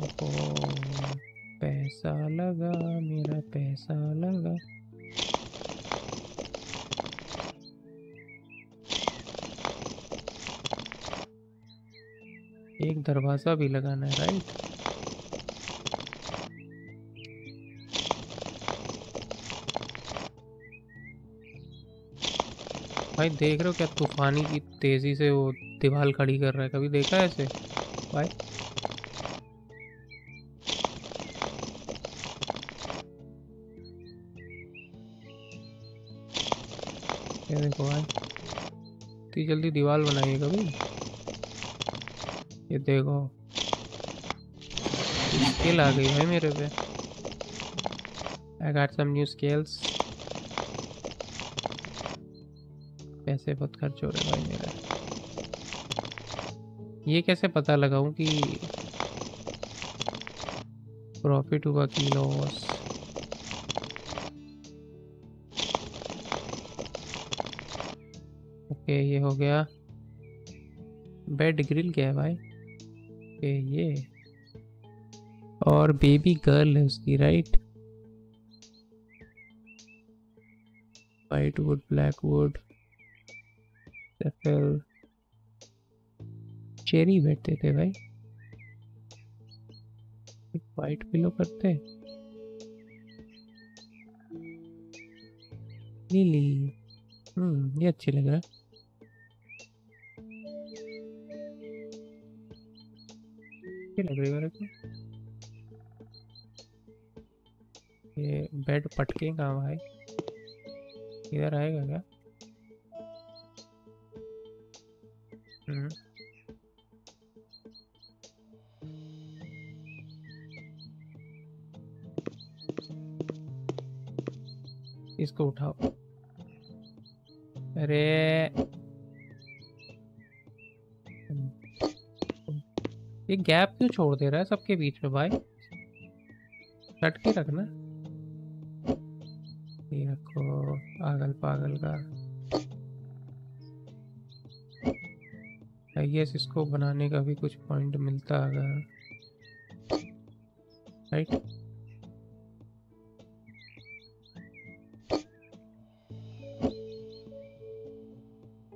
ओहो पैसा लगा, मेरा पैसा लगा। एक दरवाजा भी लगाना है राइट। भाई देख रहे हो क्या तूफानी की तेजी से वो दीवार खड़ी कर रहा है? कभी देखा है ऐसे भाई? ये देखो भाई, इतनी जल्दी दीवार बनाइए कभी? ये देखो स्केल आ गई है मेरे पे। I got some new scales. पैसे बहुत खर्च हो रहे भाई मेरे। ये कैसे पता लगाऊं कि प्रॉफिट हुआ कि लॉस? ओके ये हो गया। बेड ग्रिल क्या है भाई? ये और बेबी गर्ल है उसकी right. White wood, black wood, cherry बैठते थे भाई। वाइट पिलो करते, नीली। ये अच्छी लग रहा है। लग रही मेरे को ये बेड। पटके कहाँ भाई? इधर आएगा क्या? इसको उठाओ। अरे ये गैप क्यों छोड़ दे रहा है सबके बीच में भाई? कट के रखना। ये रखो पागल पागल का। आई गेस इसको बनाने का भी कुछ पॉइंट मिलता अगर राइट।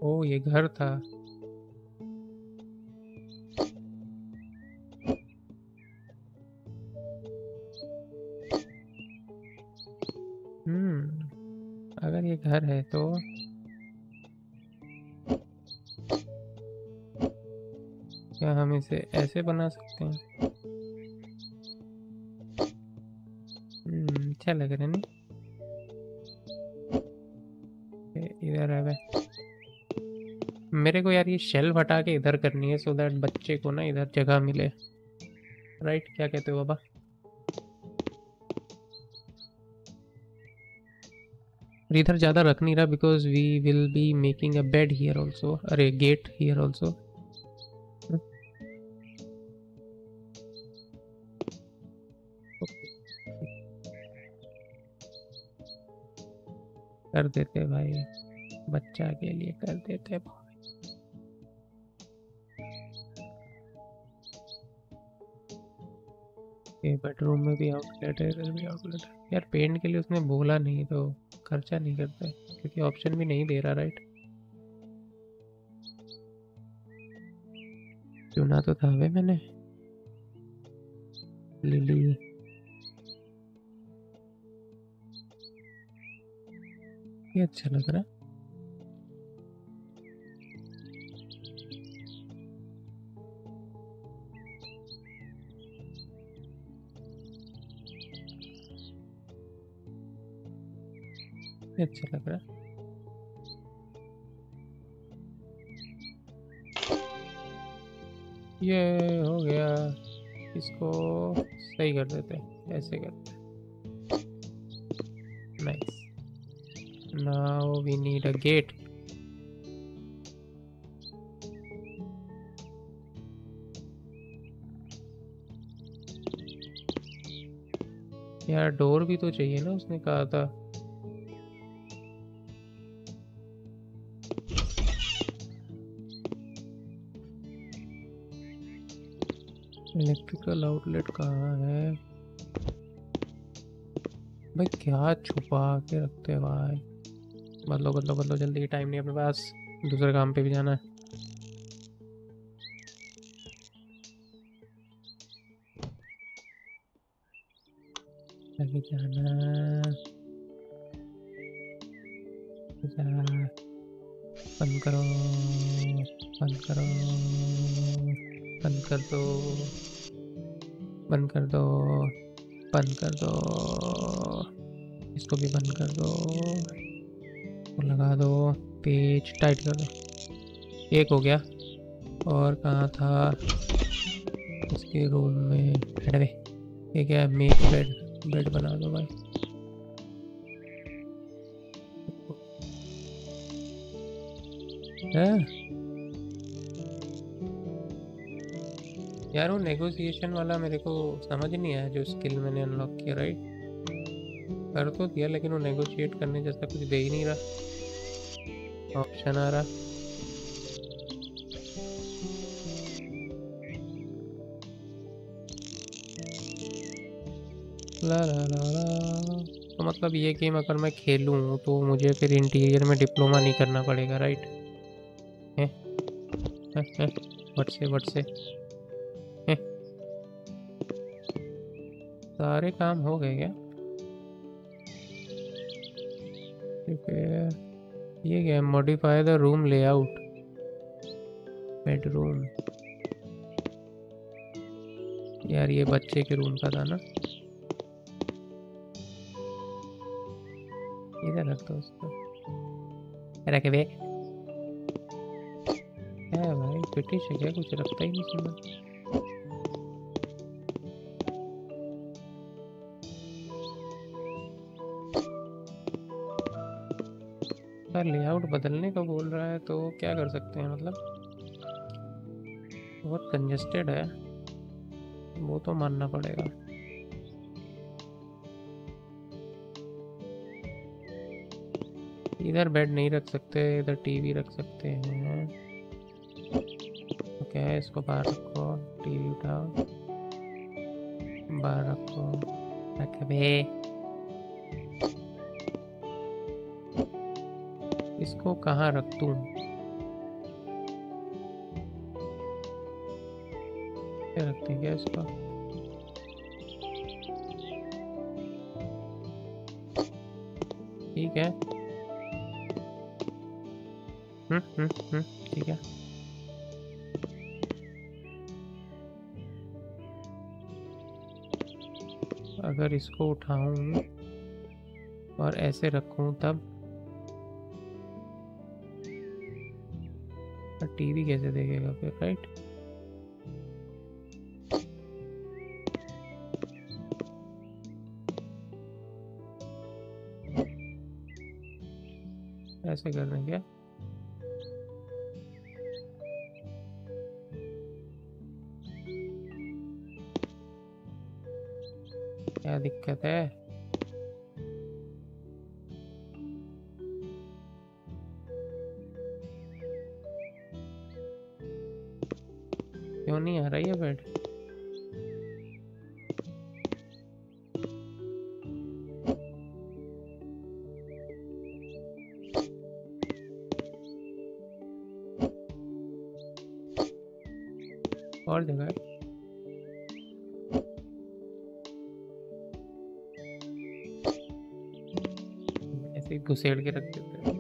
ओ ये घर था। घर है तो क्या हम इसे ऐसे बना सकते हैं? अच्छा लग रहा है नहीं? इधर है भाई। मेरे को यार ये शेल्फ हटा के इधर करनी है सो दैट बच्चे को ना इधर जगह मिले राइट। क्या कहते हो बाबा? और इधर ज़्यादा रख नहीं रहा because we will be making a bed here also, अरे गेट हियर ऑल्सो। कर देते भाई, बच्चा के लिए कर देते भाई। बेडरूम में भी आउटलेट है, इधर भी आउटलेट है। यार पेंट के लिए उसने बोला नहीं तो खर्चा नहीं करता क्योंकि ऑप्शन भी नहीं दे रहा। राइट, चुना तो था वे मैंने। लिली ये अच्छा लग रहा है। अच्छा लग रहा है। ये हो गया, इसको सही कर देते हैं, ऐसे करते हैं। Nice, now we need a gate. यार डोर भी तो चाहिए ना, उसने कहा था। इलेक्ट्रिकल आउटलेट कहाँ है भाई? क्या छुपा के रखते हैं भाई। बदलो बदलो बदलो जल्दी, टाइम नहीं अपने पास, दूसरे काम पे भी जाना है। अभी जाना, बंद करो बंद करो बंद कर दो बंद कर दो बंद कर दो, इसको भी बंद कर दो, तो लगा दो पेच, टाइट कर दो। एक हो गया, और कहाँ था इसके रूम में? बेड में ये क्या है? मेक बेड, बेड बना दो भाई। है यार वो नेगोशिएशन वाला मेरे को समझ नहीं आया जो स्किल मैंने अनलॉक किया। राइट, कर तो दिया लेकिन वो नेगोशिएट करने जैसा कुछ दे ही नहीं रहा ऑप्शन। आ रहा ला ला ला ला। तो मतलब ये गेम अगर मैं खेलूँ तो मुझे फिर इंटीरियर में डिप्लोमा नहीं करना पड़ेगा। राइट, है वट से सारे काम हो गए क्या? ठीक है, ये क्या? Modify the room layout, bedroom. यार ये बच्चे के रूम का था ना, इधर रख दो उसको। रखे बे क्या भाई, पिटी से क्या कुछ रखता ही नहीं सुना। लेआउट बदलने को बोल रहा है तो क्या कर सकते हैं? मतलब बहुत कंजेस्टेड है, वो तो मानना पड़ेगा। इधर बेड नहीं रख सकते, इधर टीवी रख सकते हैं। ओके, इसको बाहर रखो, टीवी उठाओ, बाहर रखो, रख बे। इसको कहाँ रख दूं? क्या रखते हैं? क्या इसको ठीक है। ठीक है, अगर इसको उठाऊं और ऐसे रखूं तब टीवी कैसे देखेगा फिर? राइट, ऐसे कर रहे हैं क्या? क्या दिक्कत है? क्यों नहीं आ रही है बैठ? और जगह ऐसे घुसेड़ के रख देते हैं।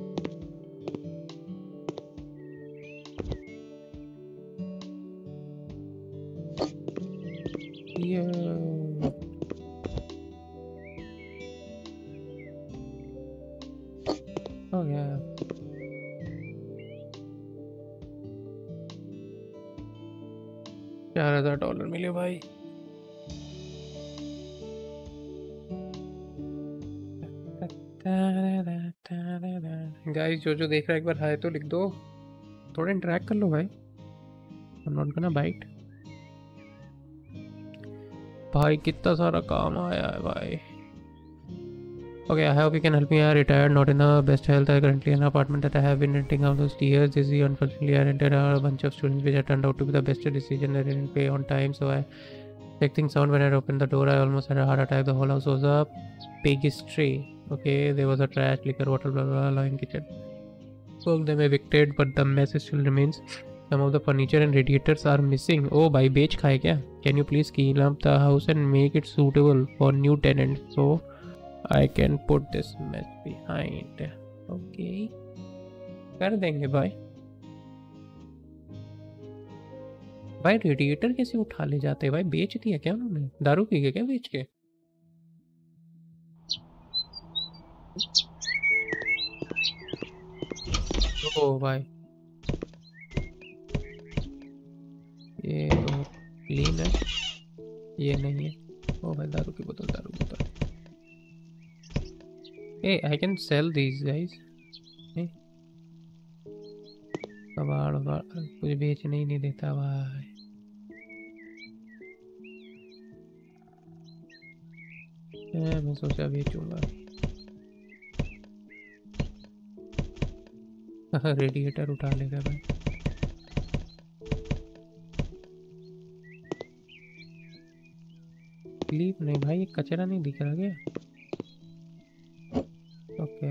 $4,000 मिले भाई, गाइस जो जो देख रहा है एक बार हाय तो लिख दो, थोड़ा इंटरेक्ट कर लो भाई। I'm not gonna bite। भाई कितना सारा काम आया है भाई। Okay, I hope you can help me. I retired, not in the best health. I currently in an apartment that I have been renting out those years. This year, unfortunately, I rented out a bunch of students, which I turned out to be the best decision. I didn't pay on time, so I checked things out. When I opened the door, I almost had a heart attack. The whole house was a piggy. Okay, there was a trash, liquor, water, blah blah blah in kitchen. So they were evicted, but the mess still remains. Some of the furniture and radiators are missing. Oh, bhai, bech khaye kya? Can you please clean up the house and make it suitable for new tenants? So I can put this mess behind. Okay, कर देंगे भाई। भाई radiator कैसे उठा ले जाते हैं भाई? बेच दिया क्या उन्होंने? दारू पी के क्या बेच के? ओ भाई ये तो क्लीन है, ये नहीं है। ओ भाई दारू की बोतल, दारू की बोतल। Hey, I can sell these guys. Hey, कबाड़ वबाड़ कुछ बेचने ही नहीं देता भाई। मैं सोचा बेचूंगा। रेडिएटर उठा लेगा भाई। क्लिप नहीं भाई, ये कचरा नहीं दिख रहा क्या? ओके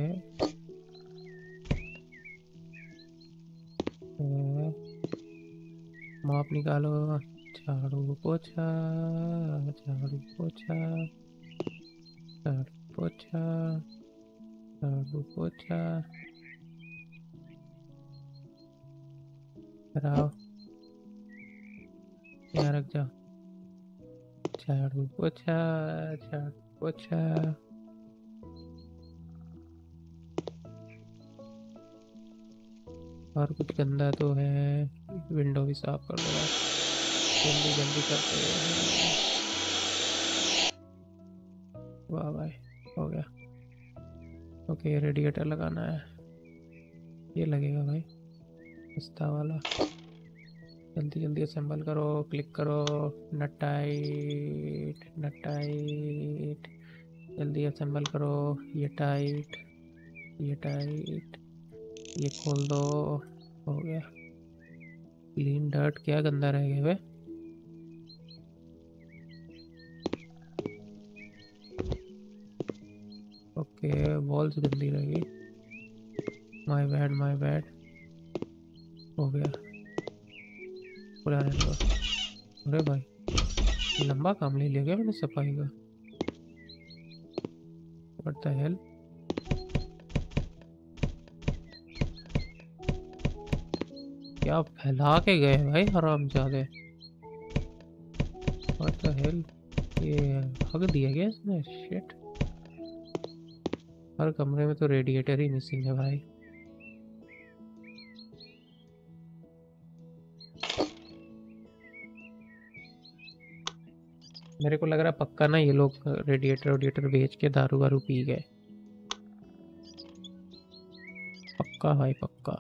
माप निकालो, झाड़ू पोछा, झाड़ू पोछा, झाड़ू पोछा, झाड़ू पोछा कराओ। यहाँ रख जाओ, झाड़ू पोछा, झाड़ू पोछा। और कुछ गंदा तो है, विंडो भी साफ कर दो, जल्दी जल्दी करते हैं। वाह भाई हो गया। ओके रेडिएटर लगाना है, ये लगेगा भाई पिस्ता वाला। जल्दी जल्दी असेंबल करो, क्लिक करो, नट टाइट, नट टाइट। जल्दी असेंबल करो, ये टाइट, ये टाइट। ये खोल दो, हो गया क्लीन। डर्ट क्या गंदा रह गया भाई। ओके वॉल्स गंदी रह गई, माय बैड माय बैड। हो गया पूरा। अरे भाई लंबा काम ले लिया गया मैंने सफाई का। What the hell. क्या फैला के गए भाई हरामजादे। What the hell, ये हग दिया गया इसने, शिट। हर कमरे में तो रेडिएटर ही मिसिंग है भाई। मेरे को लग रहा है पक्का ना ये लोग रेडिएटर बेच के दारू पी गए पक्का भाई पक्का,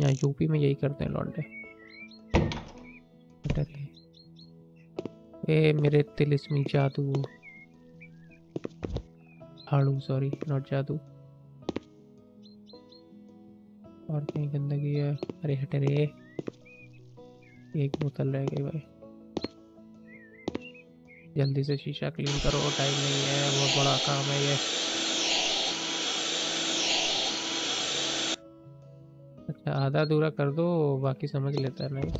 यहाँ यूपी में यही करते हैं लौंडे। ए मेरे तिल इसमें जादू आड़ू, सॉरी नॉट जादू। और कहीं गंदगी है? अरे हट रे, एक बोतल रह गई भाई, जल्दी से शीशा क्लीन करो, टाइम नहीं है, बहुत बड़ा काम है ये। अच्छा आधा अधूरा कर दो, बाकी समझ लेता है। नहीं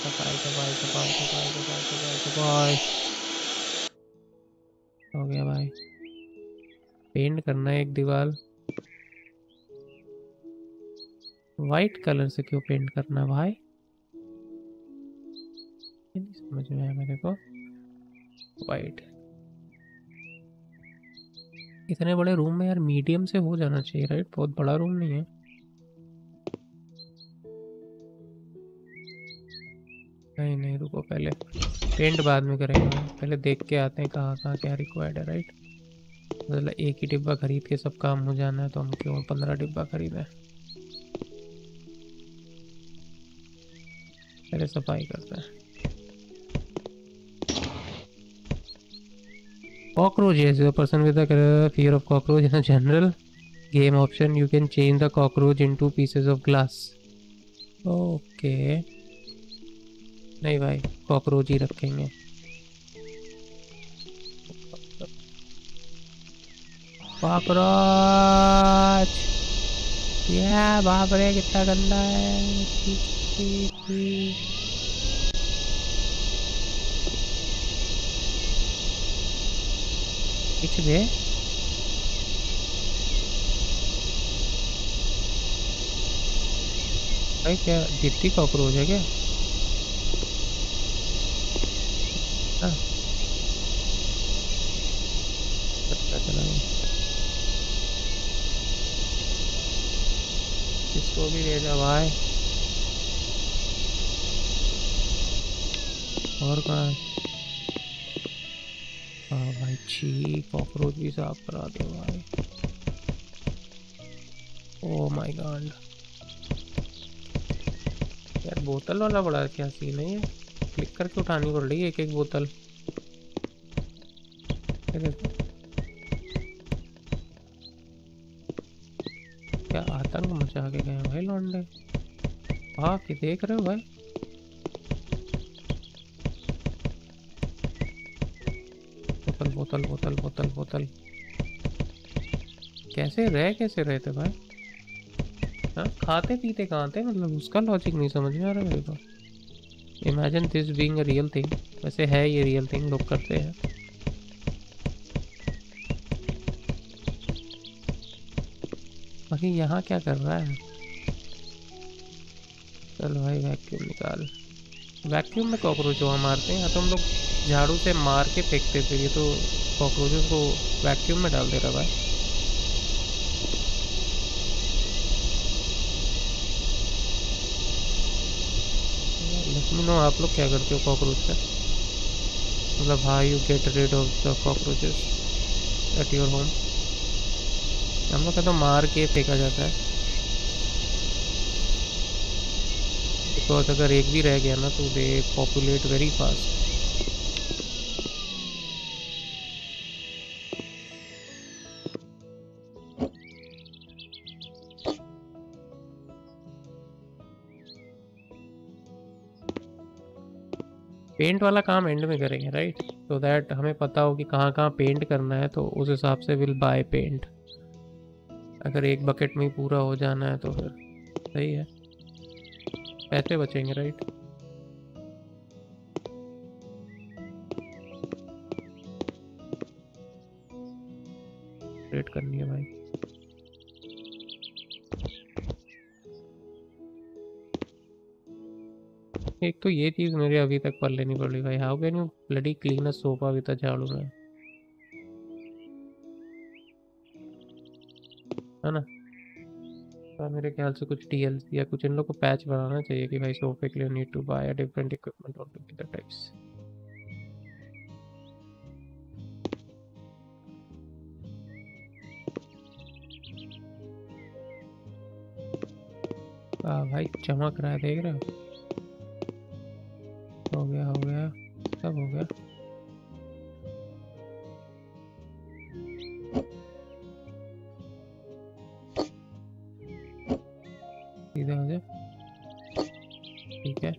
सफाई सफाई सफाई सफाई सफाई सफाई सफाई हो गया भाई। पेंट करना है एक दीवार, वाइट कलर से क्यों पेंट करना भाई, नहीं समझ में आया मेरे को। वाइट इतने बड़े रूम में यार मीडियम से हो जाना चाहिए राइट, बहुत बड़ा रूम नहीं है। नहीं नहीं रुको, पहले पेंट बाद में करेंगे, पहले देख के आते हैं कहाँ कहाँ क्या रिक्वायर्ड है राइट। मतलब एक ही डिब्बा खरीद के सब काम हो जाना है तो हम क्यों 15 डिब्बा खरीदें। पहले सफाई करते हैं। cockroach is a person with a fear of cockroach in a general game option you can change the cockroach into pieces of glass okay nahi bhai cockroach hi rakhenge cockroach yeah baap re kitna ganda hai दे। भाई क्या जितनी cockroach है क्या? अच्छा चला इसको भी ले जा भाई। और कहाँ भाई छी कॉकरोच भी साफ करा दो भाई। ओ माय गॉड यार बोतल वाला बड़ा क्या सीन है ये, क्लिक करके उठानी पड़ रही है एक एक बोतल। क्या आतंक मचा के गए भाई लौंडे, हाँ कि देख रहे हो भाई। बोतल बोतल बोतल बोतल कैसे रहे थे भाई, हाँ खाते पीते कहाँ थे, मतलब उसका लॉजिक नहीं समझ में आ रहा मेरे को। Imagine this being a real thing, वैसे है ये रियल थिंग, लोग करते हैं। बाकी यहाँ क्या कर रहा है, चलो भाई वैक्यूम निकाल। वैक्यूम में कॉकरोच वहाँ मारते हैं, तो हम लोग झाड़ू से मार के फेंकते थे, ये तो कॉकरोचों को वैक्यूम में डाल दे रहा भाई। लेकिन नो आप लोग क्या करते हो कॉकरोच से, मतलब how you get rid of the cockroaches at your home. हम लोग का तो मार के फेंका जाता है, बिकॉज तो अगर एक भी रह गया ना तो they populate very fast. Paint वाला काम एंड में करेंगे राइट, सो दैट हमें पता हो कि कहाँ कहाँ पेंट करना है, तो उस हिसाब से विल बाय पेंट। अगर एक बकेट में पूरा हो जाना है तो फिर सही है, पैसे बचेंगे राइट। रेट करनी है भाई, एक तो ये चीज मेरे अभी तक पढ़ लेनी पड़ रही भाई, how can you bloody clean a sofa with a झाड़ू में, है ना। तो मेरे ख्याल से कुछ डीएलसी या कुछ इन लोग को पैच बनाना चाहिए कि भाई सोफे के लिए need to buy a different equipment और टू अदर टाइप्स। भाई चमक रहा है, देख रहे हो। हो गया सब हो गया। सीधा हो जाए, ठीक है।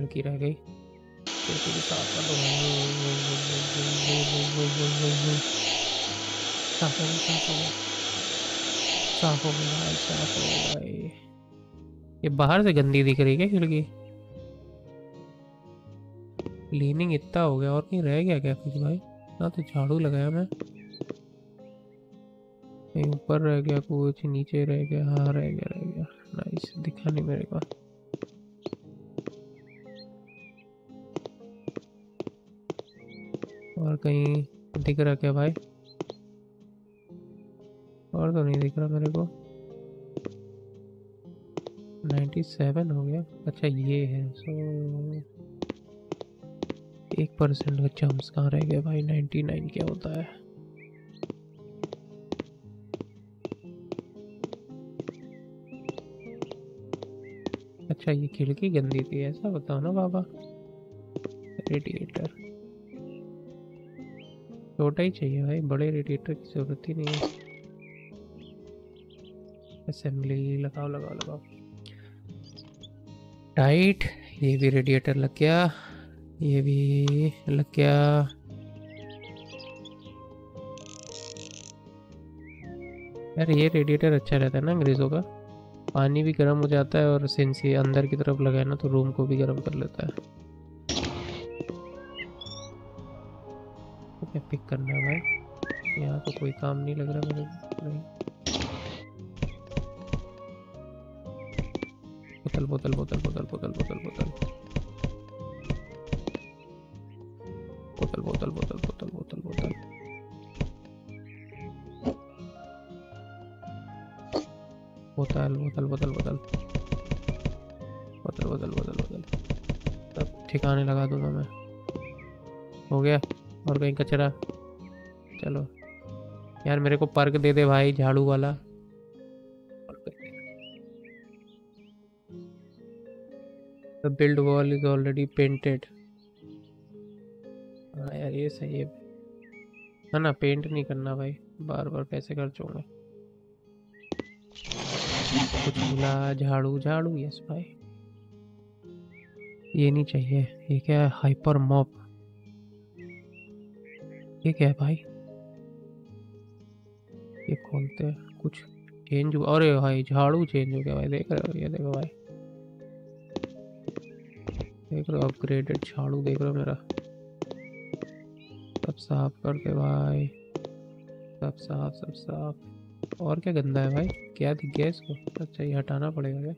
खिड़की रह गई, खिड़की के साथ साफ हो गई। ये बाहर से गंदी दिख रही है क्या खिड़की? क्लीनिंग इतना हो गया, और कहीं रह गया क्या कुछ भाई? ना तो झाड़ू लगाया मैं, ऊपर रह गया कुछ, नीचे रह गया। हाँ रह गया। नाइस, दिखा नहीं मेरे को। और कहीं दिख रहा क्या भाई? और तो नहीं दिख रहा मेरे को। 97 हो गया। अच्छा ये है, सो 1% का चांस कहाँ रह गया भाई? 99 क्या होता है? अच्छा ये खिड़की गंदी थी, ऐसा बताओ ना बाबा। रेडिएटर छोटा ही चाहिए भाई, बड़े रेडिएटर की जरूरत ही नहीं है। असेंबली लगाओ। टाइट, ये भी रेडिएटर लग गया, ये भी लग गया। यार ये रेडिएटर अच्छा रहता है ना अंग्रेजों का, पानी भी गर्म हो जाता है और सिंस ये अंदर की तरफ लगाए ना तो रूम को भी गर्म कर लेता है। पिक करना है भाई, यहाँ तो कोई काम नहीं लग रहा मुझे। बोतल सब ठिकाने लगा दूंगा मैं। हो गया। और कहीं कचरा, चलो यार मेरे को पर्क दे दे भाई, झाड़ू वाला। The build wall is already painted। हाँ यार ये सही है ना, पेंट नहीं करना भाई, बार बार पैसे खर्च होंगे। कुछ मिला, झाड़ू यस भाई, ये नहीं चाहिए। ये क्या है? हाइपर मॉप, ये क्या है भाई? ये खोलते हैं, कुछ चेंज हुआ। अरे भाई झाड़ू चेंज हो गया भाई, देख रहे हो? ये देखो भाई, देख रहे हो? अपग्रेडेड झाड़ू देख रहे हो मेरा? सब साफ करके भाई, सब साफ। और क्या गंदा है भाई, क्या दिख गया इसको? अच्छा ये हटाना पड़ेगा क्या?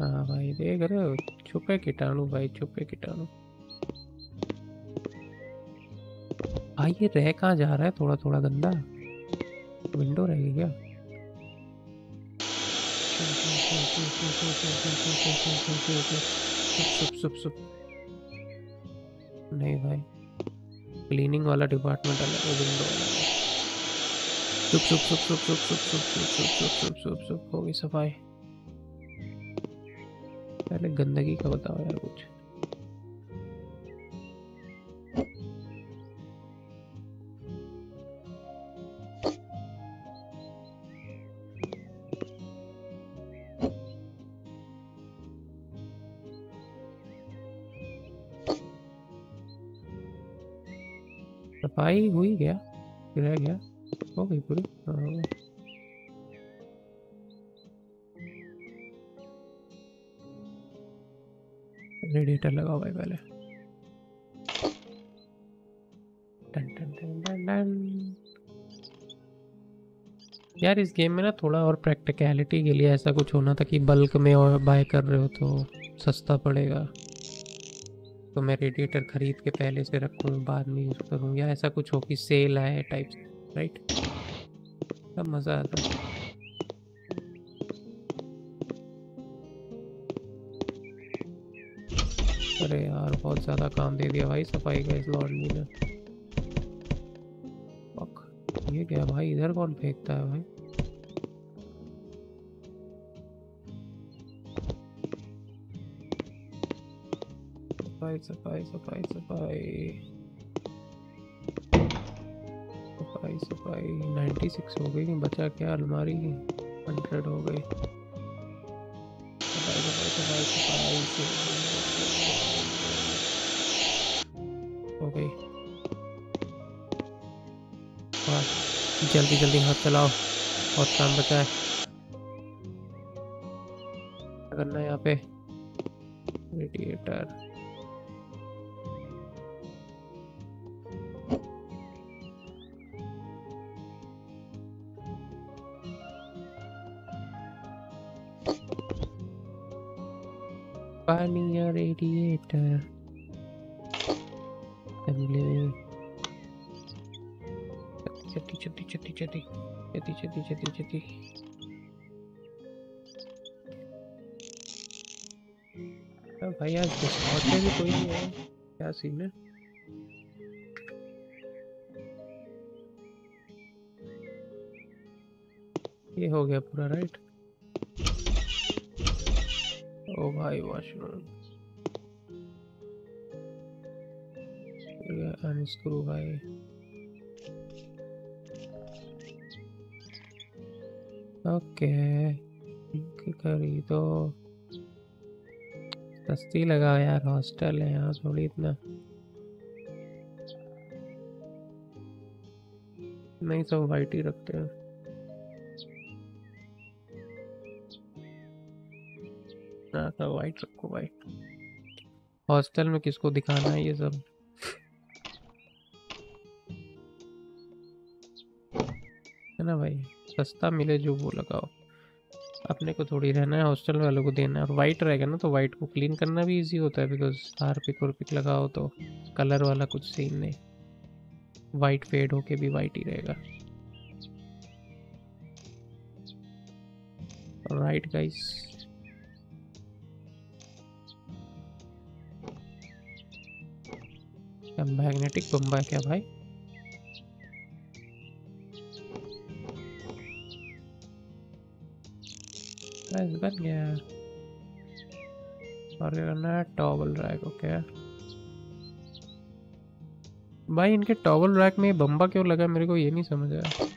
हाँ भाई देख रहे हो, छुपे कीटाणु भाई, भाई ये रह कहाँ जा रहा है? थोड़ा गंदा विंडो रह गई क्या? सुप नहीं भाई, क्लीनिंग वाला डिपार्टमेंट अलग है, विंडो सुप होगी सफाई। पहले गंदगी का बताओ यार कुछ। सफाई हुई क्या? रह गया, हो गई पूरी। हाँ रेडिएटर लगाओ भाई पहले। यार इस गेम में ना थोड़ा और प्रैक्टिकलिटी के लिए ऐसा कुछ होना था कि बल्क में और बाय कर रहे हो तो सस्ता पड़ेगा, तो मैं रेडिएटर खरीद के पहले से रखूँ, बाद में यूज़ करूँ, या ऐसा कुछ हो कि सेल आए टाइप, राइट? तब मज़ा आता है। अरे यार बहुत ज़्यादा काम दे दिया भाई सफाई का इस लॉन्ड्री ने। फक, ये क्या भाई, इधर कौन फेंकता है भाई? सफाई सफाई सफाई सफाई सफाई सफाई। 96 हो गई, बचा क्या अलमारी, 100 हो गई। सफाई सफाई सफाई सफाई हो गई। जल्दी जल्दी हाथ चलाओ, बहुत काम बचा है। क्या करना है यहाँ पे? रेडिएटर पानी या रेडिएटर चटी चटी चटी चटी चटी चटी चटी चटी। भाई आज में भी कोई नहीं है क्या सीन है? ये हो गया पूरा राइट। ओ भाई वॉशरूम अनस्क्रू भाई। ओके खरीदो, सस्ती लगाओ यार, हॉस्टल है यहाँ थोड़ी इतना नहीं, सब वाइट ही रखते हैं। वाइट सबको वाइट, हॉस्टल में किसको दिखाना है ये सब। है ना भाई, सस्ता मिले जो वो लगाओ, अपने को थोड़ी रहना है, हॉस्टल वालों को देना है। और वाइट रहेगा ना तो वाइट को क्लीन करना भी इजी होता है, बिकॉज हार्पिक और पिक लगाओ तो कलर वाला कुछ सीन नहीं, वाइट फेड होके भी वाइट ही रहेगा। राइट गाइस, मैग्नेटिक बम्बा है क्या भाई? बस बन गया। और क्या करना है? Towel rack. ओके भाई, इनके टॉवल रैक में बम्बा क्यों लगा मेरे को ये नहीं समझ आया,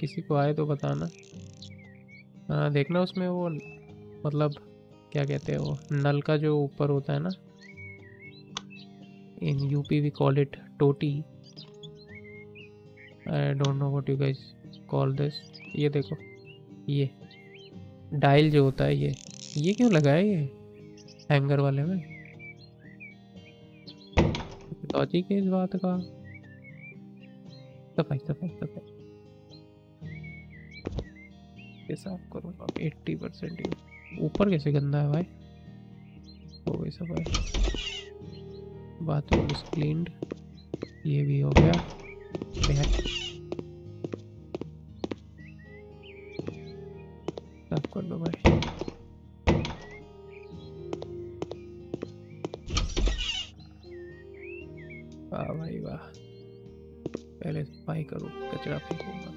किसी को आए तो बताना। हाँ देखना उसमें वो मतलब क्या कहते हैं, वो नल का जो ऊपर होता है ना, in UP we call it toti, I don't know what you guys call this। ये देखो, ये डायल जो होता है, ये क्यों लगा है ये हैंगर वाले में? लॉजिक है इस बात का। सफाई सफाई सफाई ये साफ करो। 80% ऊपर कैसे गंदा है भाई? हो गई सफाई, बाथरूम इज क्लीन्ड, ये भी हो गया। साफ कर दो भाई। वाह भाई वाह, पहले सफाई करो, कचरा फेंकूंगा।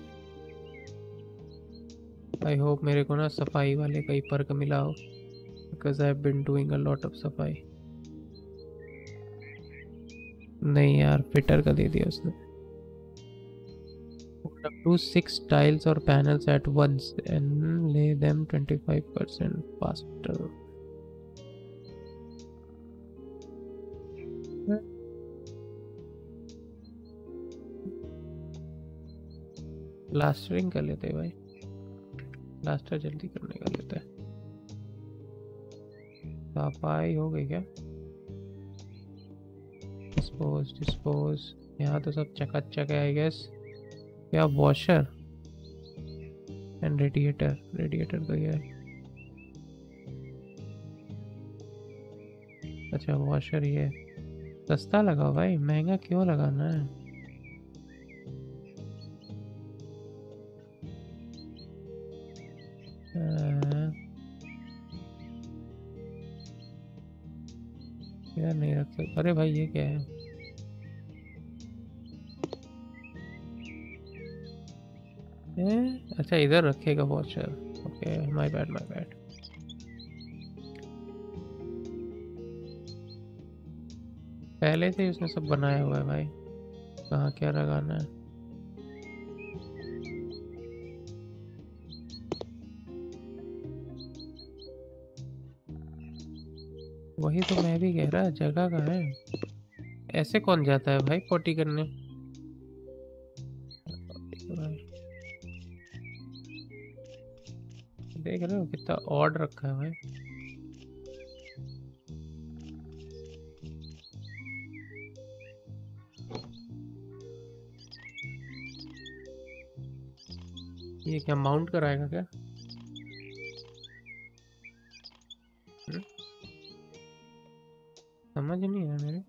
आई होप मेरे को ना सफाई वाले का ही पर्क मिला हो, because I have been doing a lot of सफाई। नहीं यार, फिटर का दे दिया उसने। 6 tiles और panels at once and lay them 25% faster। Plastering कर लेते हैं भाई, प्लास्टर जल्दी करने का लेता है। सफाई हो गई क्या? डिस्पोज डिस्पोज, यहाँ तो सब चकाचक है आई गेस। क्या वॉशर एंड रेडिएटर, रेडिएटर तो ये है। अच्छा वॉशर ये सस्ता लगाओ भाई, महंगा क्यों लगाना है? यार नहीं रखे। अरे भाई ये क्या है? अच्छा इधर रखेगा watcher. Okay my bad my bad. पहले से उसने सब बनाया हुआ है भाई, कहाँ क्या लगाना है। वही तो मैं भी कह रहा, जगह कहाँ है? ऐसे कौन जाता है भाई पोटी करने? देख रहे हो कितना ऑड रखा है भाई। ये क्या माउंट कराएगा क्या? समझ नहीं आया मेरे।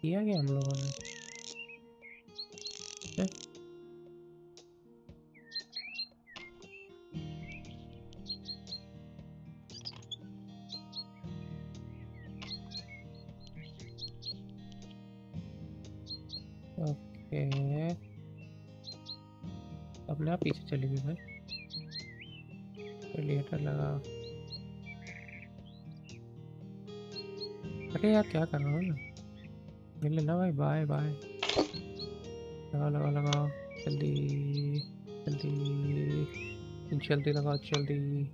किया क्या हम लोगों ने? अपने आप पीछे चली गई भाई। रेडिएटर लगा। अरे यार क्या कर रहा हूँ ना, ले ना भाई। Bye bye. लगाओ लगाओ लगाओ, जल्दी जल्दी जल्दी लगाओ जल्दी।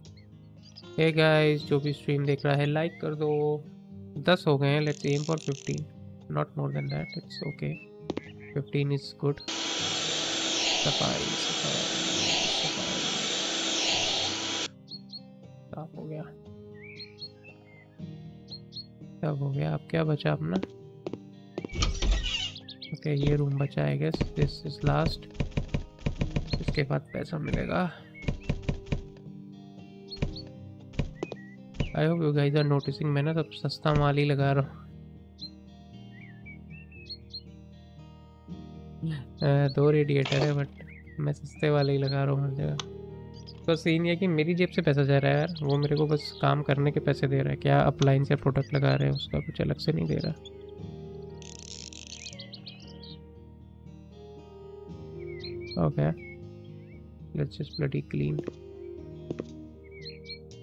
हे गाइस जो भी स्ट्रीम देख रहा है लाइक कर दो। 10 हो गए हैं, let's aim for 15, not more than that, it's okay. 15 is good. सफाई साफ हो गया, सब हो गया। अब क्या बचा अपना? ओके ये रूम बचा है गैस, दिस इज लास्ट। इसके बाद पैसा मिलेगा। I hope you guys are noticing, मैं ना सब सस्ता माल ही लगा रहा हूँ। दो रेडिएटर है बट मैं सस्ते वाले ही लगा रहा हूँ हर जगह। तो सीन ये कि मेरी जेब से पैसा जा रहा है यार, वो मेरे को बस काम करने के पैसे दे रहा है। क्या अपलाइन से प्रोडक्ट लगा रहे हैं उसका कुछ अलग से नहीं दे रहा। Okay let's just bloody clean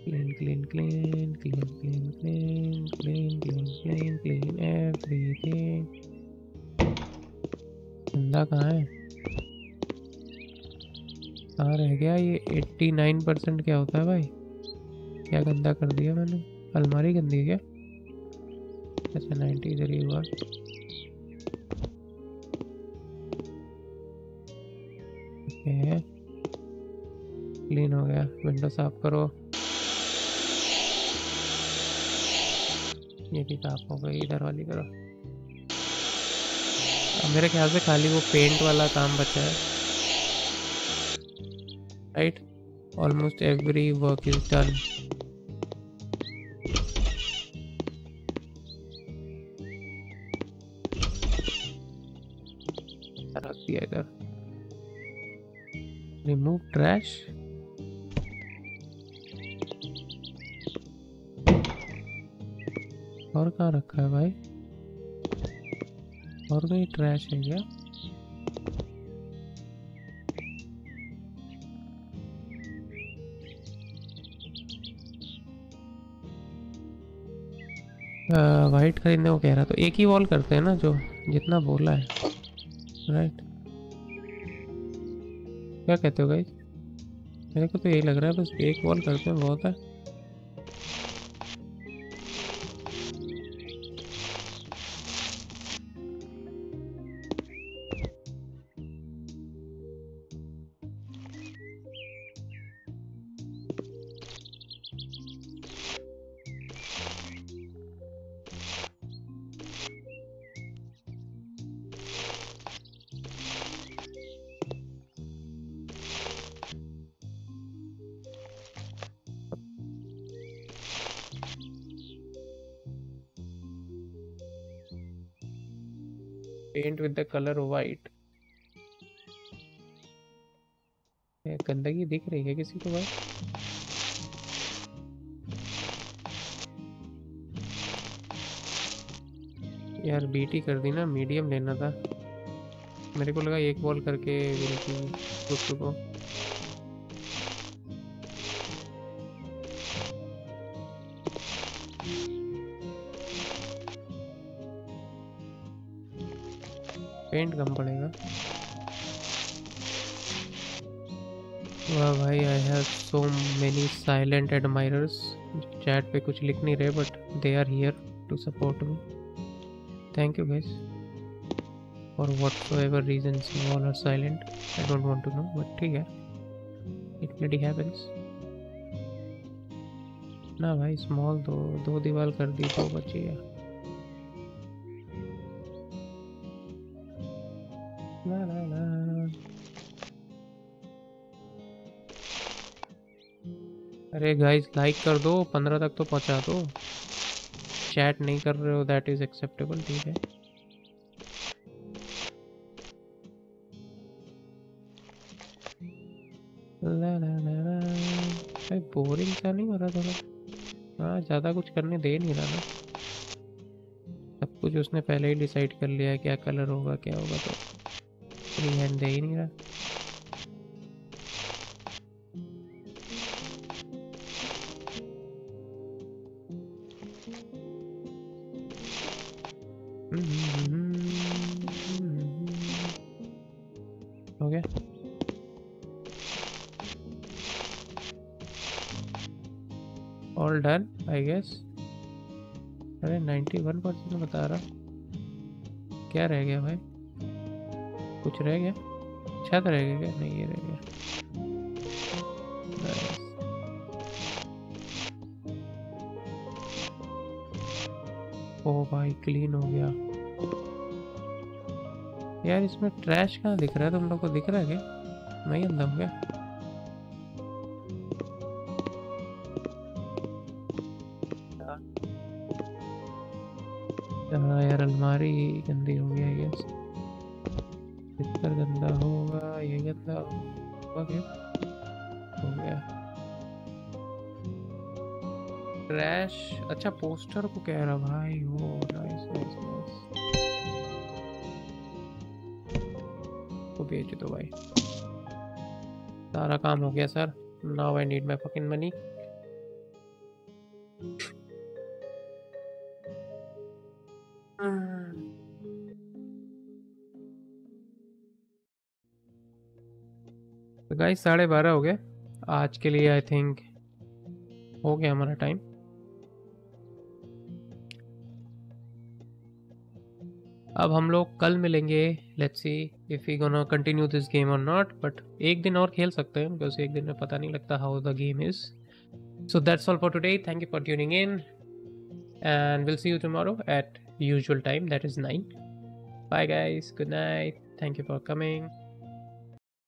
clean clean clean clean clean clean clean clean clean clean everything. बंदा कहाँ है? कहाँ रह गया ये 89%? क्या होता है भाई, क्या गंदा कर दिया मैंने? अलमारी गंदी है क्या? अच्छा 90 इधर ही हुआ। क्लीन हो गया। विंडो साफ करो, ये भी साफ हो गई। इधर वाली करो। अब मेरे ख्याल से खाली वो पेंट वाला काम बचा है, right? Almost every work is done. रख दिया इधर। Remove trash. और कहाँ रखा है भाई? और कहीं ट्रैश है क्या? व्हाइट खरीदने को कह रहा, तो एक ही वॉल करते हैं ना जो जितना बोला है, राइट? क्या कहते हो गाइस? मेरे को तो यही लग रहा है बस एक वॉल करते हैं, बहुत है। Paint with the color white. गंदगी दिख रही है किसी को भाई? यार बीटी कर दी ना, मीडियम लेना था मेरे को, लगा एक बॉल करके गुप्तु को। पेंट कम पड़ेगा। वाह भाई, I have so many silent admirers. Chat पे कुछ लिख नहीं रहे but they are here to support me. Thank you guys for whatever reasons you all are silent, I don't want to know, but ठीक है, इट ब्लडी हैपेंस ना भाई। Small दो दीवार कर दी, तो बची है ना ना ना। अरे गाइस लाइक कर दो, 15 तक तो पहुंचा दो। चैट नहीं कर रहे हो, दैट इज एक्सेप्टेबल, ठीक है। ला ला ला ला। भाई बोरिंग सा नहीं हो रहा थोड़ा? हाँ, ज़्यादा कुछ करने दे नहीं रहा ना, सब कुछ उसने पहले ही डिसाइड कर लिया है क्या कलर होगा क्या होगा, तो फ्री हैंड दे ही नहीं रहा। Done I guess. अरे 91% बता रहा, क्या रह गया भाई? कुछ रह गया? छत रह गया क्या? नहीं, ये रह गया। ओ भाई क्लीन हो गया यार। इसमें ट्रैश कहाँ दिख रहा है? तुम लोग को दिख रहा है क्या? मैं अंधा हूँ क्या? हाँ यार, अलमारी गंदी हो गई है गैस। बिस्तर गंदा होगा, ये गंदा होगा क्या? हो गया ट्रैश। अच्छा पोस्टर को कह रहा भाई। हो नाइस नाइस नाइस। तो बेच दो भाई, सारा काम हो गया sir. Now I need my fucking money. Guys 12:30 हो गए आज के लिए। आई थिंक हो गया हमारा टाइम। अब हम लोग कल मिलेंगे। Let's see if we gonna continue this game और नॉट, बट एक दिन और खेल सकते हैं बिकॉज एक दिन में पता नहीं लगता how the game is. So that's all for today. Thank you for tuning in And we'll see you tomorrow at usual time, that is 9. Bye guys, good night, thank you for coming.